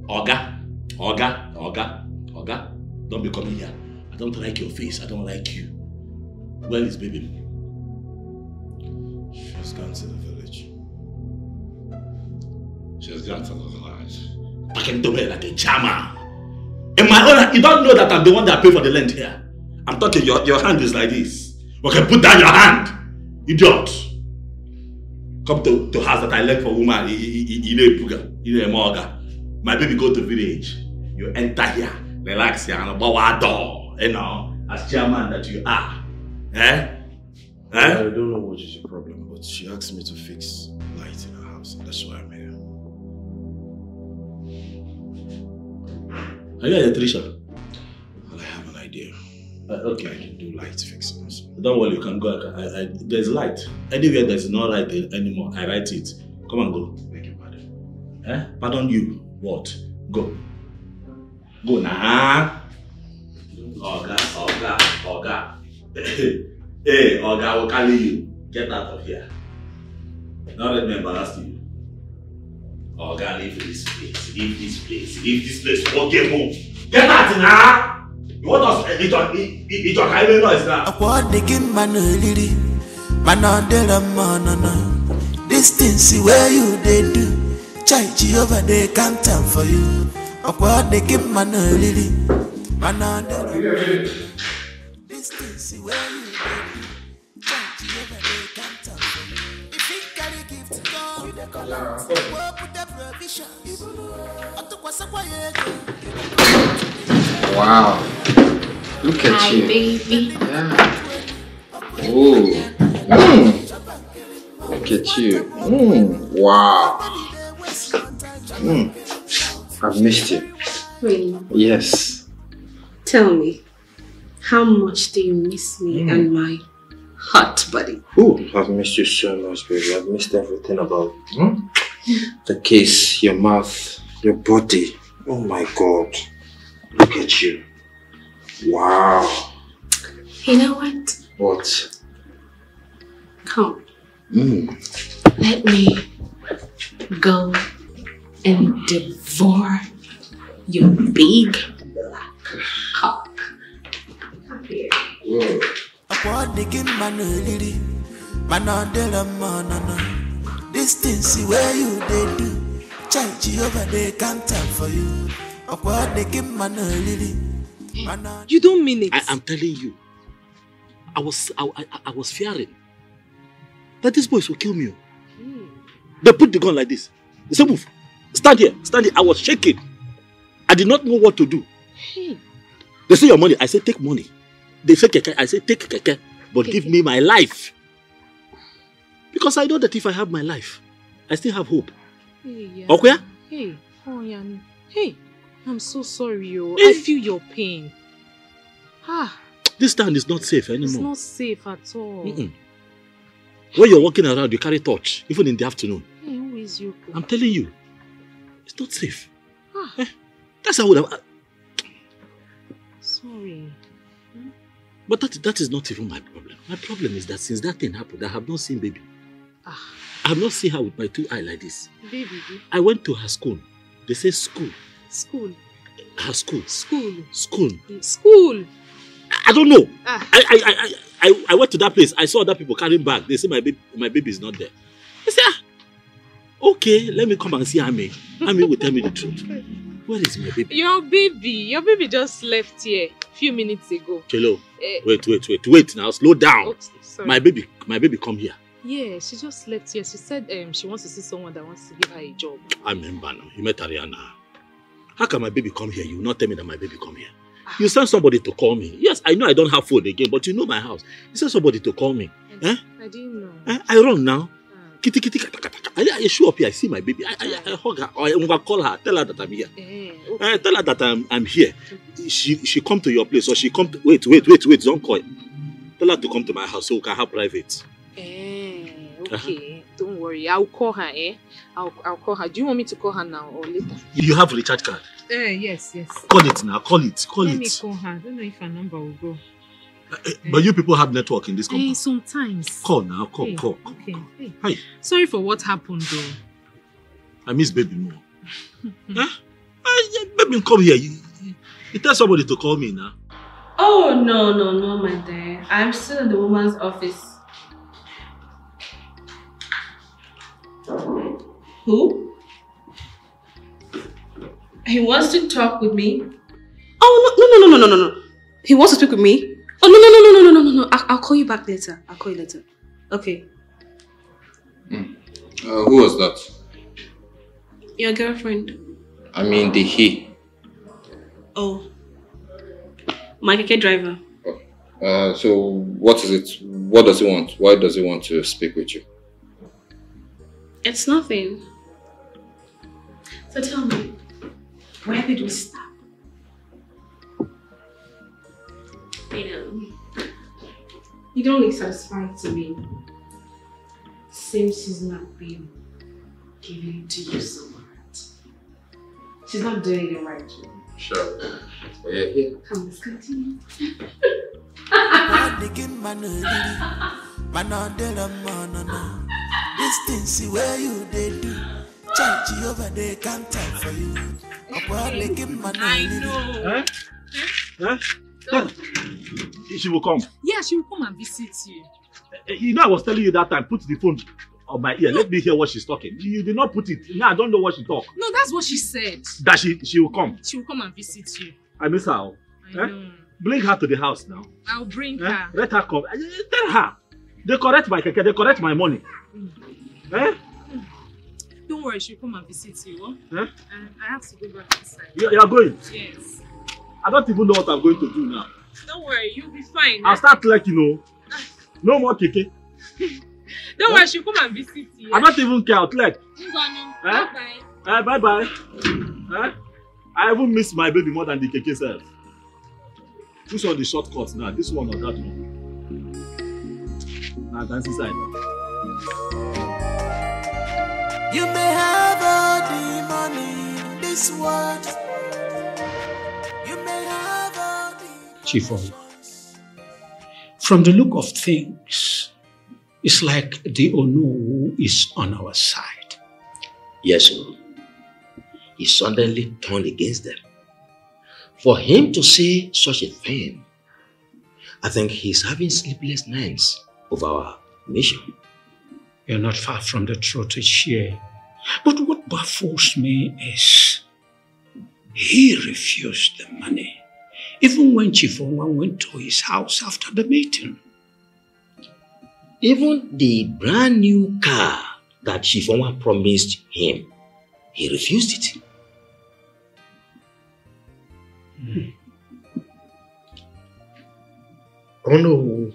Oga, oga, oga, oga. Don't be coming here. I don't like your face. I don't like you. Where is baby? She's gone to the village. She's gone to the village. I can do it like a charmer. In my own, you don't know that I'm the one that paid for the land here. I'm talking, your, your hand is like this. Okay, put down your hand, idiot. Come to, to house that I left for woman. My baby go to village. You enter here, relax here, and bow our door. You know, as chairman that you are. Eh? Eh? I don't know what is your problem, but she asked me to fix light in her house, and that's why I'm here. Are you an electrician? Well, I have an idea. Uh, okay. I can do light fixing also. Don't worry, you can go. I, I, I, there's light. Anywhere there's no light anymore, I write it. Come and go. Thank you, pardon. Eh? Pardon you. What? Go. Go now. Oga, Oga, Oga. Hey, Oga, we'll carry you. Get out of here. Don't let me embarrass you. Oga, leave this place. Leave this place. Leave this place. Okay, move. Get out now. You want us to eat your noise now? I want to get my lady, my no. This thing, see where you they do. Chaichi over there can't tell for you. I want to get my lady, my no. This thing, see where you they do. Chaichi over there can't tell for you. If you carry gift to God, you the color. Put the provisions. I took what's up for you. Wow, look at Hi, you. Baby. Yeah. Oh, mm. Look at you. Mm. Wow. Mm. I've missed you. Really? Yes. Tell me, how much do you miss me mm. and my hot body? Oh, I've missed you so much, baby. I've missed everything about mm? the kiss, your mouth, your body. Oh my God. Look at you. Wow. You know what? What? Come. Mm. Let me go and devour your big black cock. Come here. Whoa. This thing, see where you they do. Change over there, can't tell for you. You don't mean it. I am telling you. I was I, I, I was fearing that these boys will kill me. Mm. They put the gun like this. They said, move. Stand here. Stand here. I was shaking. I did not know what to do. Hey. They say your money. I said, take money. They say keke. I said, take keke. But keke. Give me my life. Because I know that if I have my life, I still have hope. Hey, yeah. Okay? Hey. Oh, yeah. Hey. I'm so sorry, yo. I feel your pain. Ah. This town is not safe anymore. It's not safe at all. Mm-mm. When you're walking around, you carry torch, even in the afternoon. Hey, who is you? I'm telling you, it's not safe. Ah. Eh? That's how I would have... Sorry. Hmm? But that, that is not even my problem. My problem is that since that thing happened, I have not seen baby. Ah. I have not seen her with my two eyes like this. Baby? I went to her school. They say school. School. Her school. School. School. School. I don't know. Ah. I, I I I I went to that place. I saw other people carrying back. They say my baby my baby is not there. I say, ah, okay, let me come and see Ami. Ami will tell me the truth. Where is my baby? Your baby, your baby just left here a few minutes ago. Hello. Uh, wait, wait, wait, wait. Now slow down. Oops, sorry. My baby, my baby, come here. Yeah, she just left here. She said um, she wants to see someone that wants to give her a job. I remember now. You met Ariana. How can my baby come here? You will not tell me that my baby come here. You send somebody to call me. Yes, I know I don't have phone again, but you know my house. You send somebody to call me. I, eh? I didn't know. Eh? I run now. Ah. Kitty, kitty, kata, kata, kata. I, I show up here, I see my baby. I, I, I hug her. I will call her. Tell her that I'm here. Eh, okay. eh, tell her that I'm, I'm here. She she come to your place or she come to... Wait, wait, wait, wait. Don't call. Tell her to come to my house so we can have private. Eh, okay. Uh-huh. Don't worry, I'll call her, eh? I'll, I'll call her. Do you want me to call her now or later? You have a recharge card? Uh, yes, yes. Call it now, call it, call Let it. Let me call her. I don't know if her number will go. Uh, uh, but you people have network in this company? Hey, sometimes. Call now, call, hey, call, call. Okay. Call. Hey. Hi. Sorry for what happened, though. I miss baby more. Huh? I, baby, come here. You, you, you tell somebody to call me now. Oh, no, no, no, my dear. I'm still in the woman's office. Who? He wants to talk with me? Oh, no, no, no, no, no, no, no. He wants to speak with me? Oh, no, no, no, no, no, no, no, no. I'll call you back later. I'll call you later. Okay. Mm. Uh, who was that? Your girlfriend. I mean the he. Oh. My K K driver. Oh. Uh, so what is it? What does he want? Why does he want to speak with you? It's nothing. So tell me, where did we stop? You know, you don't look satisfied to me. Seems she's not being given to you so much. She's not doing it right, Jim. Sure. Yeah, yeah. Come, let's continue. This thing, see where you they do. Charge you over there, can't talk for you. I know. Huh? Huh? Huh? She will come. Yeah, she will come and visit you. You know, I was telling you that time, put the phone on my ear. No. Let me hear what she's talking. You did not put it. Now I don't know what she talked. No, that's what she said. That she, she will come. She will come and visit you. I miss her. I eh? know. Bring her to the house now. I'll bring eh? her. Let her come. Tell her. They correct my keke. They correct my money. Mm. Eh? Don't worry. She'll come and visit you. Huh? Eh? And I have to go back inside. You, you are going? Yes. I don't even know what I'm going to do now. Don't worry. You'll be fine. I'll right? start like, you know. No more keke. Don't worry, she'll come and visit you. I don't even care outlet. Bye-bye. Eh? Bye-bye. Eh, eh? I even miss my baby more than the keke self. Choose all the shortcuts now, this one or that one. Now dance inside. You may have all the money in this world. You may have all the... Chief Omo. From the look of things, it's like the Onowu is on our side. Yes, sir. He suddenly turned against them. For him to say such a thing, I think he's having sleepless nights over our mission. You're not far from the truth, Ije. But what baffles me is he refused the money. Even when Chifonwa went to his house after the meeting. Even the brand new car that Chifonwa promised him, he refused it. Hmm. Onowu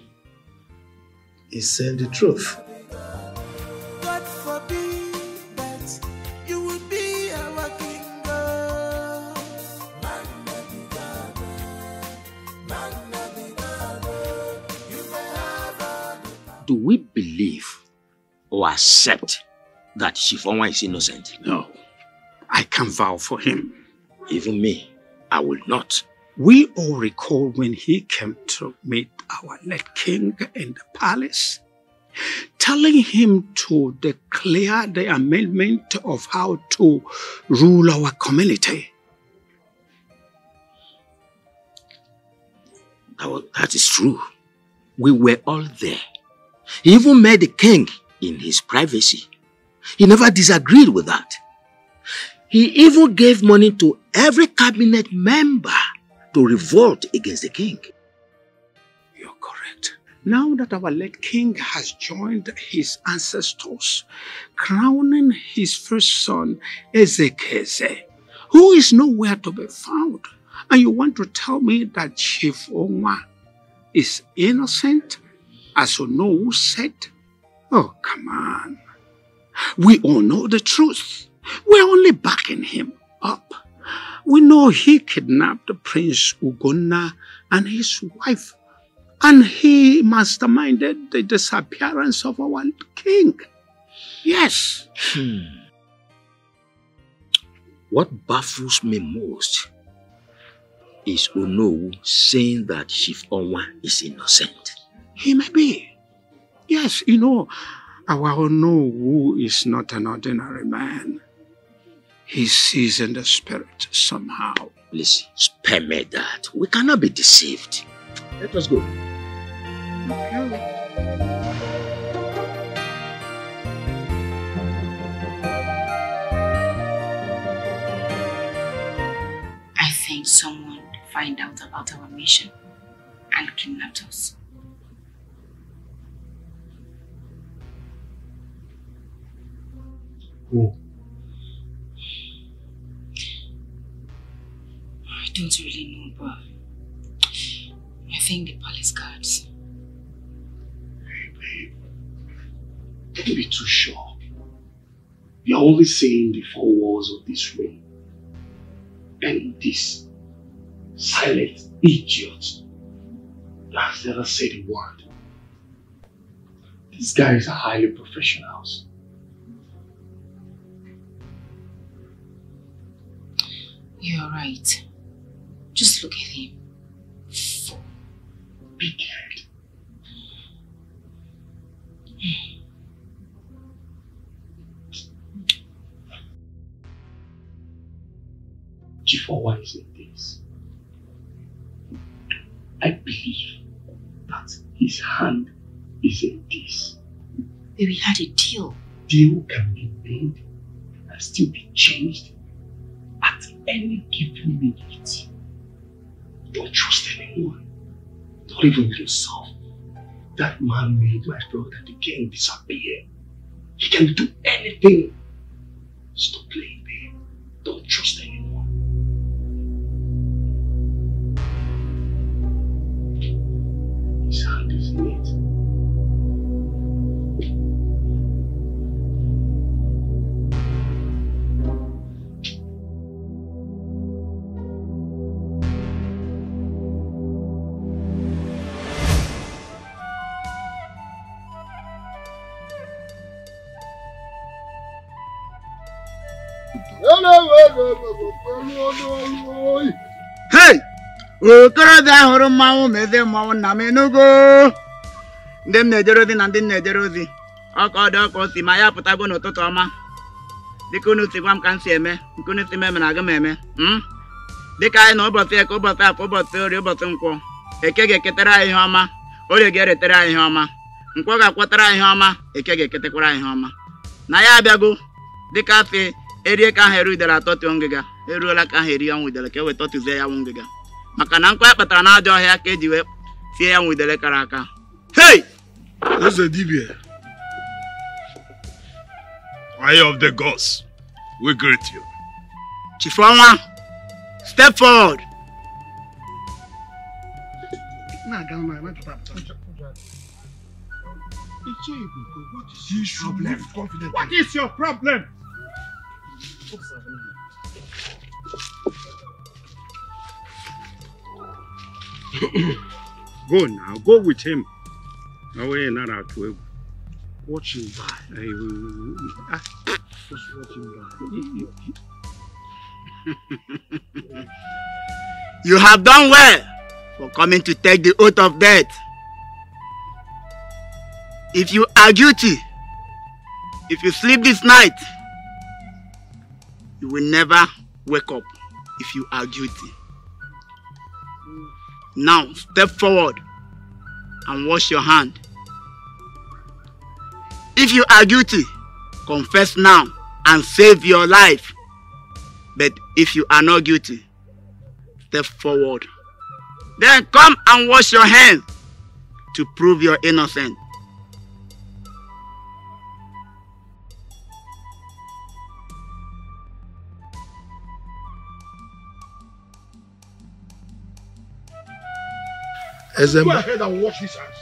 is saying the truth. Do we believe or accept that Shifonwa is innocent? No. I can vow for him. Even me, I will not. We all recall when he came to meet our late king in the palace, telling him to declare the amendment of how to rule our community. That is true. We were all there. He even met the king in his privacy. He never disagreed with that. He even gave money to every cabinet member to revolt against the king. You're correct. Now that our late king has joined his ancestors, crowning his first son, Ezekese, who is nowhere to be found, and you want to tell me that Chief Owa is innocent? As Onowu said, oh, come on. We all know the truth. We're only backing him up. We know he kidnapped Prince Ugonna and his wife, and he masterminded the disappearance of our king. Yes. Hmm. What baffles me most is Onowu saying that Chief Owa is innocent. He may be. Yes, you know, our Onowu is not an ordinary man. He sees in the spirit somehow. Please, spare me that. We cannot be deceived. Let us go. Okay. I think someone find out about our mission and kidnapped us. Who? I don't really know, but I think the palace guards. Hey, babe. Don't be too sure. You're only seeing the four walls of this room. And this silent idiot that has never said a word. These guys are highly professionals. You're right. Just look at him. Fool. Big head. Mm. Chief Owa is in this. I believe that his hand is in this. But we had a deal. Deal can be made and still be changed at any given minute. Don't trust anyone, not even yourself. That man made my brother the game disappear. He can do anything. Stop playing, babe. Don't trust anyone. His hand is in it. Hey! Okorobia huru mmanwu meze mmanwu na menugo. Ndị m na-ejere ozi na ndị m na-ejere ozi. Ọka ọdụ ọka osi ma ya pụtago n'ụtụtụ ọma. Dịka unu si gwa m ka m si eme, nke unu si meme na aga m eme. Dịka anyị na ụbọchị eke ụbọchị afọ ụbọchị orie ụbọchị nkwọ. Eke ga-eketara anyị ihe ọma, orie ga-eretere anyị ihe ọma. Nkwọ ga-akwọtara anyị ihe ọma, eke ga-eketekwara anyị ihe ọma. Na ya abịago dịka afe erie ka ahụ eru idere atọ tụọ ngịga. Eruola ka ahụ eri ọnwụ idere ka e weta tụzie ya nwụ ngịga. Maka na nkwa ya kpatara na ajọ ọhịa ka eji wee tie ya nwidere kara aka. Hey! Eze dibia. Eye of the gods, we greet you. Chief Owa, step forward. What is your problem? Go now, go with him. No way, not out to him. Watch him die. I will. Just watch him die. You have done well for coming to take the oath of death. If you are guilty, if you sleep this night, you will never wake up if you are guilty. Now, step forward and wash your hand. If you are guilty, confess now and save your life. But if you are not guilty, step forward. Then come and wash your hands to prove you're innocent. Ezemu. Go ahead and wash his hands.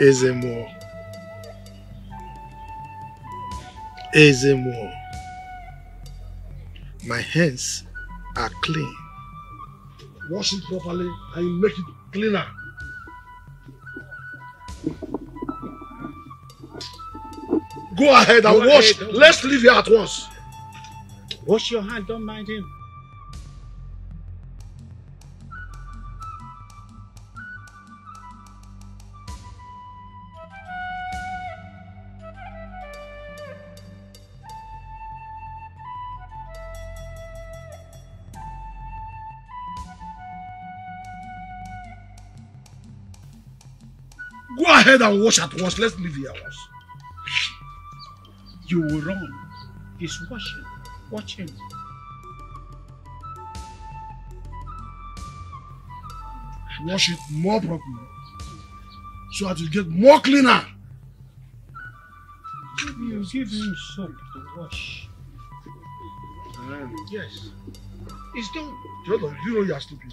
Ezemu. Ezemu. My hands are clean. Wash it properly and make it cleaner. Go ahead and Go wash. Ahead. Let's leave here at once. Wash your hand, don't mind him. Go ahead and wash at once. Let's leave here once. You will run. He's washing. Watch him. wash it more properly so that you get more cleaner. You give him soap to wash. Um, yes. It's done. Theodore, you know you are stupid.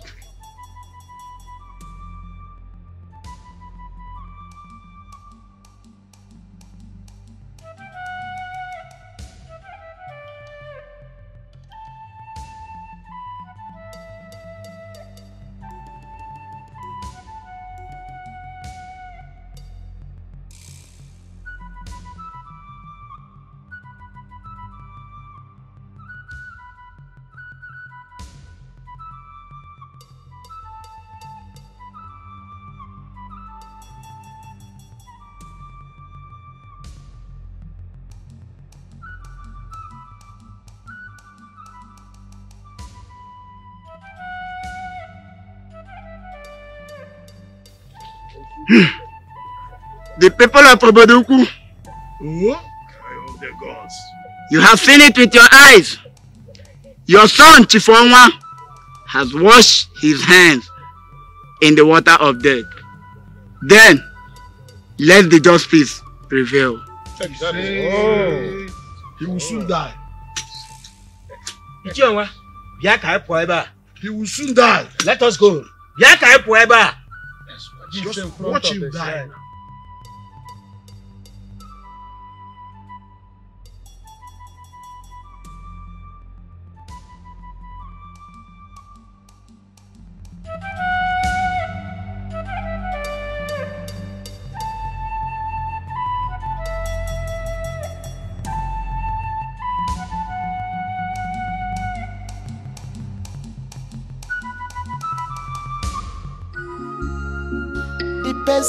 The people of Obodoukwu. Who? I the gods. You have seen it with your eyes. Your son, Chief Omo, has washed his hands in the water of death. Then, let the justice prevail. Oh. He will soon die. He will soon die. Let us go. Just watch him die.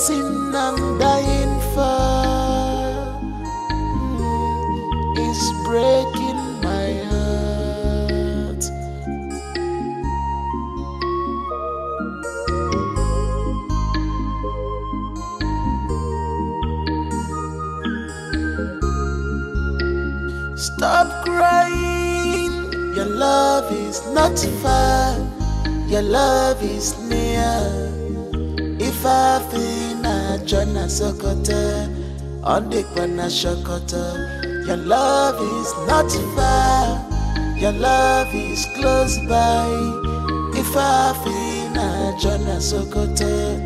Sin I'm dying for is breaking my heart. Stop crying, your love is not far, your love is near. If I've been a Jonah Sokota, on the corner Shokota, your love is not far, your love is close by. If I've been a Jonah Sokota,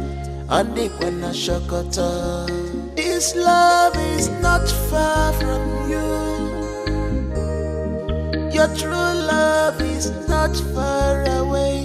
on the corner Shokota, this love is not far from you, your true love is not far away.